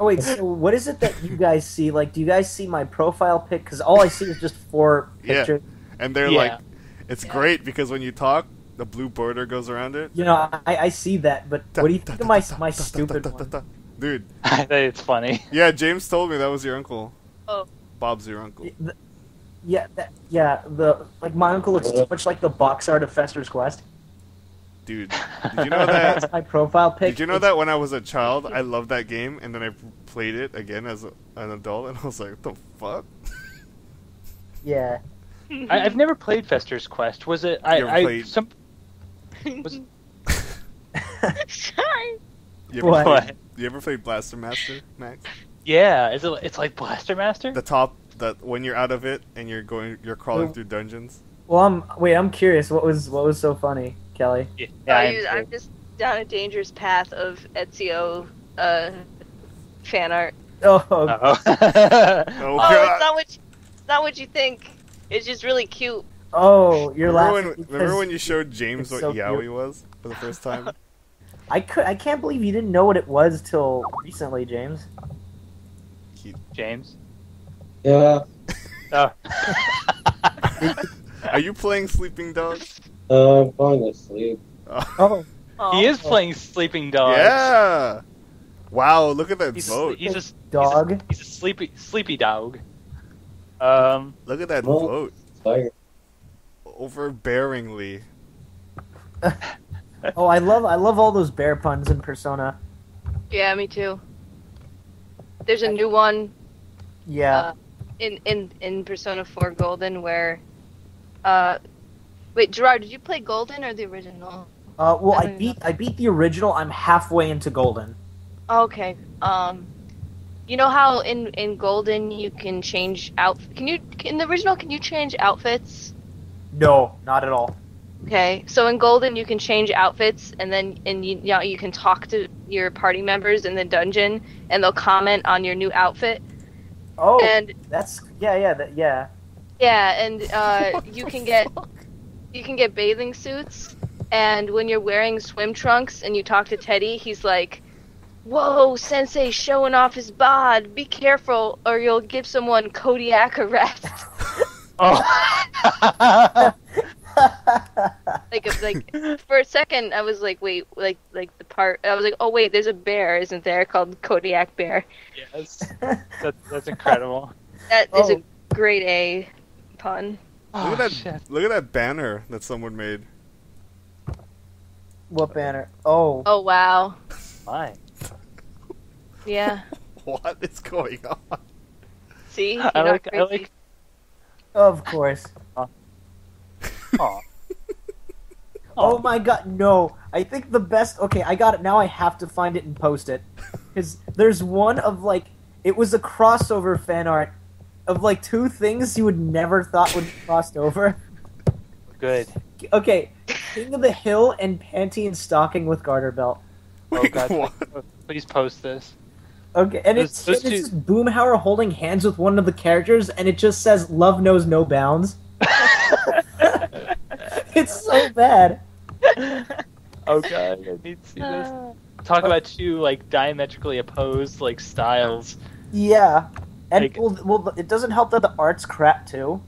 Oh wait, so what is it that you guys see? Like, do you guys see my profile pic? Because all I see is just four pictures. Yeah. And they're yeah. like, It's yeah. great because when you talk, the blue border goes around it. You know, I, I see that, but da, what do you think da, of my, da, my da, stupid da, da, da, da, da. one? Dude. I think it's funny. Yeah, James told me that was your uncle. Oh. Bob's your uncle. The, yeah, that, yeah. The like my uncle looks too much like the box art of Fester's Quest. Dude, did you know that? That's my profile pic. Did you know it's... that when I was a child, I loved that game, and then I played it again as a, an adult, and I was like, what the fuck? Yeah. I, I've never played Fester's Quest. Was it? I, I played... some. Was it... Sorry. You ever, what? Played, you ever played Blaster Master, Max? Yeah, is it? It's like Blaster Master. The top, that when you're out of it and you're going, you're crawling well, through dungeons. Well, I'm wait. I'm curious. What was what was so funny, Kelly? Yeah, yeah I'm, you, I'm just down a dangerous path of Ezio uh, fan art. Oh, uh-oh. Oh, oh, it's not what you, it's not what you think. It's just really cute. Oh, you're remember laughing. When, remember when you showed James what so Yaoi cute. was for the first time? I could. I can't believe you didn't know what it was till recently, James. Keith. James. Yeah. Oh. Are you playing Sleeping Dogs? Uh, I'm falling asleep. Oh. Oh. He is playing Sleeping Dogs. Yeah. Wow, look at that he's vote. A, he's, a, he's a dog. He's a, he's a sleepy, sleepy dog. Um. Look at that well, vote. Tired. Overbearingly. Oh, I love, I love all those bear puns in Persona. Yeah, me too. There's a new one. Yeah. Uh, in in in Persona four Golden, where, uh, wait, Gerard, did you play Golden or the original? Uh, well, I, I beat know. I beat the original. I'm halfway into Golden. Okay. Um, you know how in in Golden you can change out? Can you in the original? Can you change outfits? No, not at all. Okay, so in Golden you can change outfits, and then and you, you know, you can talk to your party members in the dungeon, and they'll comment on your new outfit. Oh, and that's yeah, yeah, that, yeah. Yeah, and uh, you can get fuck? you can get bathing suits, and when you're wearing swim trunks and you talk to Teddy, he's like, "Whoa, Sensei's showing off his bod. Be careful, or you'll give someone Kodiak arrest." Oh. like, like for a second, I was like, wait, like, like the part. I was like, oh wait, there's a bear, isn't there? Called Kodiak Bear. Yes, that, that's incredible. That oh. is a grade A pun. Oh, look at that! Shit. Look at that banner that someone made. What banner? Oh. Oh wow. Why? Yeah. What is going on? See, you're I not like, crazy. I like... Of course. Oh. Oh my god, no. I think the best... Okay, I got it. Now I have to find it and post it. Because there's one of, like... It was a crossover fan art of, like, two things you would never thought would be crossed over. Good. Okay, King of the Hill and Panty and Stocking with Garter Belt. Wait, oh god, what? Please post this. Okay, and those, it's, those it's two... just Boomhauer holding hands with one of the characters, and it just says, "Love knows no bounds." It's so bad. Oh god, I need to see this. Talk about two like diametrically opposed like styles. Yeah, and like, well, well, it doesn't help that the art's crap too.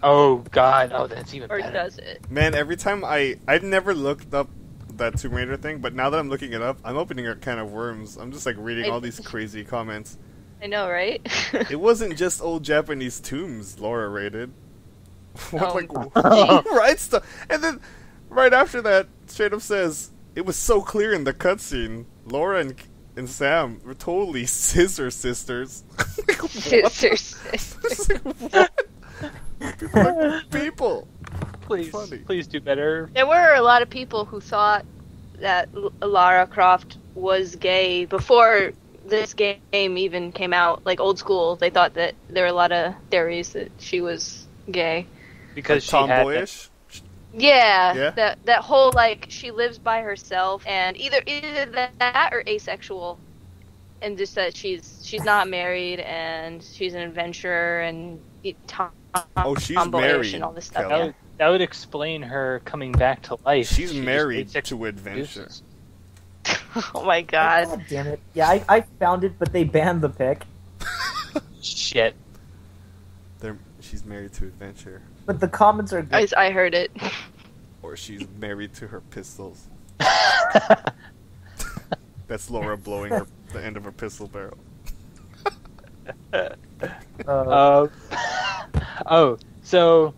Oh god, oh that's even or better. Or does it? Man, every time I I've never looked up that Tomb Raider thing, but now that I'm looking it up, I'm opening a can of worms. I'm just like reading I, all these crazy comments. I know, right? It wasn't just old Japanese tombs Laura rated. What, like, what? Right stuff, and then right after that, straight up says it was so clear in the cutscene. Laura and and Sam were totally scissor sisters. Like, scissor sisters. Like, what? People, like, people, please, please do better. There were a lot of people who thought that Lara Croft was gay before this game even came out. Like old school, they thought that there were a lot of theories that she was gay. Because like she tomboyish? Had that, yeah, yeah, that that whole like she lives by herself and either either that or asexual, and just that she's she's not married and she's an adventurer and tom oh, she's tomboyish married, and all this stuff. That, yeah. would, that would explain her coming back to life. She's, she's married to adventure. Oh my god! God damn it! Yeah, I I found it, but they banned the pic. Shit. They're. she's married to adventure. But the comments are good. I, I heard it. Or she's married to her pistols. That's Laura blowing her, the end of her pistol barrel. uh, oh, so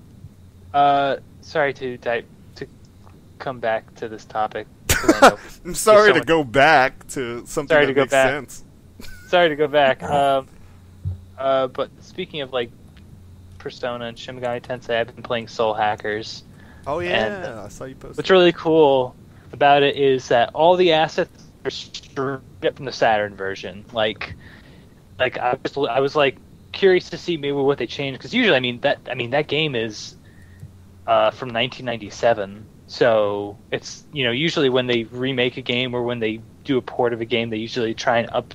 uh, sorry to type, to come back to this topic. I'm sorry to go back to something sorry that to makes go back. sense. Sorry to go back. Um, uh, but speaking of like Persona and Shin Megami Tensei, I've been playing Soul Hackers. Oh yeah, and, uh, I saw you post. What's really cool about it is that all the assets are stripped from the Saturn version. Like, like I was, I was like curious to see maybe what they changed, because usually, I mean that, I mean that game is uh, from nineteen ninety-seven. So it's, you know, usually when they remake a game or when they do a port of a game, they usually try and up,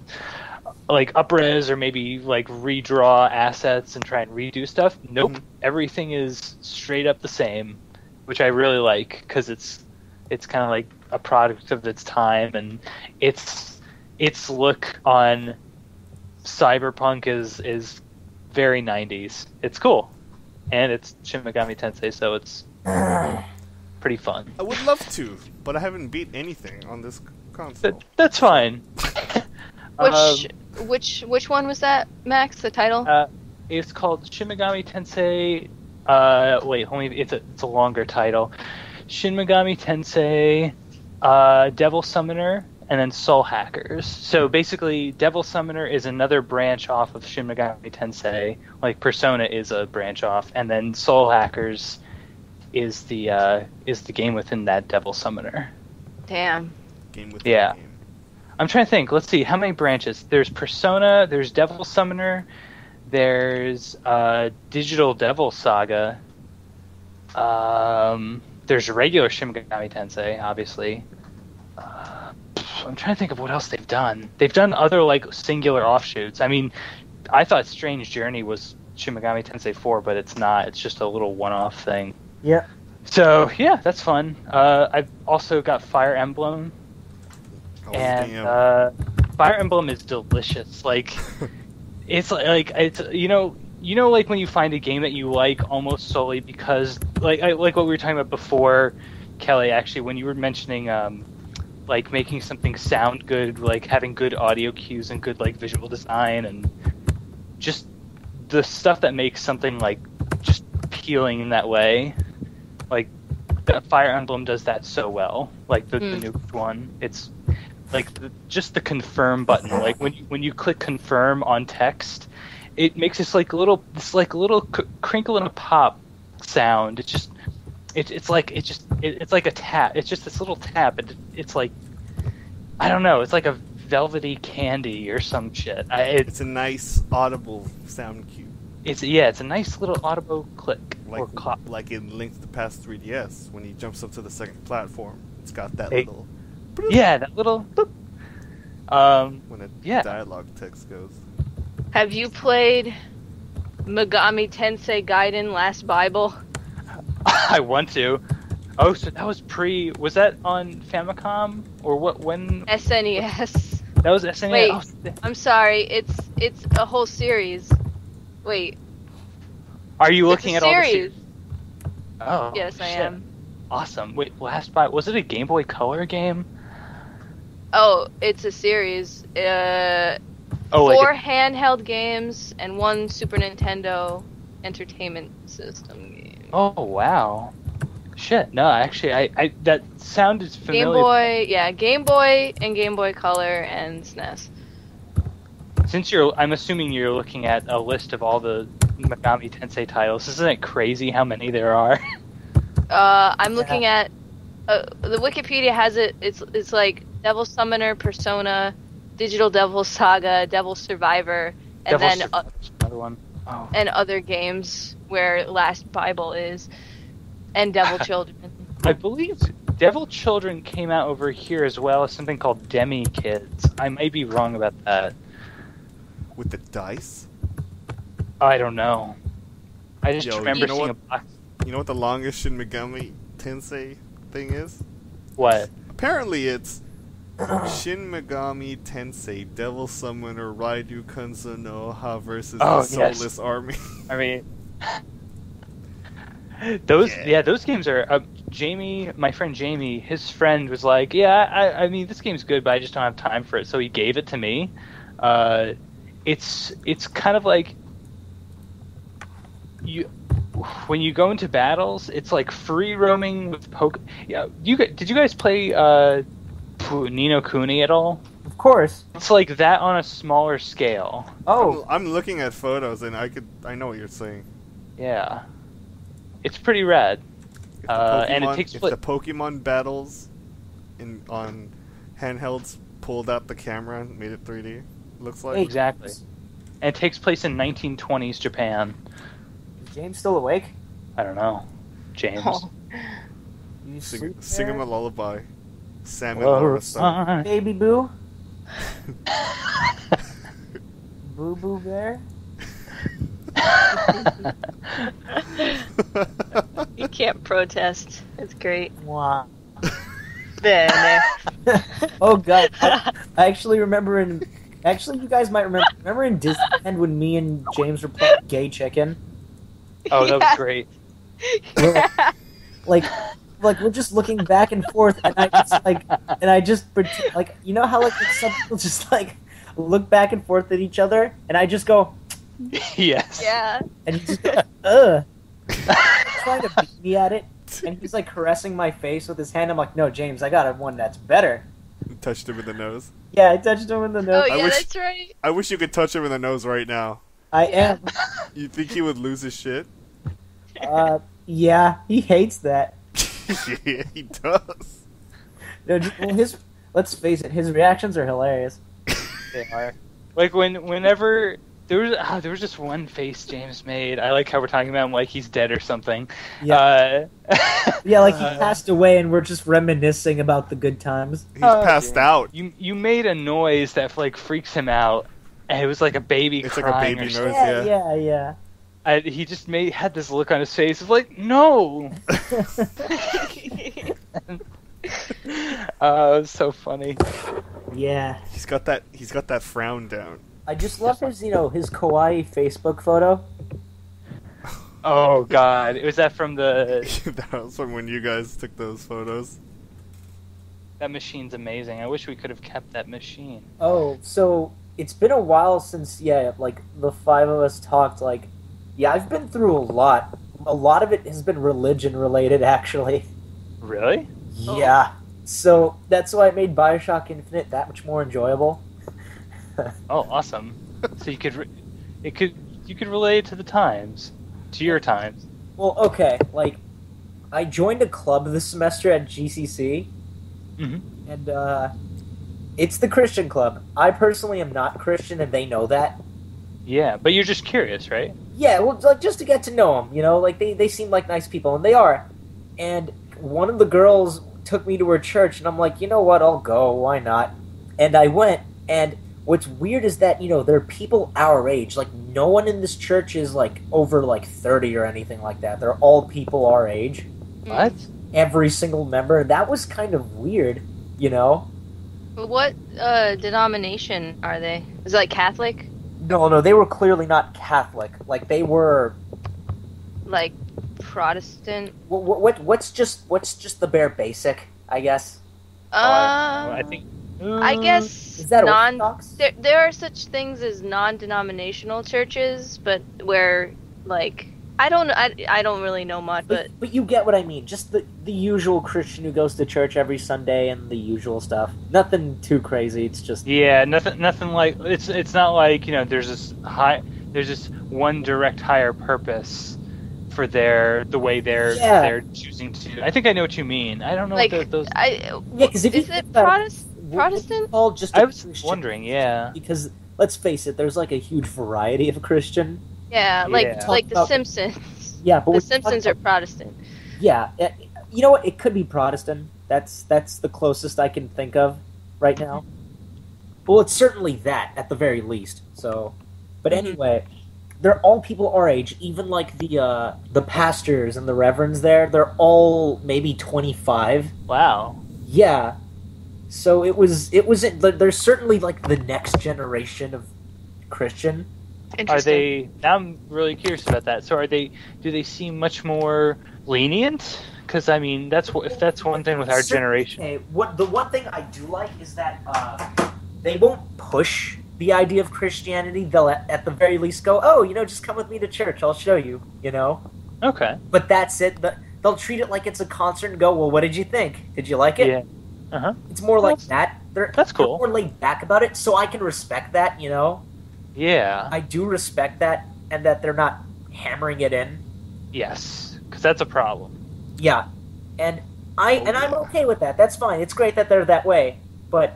like up-res or maybe like redraw assets and try and redo stuff. Nope, mm-hmm. Everything is straight up the same, which I really like, because it's it's kind of like a product of its time, and its its look on Cyberpunk is is very nineties. It's cool, and it's Shin Megami Tensei, so it's. Pretty fun. I would love to, but I haven't beat anything on this console. That, that's fine. which um, which which one was that, Max? The title? Uh, it's called Shin Megami Tensei. Uh, wait, homie, it's a it's a longer title. Shin Megami Tensei, uh, Devil Summoner, and then Soul Hackers. So basically, Devil Summoner is another branch off of Shin Megami Tensei. Like Persona is a branch off, and then Soul Hackers is the uh, is the game within that Devil Summoner. Damn. Game within yeah. Game. I'm trying to think. Let's see. How many branches? There's Persona. There's Devil Summoner. There's uh, Digital Devil Saga. Um, there's regular Shin Megami Tensei, obviously. Uh, I'm trying to think of what else they've done. They've done other like singular offshoots. I mean, I thought Strange Journey was Shin Megami Tensei four, but it's not. It's just a little one-off thing. Yeah. So yeah, that's fun. Uh, I've also got Fire Emblem, oh, and uh, Fire Emblem is delicious. Like, it's like it's you know you know like when you find a game that you like almost solely because like I, like what we were talking about before, Kelly. Actually, when you were mentioning um, like making something sound good, like having good audio cues and good like visual design and just the stuff that makes something like just appealing in that way. Like, Fire Emblem does that so well. Like, the, mm. the nuked one. It's, like, the, just the confirm button. Like, when you, when you click confirm on text, it makes this, like, little, this, like, little cr crinkle and a pop sound. It's just, it, it's like, it just, it, it's like a tap. It's just this little tap. It, it's like, I don't know. It's like a velvety candy or some shit. I, it, it's a nice audible sound cue. It's yeah, it's a nice little audible click. Like, or cop. Like in Link to the Past three D S, when he jumps up to the second platform, it's got that it, little... Yeah, that little... Boop. Um, when a yeah. dialogue text goes. Have you played Megami Tensei Gaiden Last Bible? I want to. Oh, so that was pre... Was that on Famicom? Or what? When? S N E S. That was S N E S? Wait, oh, I'm sorry. It's, it's a whole series. Wait. Are you looking at all the series? Oh. Yes, I am. Awesome. Wait, Last Bible, was it a Game Boy Color game? Oh, it's a series. Uh, oh, four handheld games and one Super Nintendo Entertainment System game. Oh, wow. Shit. No, actually, I, I that sounded familiar. Game Boy, yeah, Game Boy and Game Boy Color and S N E S. Since you're, I'm assuming you're looking at a list of all the Megami Tensei titles. Isn't it crazy how many there are? uh, I'm looking yeah. at uh, the Wikipedia has it. It's it's like Devil Summoner, Persona, Digital Devil Saga, Devil Survivor, and Devil then Sur uh, another one. Oh. And other games where Last Bible is, and Devil Children. I believe Devil Children came out over here as well as something called Demi Kids. I might be wrong about that. With the dice? I don't know. I just Yo, remember you know seeing what, a box. You know what the longest Shin Megami Tensei thing is? What? Apparently it's Shin Megami Tensei Devil Summoner Raidu Kunzo no Ha versus oh, the Soulless yes. Army. I mean, Those yeah. yeah, those games are. Uh, Jamie, my friend Jamie, his friend was like, "Yeah, I, I mean, this game's good, but I just don't have time for it." So he gave it to me. Uh, it's it's kind of like you when you go into battles, it's like free roaming with poke. Yeah, you did you guys play uh, Nino Kuni at all? Of course, it's like that on a smaller scale. Oh, I'm, I'm looking at photos, and I could I know what you're saying. Yeah. It's pretty rad, uh, Pokemon, and it takes. If the Pokemon battles, in on handhelds, pulled out the camera and made it three D. Looks like exactly, and it takes place in nineteen twenties Japan. Is James still awake? I don't know, James. Oh. You sing, sing him a lullaby, salmon lullaby. Baby boo, boo boo bear. You can't protest. It's great. Wow. There, there. Oh god, I, I actually remember in. Actually, you guys might remember. Remember in Disneyland when me and James were playing Gay Chicken. Oh, yeah. That was great. Yeah. Like, like we're just looking back and forth, and I just like, and I just pretend, like, you know how like some people just like look back and forth at each other, and I just go. Yes. Yeah. And he's just like, ugh. He's trying to beat me at it, and he's like caressing my face with his hand. I'm like, no, James, I got one that's better. You touched him in the nose. Yeah, I touched him in the nose. Oh, yeah, wish, that's right. I wish you could touch him in the nose right now. I am. You think he would lose his shit? Uh, yeah, he hates that. Yeah, he does. No, just, well, his. Let's face it, his reactions are hilarious. They are. Like when, whenever. There was oh, there was just one face James made. I like how we're talking about him like he's dead or something. Yeah, uh, yeah, like he passed away, and we're just reminiscing about the good times. He's oh, passed yeah. out. You you made a noise that like freaks him out, and it was like a baby. It's crying like a baby noise. Yeah, yeah, yeah. yeah. I, he just made had this look on his face of like no. Oh, it was so funny. Yeah. He's got that. He's got that frown down. I just love his, you know, his kawaii Facebook photo. Oh god, was that from the? That was from when you guys took those photos. That machine's amazing. I wish we could have kept that machine. Oh, so it's been a while since yeah, like the five of us talked. Like, yeah, I've been through a lot. A lot of it has been religion related, actually. Really? Yeah. Oh. So that's why I made Bioshock Infinite that much more enjoyable. Oh, awesome! So you could, re it could, you could relate to the times, to your times. Well, okay. Like, I joined a club this semester at G C C, mm-hmm. and uh, it's the Christian club. I personally am not Christian, and they know that. Yeah, but you're just curious, right? Yeah, well, like just to get to know them, you know. Like they, they seem like nice people, and they are. And one of the girls took me to her church, and I'm like, you know what? I'll go. Why not? And I went, and. What's weird is that, you know, there are people our age. Like, no one in this church is, like, over, like, thirty or anything like that. They're all people our age. What? Every single member. That was kind of weird, you know? What uh, denomination are they? Is it, like, Catholic? No, no, they were clearly not Catholic. Like, they were... Like, Protestant? What, what, what, what's just what's just the bare basic, I guess? Uh... Uh, I think... I guess Is that non. There, there are such things as non-denominational churches, but where, like, I don't, I, I don't really know much. But but, but you get what I mean. Just the, the usual Christian who goes to church every Sunday and the usual stuff. Nothing too crazy. It's just yeah, nothing, nothing like it's it's not like you know there's this high there's this one direct higher purpose for their the way they're yeah. they're choosing to. I think I know what you mean. I don't know like, what those. I, yeah, because if is you it Protestant? Protestant? All just I was Christian. Wondering, yeah. Because, let's face it, there's like a huge variety of Christian. Yeah, like yeah. like The about, Simpsons. Yeah, but The Simpsons about, are Protestant. Yeah. It, you know what? It could be Protestant. That's that's the closest I can think of right now. Well, it's certainly that, at the very least. So, But anyway, they're all people our age. Even like the uh, the pastors and the reverends there, they're all maybe twenty-five. Wow. Yeah. So it was. It was. There's certainly like the next generation of Christian, Are they? Now I'm really curious about that. So, are they? Do they seem much more lenient? Because I mean, that's if that's one thing with our generation. Okay. What the one thing I do like is that uh, they won't push the idea of Christianity. They'll at, at the very least go, "Oh, you know, just come with me to church. I'll show you." You know. Okay. But that's it. The, they'll treat it like it's a concert and go, "Well, what did you think? Did you like it?" Yeah. Uh huh. It's more like that's, that. They're, that's cool. They're more laid back about it, so I can respect that. You know. Yeah. I do respect that, and that they're not hammering it in. Yes, because that's a problem. Yeah, and I oh, and yeah. I'm okay with that. That's fine. It's great that they're that way, but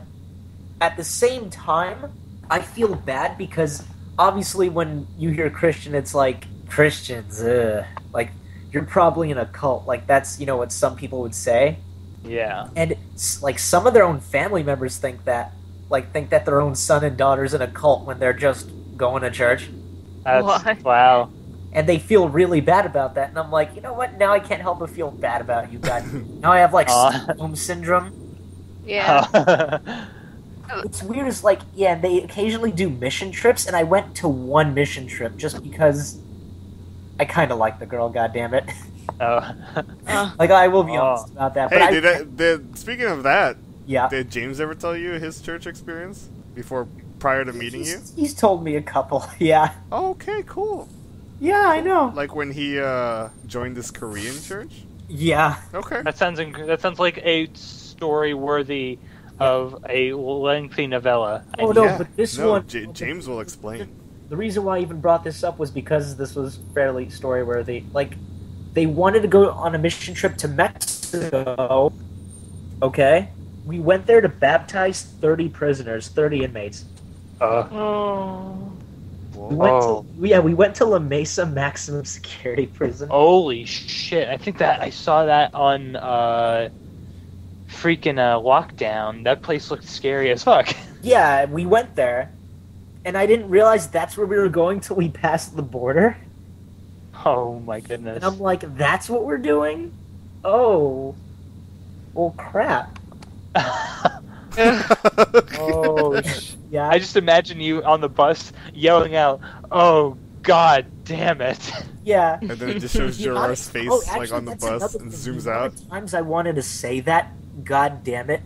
at the same time, I feel bad because obviously when you hear Christian, it's like, Christians, ugh. Like, you're probably in a cult. Like, that's, you know, what some people would say. Yeah. And, like, some of their own family members think that. Like, think that their own son and daughter's in a cult when they're just going to church. That's, wow. And they feel really bad about that. And I'm like, you know what? Now I can't help but feel bad about you guys. Now I have, like, Stockholm Syndrome. Yeah. It's weird. It's like, yeah, they occasionally do mission trips, and I went to one mission trip just because I kind of like the girl, goddammit. Oh. Like, I will be oh. honest about that. Hey, but did I, I, did, speaking of that, yeah. Did James ever tell you his church experience before, prior to meeting he's, you? He's told me a couple, yeah. Oh, okay, cool. Yeah, I know. Like when he uh, joined this Korean church? Yeah. Okay. That sounds inc- that sounds like a story worthy of a lengthy novella. Oh, no, yeah. but this no, one... J- James will explain. The reason why I even brought this up was because this was fairly story worthy. Like, they wanted to go on a mission trip to Mexico. Okay. We went there to baptize thirty prisoners, thirty inmates. Uh, oh. We went to, yeah, we went to La Mesa Maximum Security Prison. Holy shit. I think that I saw that on uh, freaking uh, Lockdown. That place looked scary as fuck. Yeah, we went there, and I didn't realize that's where we were going till we passed the border. Oh, my goodness. And I'm like, that's what we're doing? Oh. Well, crap. Oh yeah! I just imagine you on the bus yelling out, "Oh God, damn it!" Yeah, and then it just shows Gerard's face oh, actually, like on the bus and zooms out. Times I wanted to say that, God damn it!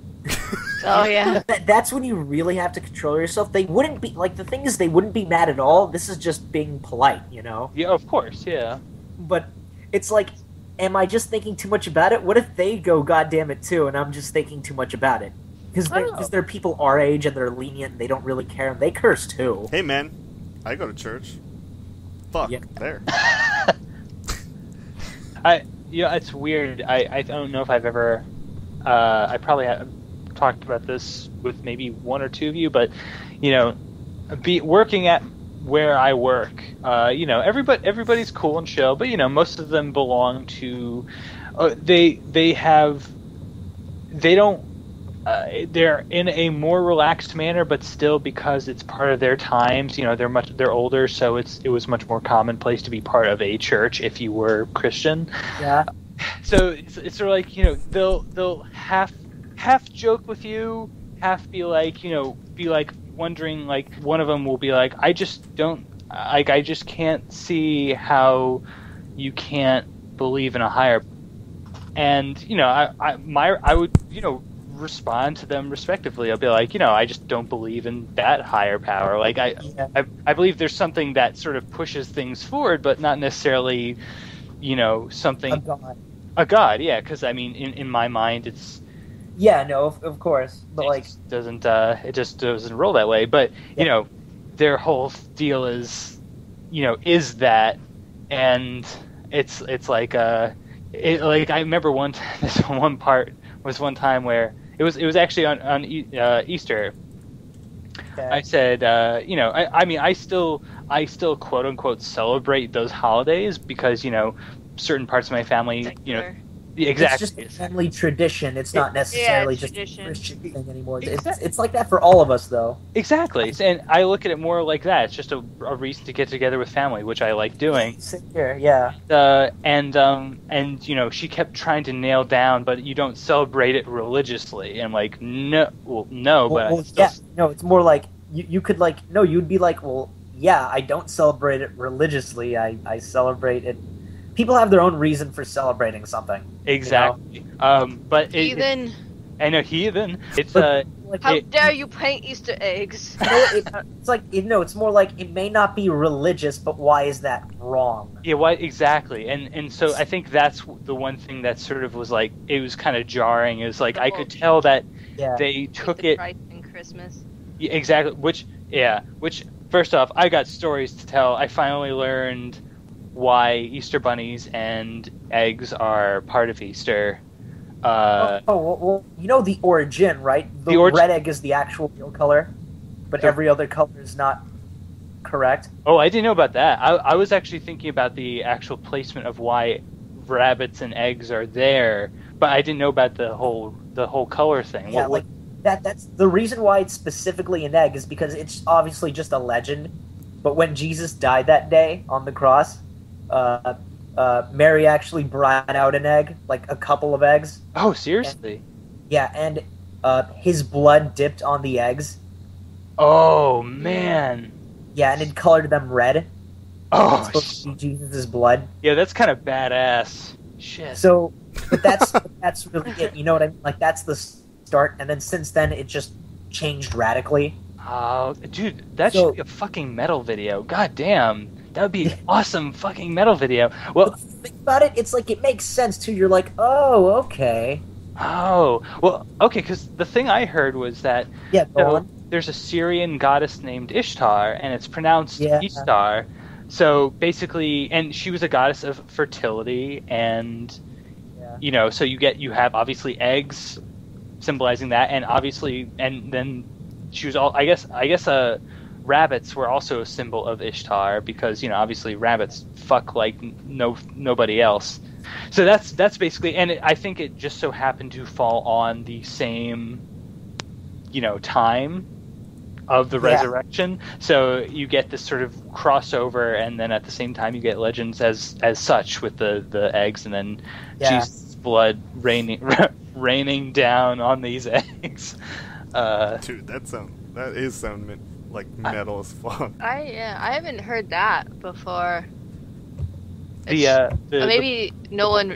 Oh yeah, that, that's when you really have to control yourself. They wouldn't be like the thing is they wouldn't be mad at all. This is just being polite, you know? Yeah, of course, yeah. But it's like. Am I just thinking too much about it? What if they go, God damn it, too, and I'm just thinking too much about it? Because they're, oh. they're people our age, and they're lenient, and they don't really care, and they curse, too. Hey, man, I go to church. Fuck, yeah. There. I, you know, it's weird. I, I don't know if I've ever... Uh, I probably have talked about this with maybe one or two of you, but, you know, be working at... where I work, uh, you know, everybody everybody's cool and chill, but you know, most of them belong to. Uh, they they have. They don't. Uh, they're in a more relaxed manner, but still because it's part of their times. You know, they're much they're older, so it's it was much more commonplace to be part of a church if you were Christian. Yeah. So it's it's sort of like you know they'll they'll half half joke with you, half be like you know be like. Wondering like one of them will be like I just don't like I just can't see how you can't believe in a higher and you know I, I my I would you know respond to them respectively. I'll be like you know I just don't believe in that higher power like I I, I believe there's something that sort of pushes things forward but not necessarily you know something a god, a god yeah because I mean in, in my mind it's yeah, no, of, of course, but it like just doesn't uh, it just doesn't roll that way. But yeah. You know, their whole deal is, you know, is that, and it's it's like uh, it, like I remember one time, this one part was one time where it was it was actually on on e- uh, Easter. Okay. I said, uh, you know, I, I mean, I still I still quote unquote celebrate those holidays because you know certain parts of my family, secular. You know. Exactly. It's just a family tradition. It's not necessarily yeah, just a Christian thing anymore. Exactly. It's, it's like that for all of us, though. Exactly. And I look at it more like that. It's just a, a reason to get together with family, which I like doing. Here, yeah. Uh, and, um, and, you know, she kept trying to nail down, but you don't celebrate it religiously. And I'm like, no, well, no, well, but... Well, yeah, no, it's more like, you, you could, like, no, you'd be like, well... yeah, I don't celebrate it religiously. I, I celebrate it. People have their own reason for celebrating something. Exactly. You know? um, but it, heathen. It, I know, heathen. It's uh, like, how it, dare you paint Easter eggs? It, it's like, you know, it's more like it may not be religious, but why is that wrong? Yeah, why exactly? And and so I think that's the one thing that sort of was like, it was kind of jarring. It was like, I could tell that yeah. they took it. Christ and Christmas. Yeah, exactly. Which yeah, which first off, I got stories to tell. I finally learned why Easter bunnies and eggs are part of Easter. Uh, oh, oh well, you know the origin, right? The, the orgi red egg is the actual real color, but every other color is not correct. Oh, I didn't know about that. I, I was actually thinking about the actual placement of why rabbits and eggs are there, but I didn't know about the whole the whole color thing. Yeah, what, like that. That's the reason why it's specifically an egg, is because it's obviously just a legend. But when Jesus died that day on the cross, Uh, uh, Mary actually brought out an egg, like a couple of eggs. Oh, seriously? And, yeah, and uh, his blood dipped on the eggs. Oh, man. Yeah, and it colored them red. Oh, supposed to be Jesus' blood. Yeah, that's kind of badass. Shit. So, but that's, that's really it, you know what I mean? Like, that's the start, and then since then, it just changed radically. Oh, uh, dude, that so, should be a fucking metal video. God damn. That would be an awesome fucking metal video. Well, think about it. It's like, it makes sense too. You're like, oh, okay. Oh, well, okay. Because the thing I heard was that yeah, go so, on. there's a Syrian goddess named Ishtar, and it's pronounced yeah. Ishtar. So basically, and she was a goddess of fertility, and yeah. you know, so you get you have obviously eggs symbolizing that, and obviously, and then she was all. I guess, I guess a. Uh, rabbits were also a symbol of Ishtar because, you know, obviously rabbits fuck like no nobody else. So that's that's basically, and it, I think it just so happened to fall on the same, you know, time of the resurrection. Yeah. So you get this sort of crossover, and then at the same time you get legends as as such with the the eggs, and then yeah. Jesus' blood raining raining down on these eggs. Uh, Dude, that sound that is sound. Like metal I, as fuck. I yeah, I haven't heard that before. The, uh, the maybe the, no one.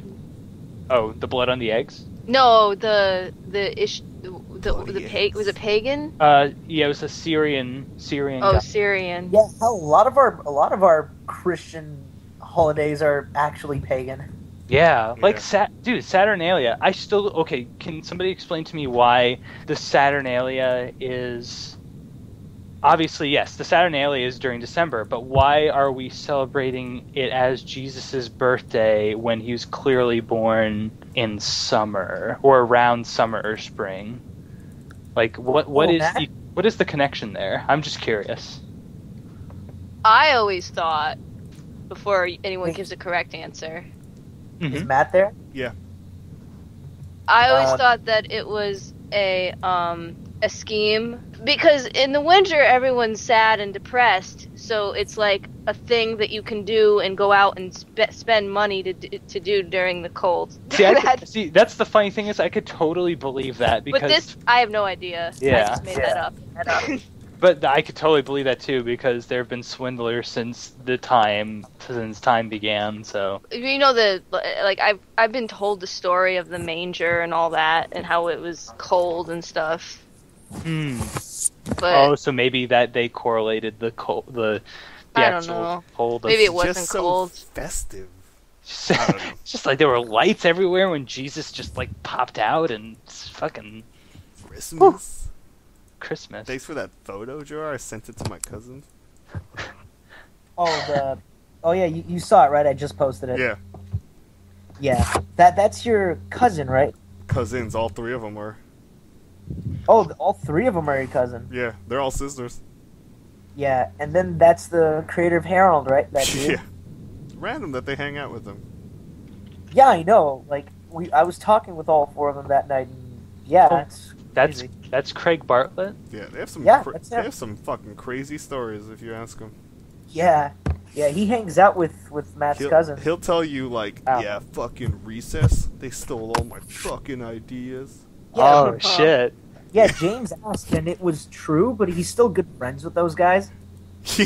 Oh, the blood on the eggs. No, the the ish the the, the pag was a pagan. Uh, yeah, it was a Syrian Syrian. Oh, guy. Syrian. Yeah, a lot of our a lot of our Christian holidays are actually pagan. Yeah, like yeah. Sat dude, Saturnalia. I still okay. Can somebody explain to me why the Saturnalia is? Obviously, yes, the Saturnalia is during December, but why are we celebrating it as Jesus' birthday when he was clearly born in summer or around summer or spring? Like, what what well, is that... the what is the connection there? I'm just curious. I always thought, before anyone gives a correct answer, mm-hmm. is Matt there? Yeah. I always uh, thought that it was a um. a scheme, because in the winter everyone's sad and depressed, so it's like a thing that you can do and go out and spe spend money to d to do during the cold. See, I could, see, that's the funny thing is I could totally believe that because but this I have no idea. Yeah, I just made yeah. that up. That up. But I could totally believe that too because there have been swindlers since the time since time began. So you know the like I've I've been told the story of the manger and all that and how it was cold and stuff. Hmm. But, oh, so maybe that they correlated the cold, the, the I actual don't know. cold. Of maybe it wasn't just cold. So festive. Just, I don't know. Just like there were lights everywhere when Jesus just like popped out and fucking Christmas. Whew. Christmas. Thanks for that photo, Gerard. I sent it to my cousin. oh the, oh yeah, you, you saw it right? I just posted it. Yeah. Yeah. That that's your cousin, right? Cousins, all three of them were. Oh, all three of them are your cousin. Yeah, they're all sisters. Yeah, and then that's the creator of Harold, right? That dude? Yeah. Random that they hang out with them. Yeah, I know. Like we, I was talking with all four of them that night. And yeah, oh, that's that's crazy. That's Craig Bartlett. Yeah, they have some. Yeah, that's him. They have some fucking crazy stories if you ask them. Yeah, yeah, he hangs out with with Matt's he'll, cousin. He'll tell you like, wow. yeah, fucking recess. They stole all my fucking ideas. Yeah, oh, shit. Yeah, James asked, and it was true, but he's still good friends with those guys.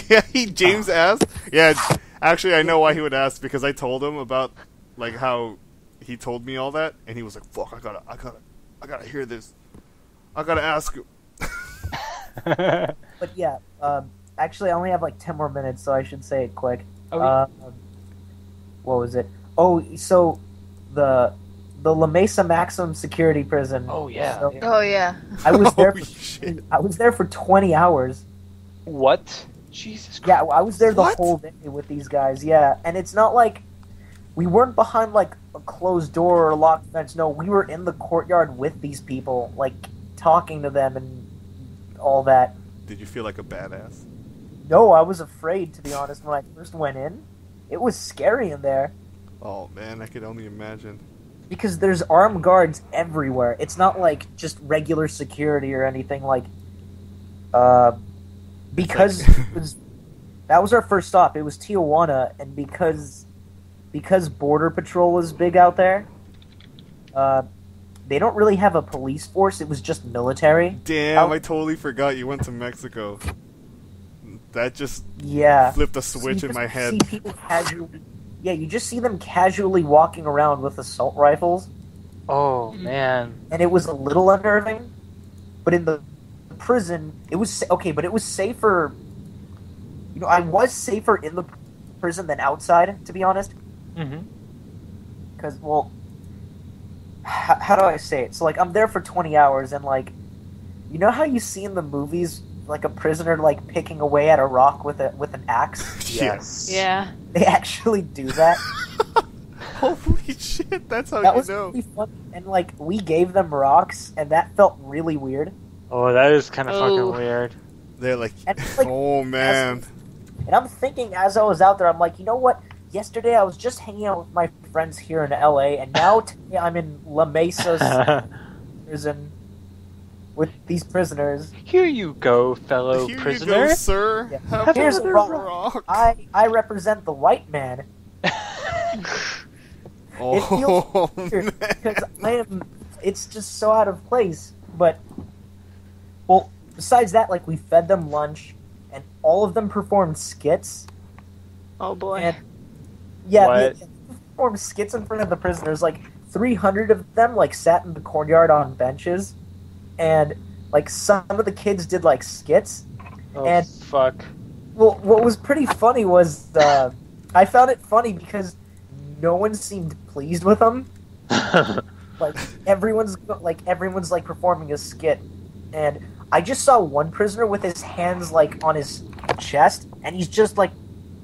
Yeah, he, James asked. Yeah, actually, I know why he would ask, because I told him about like how he told me all that, and he was like, "Fuck, I gotta, I gotta, I gotta hear this. I gotta ask him." But yeah, um, actually, I only have like ten more minutes, so I should say it quick. Oh, yeah. um, what was it? Oh, so the the La Mesa Maximum Security Prison. Oh yeah. So, yeah. Oh yeah. I was there. For, shit. I was there for twenty hours. What? Jesus Christ. Yeah, I was there the what? whole day with these guys, yeah. And it's not like we weren't behind, like, a closed door or a locked fence. No, we were in the courtyard with these people, like, talking to them and all that. Did you feel like a badass? No, I was afraid, to be honest, when I first went in. It was scary in there. Oh, man, I could only imagine. Because there's armed guards everywhere. It's not, like, just regular security or anything, like, uh... because it was, that was our first stop. It was Tijuana, and because because Border Patrol was big out there, uh, they don't really have a police force. It was just military. Damn, out I totally forgot you went to Mexico. That just yeah flipped a switch so in my head. See people casually, yeah, you just see them casually walking around with assault rifles. Oh, man. And it was a little unnerving, but in the prison, it was okay, but it was safer. You know, I was safer in the prison than outside, to be honest. Mm-hmm. Because, well, how, how do I say it? So, like, I'm there for twenty hours, and like, you know how you see in the movies, like a prisoner like picking away at a rock with a with an axe. Yes. Yeah. They actually do that. Holy shit! That's how that you was know. Really fun. And like, we gave them rocks, and that felt really weird. Oh, that is kind of oh. fucking weird. They're like, and like oh, man. As, and I'm thinking as I was out there, I'm like, you know what? Yesterday I was just hanging out with my friends here in L A, and now today I'm in La Mesa's prison with these prisoners. Here you go, fellow here prisoner. Here you go, sir. Yeah. Have Here's a rock. rock. I, I represent the white man. Oh, it feels weird man. Because I am, it's just so out of place, but... Well, besides that, like, we fed them lunch, and all of them performed skits. Oh, boy. And, yeah, what? They, they performed skits in front of the prisoners. Like, three hundred of them, like, sat in the courtyard on benches, and, like, some of the kids did, like, skits. Oh, and, fuck. Well, what was pretty funny was, uh, I found it funny because no one seemed pleased with them. Like, everyone's, like, everyone's, like, performing a skit, and... I just saw one prisoner with his hands, like, on his chest, and he's just, like,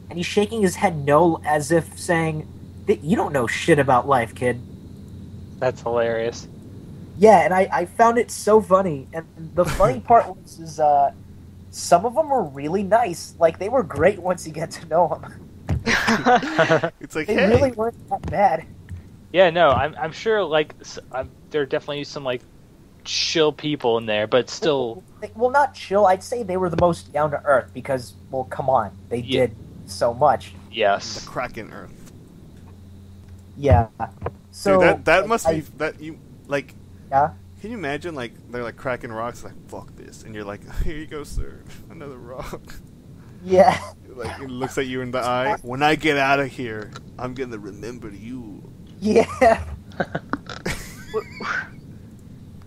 and he's shaking his head no, as if saying, you don't know shit about life, kid. That's hilarious. Yeah, and I, I found it so funny, and the funny part was, is, uh, some of them were really nice. Like, they were great once you get to know them. It's like, They hey. really weren't that bad. Yeah, no, I'm, I'm sure, like, I'm, there are definitely some, like, chill people in there, but still... Well, not chill. I'd say they were the most down-to-earth because, well, come on. They yeah. did so much. Yes. The Kraken Earth. Yeah. So... Dude, that, that like, must I, be... that you Like... Yeah? Can you imagine, like, they're, like, cracking rocks, like, fuck this, and you're like, here you go, sir. Another rock. Yeah. Like, it looks at you in the eye. When I get out of here, I'm gonna remember you. Yeah.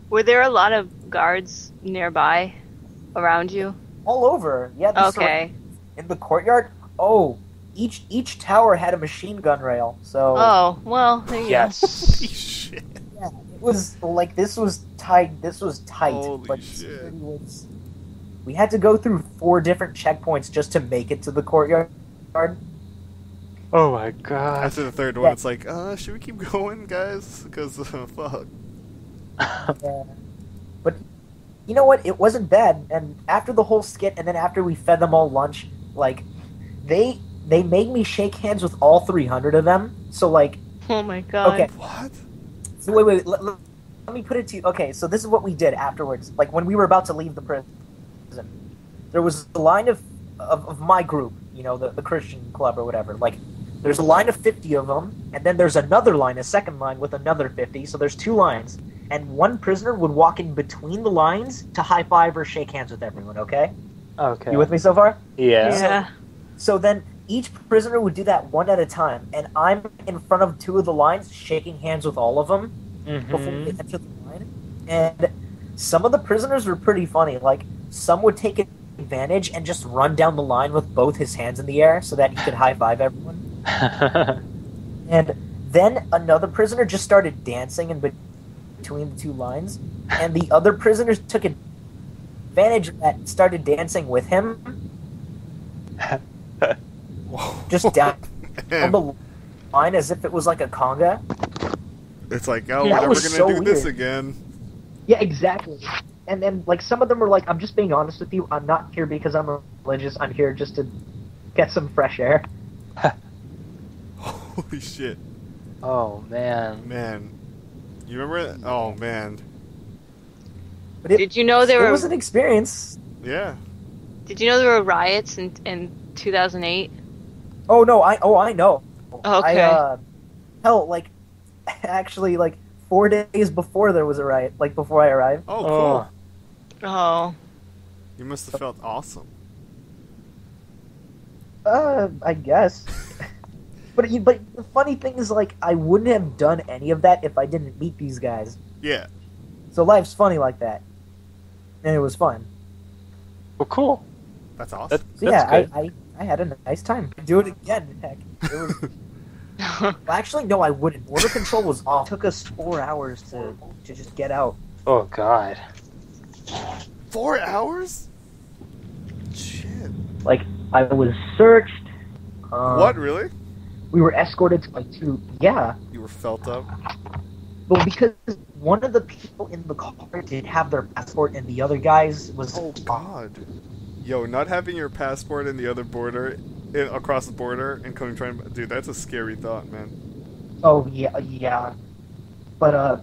Were there a lot of guards nearby, around you? All over, yeah. Okay. Sort, in the courtyard. Oh, each each tower had a machine gun rail. So. Oh well. There you yes. Go. Holy shit. Yeah, it was like this was tight. This was tight. Holy but shit. Was, we had to go through four different checkpoints just to make it to the courtyard. Oh my god! After the third one, yeah. It's like, uh, should we keep going, guys? Because uh, fuck. Yeah. But you know what? It wasn't bad. And after the whole skit, and then after we fed them all lunch, like they they made me shake hands with all three hundred of them. So like, oh my god, okay, what? So wait, wait, wait let, let, let me put it to you. Okay, so this is what we did afterwards. Like when we were about to leave the prison, there was a line of of, of my group, you know, the the Christian club or whatever. Like. There's a line of fifty of them, and then there's another line, a second line with another fifty, so there's two lines. And one prisoner would walk in between the lines to high-five or shake hands with everyone, okay? Okay. You with me so far? Yeah. Yeah. So, so then each prisoner would do that one at a time, and I'm in front of two of the lines, shaking hands with all of them mm-hmm. before we get to the line. And some of the prisoners were pretty funny. Like, some would take advantage and just run down the line with both his hands in the air so that he could high-five everyone. And then another prisoner just started dancing in between the two lines, and the other prisoners took advantage of that and started dancing with him. Just down on the line as if it was like a conga. It's like, oh, yeah, we're never going to so do weird. this again. Yeah, exactly. And then, like, some of them were like, I'm just being honest with you, I'm not here because I'm religious, I'm here just to get some fresh air. Holy shit. Oh, man. Man. You remember that? Oh, man. But it, Did you know there it were... It was an experience. Yeah. Did you know there were riots in... in two thousand eight? Oh no, I oh I know. Okay. I, uh, hell, like actually, like four days before there was a riot, like before I arrived. Oh, cool. Oh. oh. You must have felt awesome. Uh, I guess. but you, but the funny thing is, like, I wouldn't have done any of that if I didn't meet these guys. Yeah. So life's funny like that, and it was fun. Well, cool. That's awesome. That, that's so, yeah, good. I. I I had a nice time. Do it again, heck. It was... well, actually, no, I wouldn't. Border control was off. It took us four hours to, to just get out. Oh, God. Four hours? Shit. Like, I was searched. Um, what, really? We were escorted to, like, two... Yeah. You were felt up? Well, because one of the people in the car did have their passport, and the other guy's was... Oh, God. Yo, not having your passport in the other border, in, across the border, and coming trying, dude, that's a scary thought, man. Oh yeah, yeah, but uh,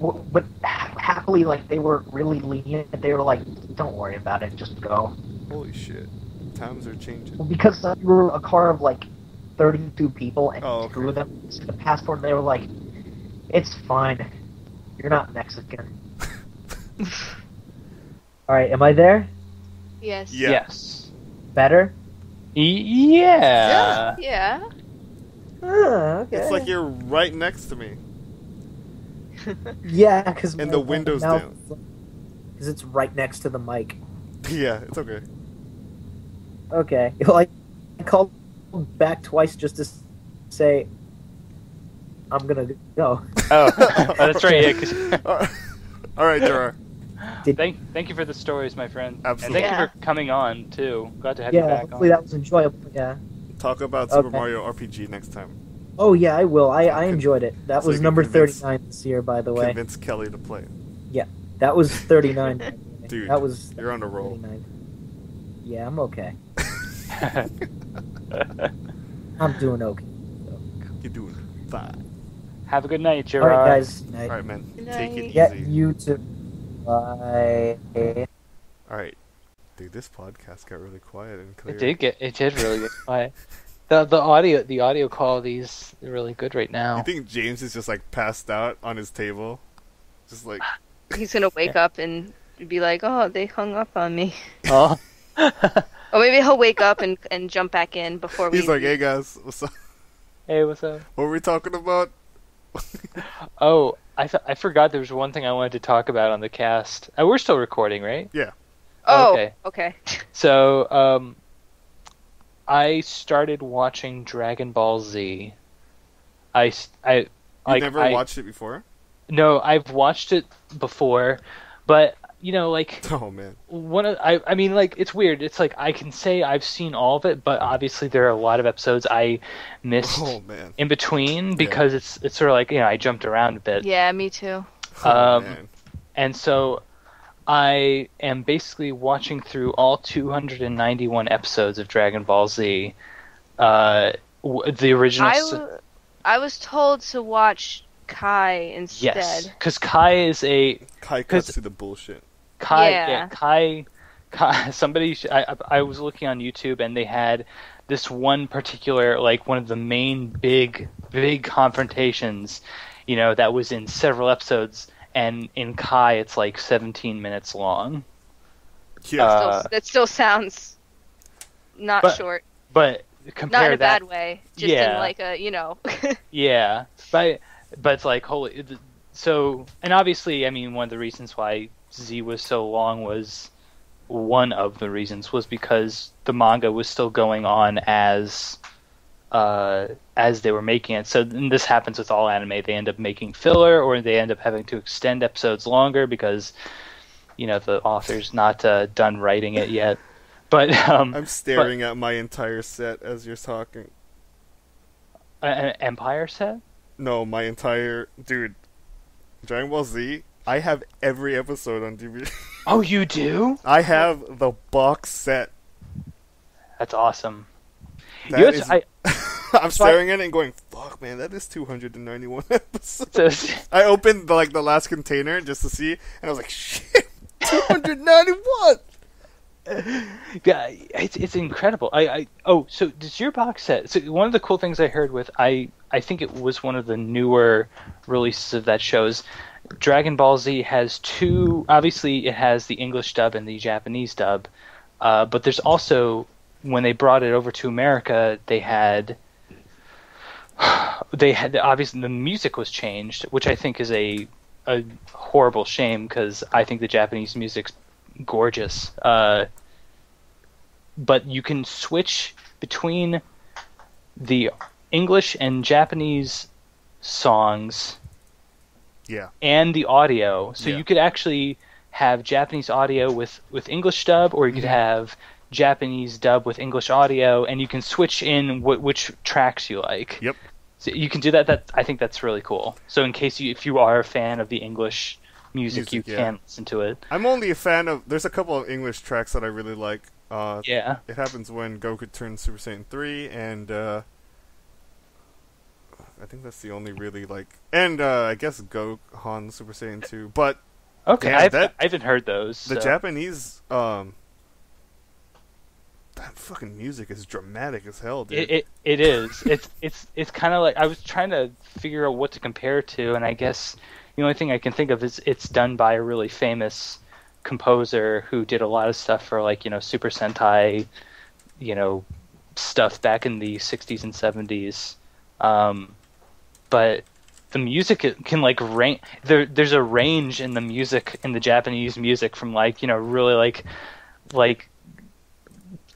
w but happily, like, they were really lenient. They were like, "Don't worry about it, just go." Holy shit, times are changing. Well, because uh, we were a car of like thirty-two people, and oh, okay. two of them took the passport, and they were like, "It's fine, you're not Mexican." All right, am I there? Yes. Yes. Yes. Better? E yeah. Yeah. Yeah. Oh, okay. It's like you're right next to me. Yeah, because and the window's down. Because it's right next to the mic. Yeah, it's okay. Okay. Well, I called back twice just to say I'm gonna go. Oh, that's right. Yeah, all right, Gerard. Did thank, thank you for the stories, my friend. Absolutely. And thank yeah. you for coming on, too. Glad to have yeah, you back on. Yeah, hopefully that was enjoyable, yeah. Talk about Super okay. Mario R P G next time. Oh, yeah, I will. I, I enjoyed it. That so was number convince, thirty-nine this year, by the way. Convince Kelly to play. Yeah, that was thirty-nine. Dude, that was you're on a roll. thirty-nine. Yeah, I'm okay. I'm doing okay. So. You're doing fine. Have a good night, Gerard. All right, guys. All right, man. Good night. Take it easy. Yeah, you too. Bye. Alright. Dude, this podcast got really quiet and clear. It did get it did really get quiet. The the audio the audio quality's really good right now. You think James is just like passed out on his table? Just like he's gonna wake yeah. up and be like, "Oh, they hung up on me." Oh. Or maybe he'll wake up and, and jump back in before we He's like, "Hey guys, what's up? Hey, what's up? What were we talking about?" Oh, I, th I forgot there was one thing I wanted to talk about on the cast. Oh, we're still recording, right? Yeah. Oh, okay. okay. So, um, I started watching Dragon Ball Z. I, I, you like, never I, watched it before? No, I've watched it before, but, you know, like... Oh, man. One of, I, I mean, like, it's weird. It's like, I can say I've seen all of it, but obviously there are a lot of episodes I missed oh, man. in between because yeah. it's it's sort of like, you know, I jumped around a bit. Yeah, me too. Oh, um, man. And so I am basically watching through all two hundred ninety-one episodes of Dragon Ball Z, uh, w the original... I, w I was told to watch Kai instead. Yes, because Kai is a... Kai cuts through the bullshit. Kai, yeah. yeah, Kai, Kai. Somebody, I, I was looking on YouTube, and they had this one particular, like one of the main big, big confrontations, you know, that was in several episodes. And in Kai, it's like seventeen minutes long. Cute. Uh, still, that still sounds not but, short. But compare that. Not in a that, bad way. Just yeah. in like a, you know. yeah. But, but it's like, holy... So, and obviously, I mean, one of the reasons why Z was so long was... One of the reasons was because the manga was still going on as... Uh, as they were making it. So and this happens with all anime. They end up making filler, or they end up having to extend episodes longer because, you know, the author's not uh, done writing it yet. But um, I'm staring but, at my entire set as you're talking. An Empire set? No, my entire... Dude, Dragon Ball Z, I have every episode on D V D. Oh, you do? I have the box set. That's awesome. That you know, is, I, I'm so staring I, at it and going, fuck, man, that is two hundred ninety-one episodes. So, I opened, the, like, the last container just to see, and I was like, shit, two hundred ninety-one! Yeah, it's, it's incredible. I, I Oh, so does your box set... So one of the cool things I heard with... I, I think it was one of the newer releases of that show is Dragon Ball Z has two... Obviously, it has the English dub and the Japanese dub, uh, but there's also... When they brought it over to America, they had they had obviously the music was changed, which I think is a a horrible shame because I think the Japanese music's gorgeous. Uh, but you can switch between the English and Japanese songs, yeah, and the audio, so yeah. you could actually have Japanese audio with with English dub, or you could yeah. have Japanese dub with English audio, and you can switch in wh which tracks you like. Yep. So you can do that. That I think that's really cool. So in case you, if you are a fan of the English music, music you yeah. can listen to it. I'm only a fan of... There's a couple of English tracks that I really like. Uh, yeah. It happens when Goku turns Super Saiyan three, and uh, I think that's the only really like... And uh, I guess Gohan Super Saiyan two, but... Okay, man, I've, that, I haven't heard those. So. The Japanese... Um, That fucking music is dramatic as hell, dude. It it, it is. it's it's it's kind of like I was trying to figure out what to compare to, and I guess the only thing I can think of is it's done by a really famous composer who did a lot of stuff for like you know Super Sentai, you know, stuff back in the sixties and seventies. Um, but the music can like range. There there's a range in the music in the Japanese music from like you know really like like.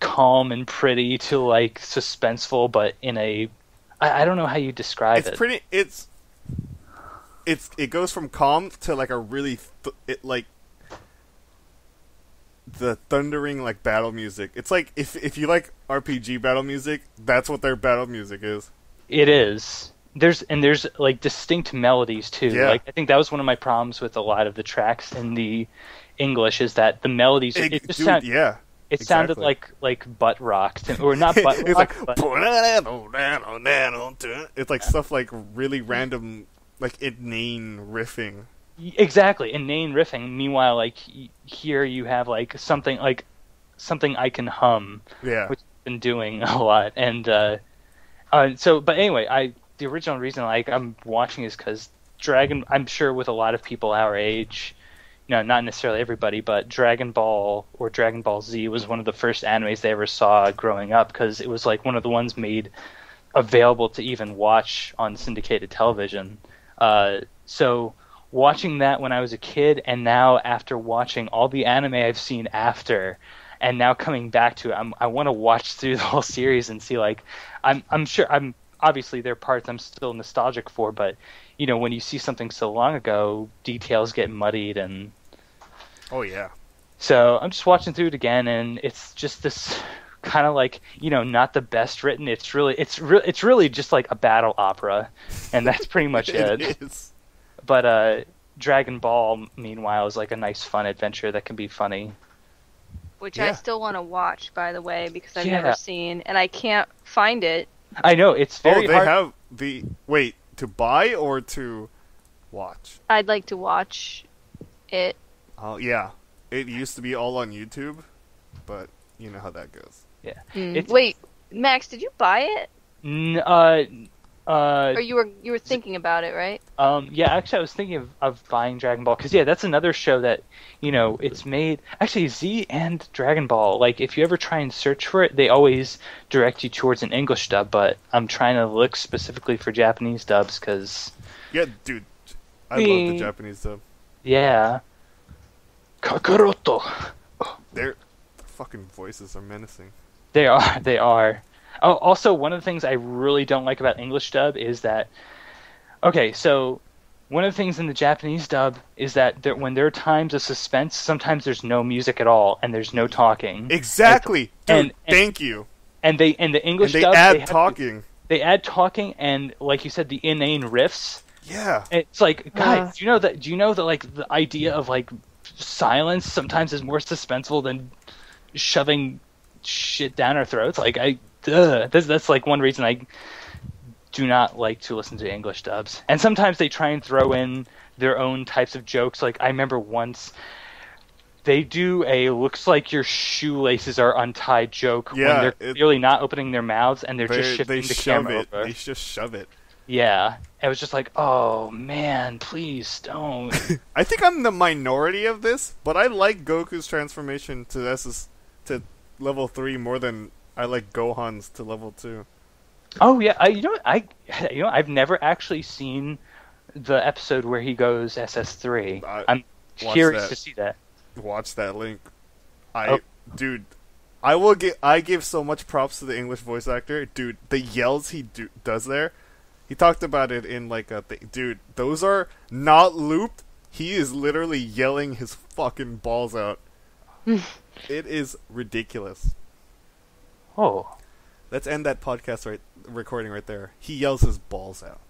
calm and pretty to like suspenseful, but in a I, I don't know how you describe it's it. It's pretty. It's it's it goes from calm to like a really th it like the thundering like battle music. It's like if if you like R P G battle music, that's what their battle music is. It is. There's and there's like distinct melodies too. Yeah. Like I think that was one of my problems with a lot of the tracks in the English is that the melodies. It, it just dude, sound, yeah. It exactly. sounded like like butt rock, to, or not butt it's rock. Like, but... It's like stuff like really random, like inane riffing. Exactly, inane riffing. Meanwhile, like here you have like something like something I can hum. Yeah, which I've been doing a lot, and uh, uh, so. But anyway, I the original reason like I'm watching is because Dragon. I'm sure with a lot of people our age. No, not necessarily everybody, but Dragon Ball or Dragon Ball Z was one of the first animes they ever saw growing up because it was like one of the ones made available to even watch on syndicated television. Uh, so watching that when I was a kid and now after watching all the anime I've seen after and now coming back to it, I'm, I want to watch through the whole series and see like I'm, I'm sure I'm obviously there are parts I'm still nostalgic for, but you know, when you see something so long ago, details get muddied and... Oh, yeah. So I'm just watching through it again, and it's just this kind of like, you know, not the best written. It's really it's re it's really just like a battle opera, and that's pretty much it. It is. But uh, Dragon Ball, meanwhile, is like a nice, fun adventure that can be funny. Which yeah. I still want to watch, by the way, because I've yeah. never seen, and I can't find it. I know, it's very Oh, they hard have the... Wait. To buy or to watch? I'd like to watch it. Oh, yeah. It used to be all on YouTube, but you know how that goes. Yeah. Mm. Wait, Max, did you buy it? N uh, Uh, or you were you were thinking about it, right? Um, yeah, actually, I was thinking of, of buying Dragon Ball because yeah, that's another show that you know it's made actually Z and Dragon Ball. Like if you ever try and search for it, they always direct you towards an English dub. But I'm trying to look specifically for Japanese dubs because yeah, dude, I love the Japanese dub. Yeah, Kakaroto. Their fucking voices are menacing. They are. They are. Oh, also, one of the things I really don't like about English dub is that... Okay, so one of the things in the Japanese dub is that there, when there are times of suspense, sometimes there's no music at all, and there's no talking. Exactly! And, Dude, and, thank and, you! And they and the English and they dub... Add they add talking. To, they add talking and, like you said, the inane riffs. Yeah. It's like, guys, uh. do you know that, do you know that like the idea of like silence sometimes is more suspenseful than shoving shit down our throats? Like, I... Ugh. That's, that's like one reason I do not like to listen to English dubs. And sometimes they try and throw in their own types of jokes. Like I remember once they do a looks like your shoelaces are untied joke yeah, when they're it, clearly not opening their mouths and they're they, just shifting they the shove camera it. Over. They just shove it. Yeah. It was just like, oh man, please don't. I think I'm the minority of this, but I like Goku's transformation to S S, to level three more than I like Gohan's to level two. Oh yeah, I, you know I, you know I've never actually seen the episode where he goes S S three. I, I'm curious that. to see that. Watch that link. I oh. dude, I will give I give so much props to the English voice actor. Dude, the yells he do, does there. He talked about it in like a thing. Dude, those are not looped. He is literally yelling his fucking balls out. It is ridiculous. Oh, let's end that podcast right recording right there. He yells his balls out.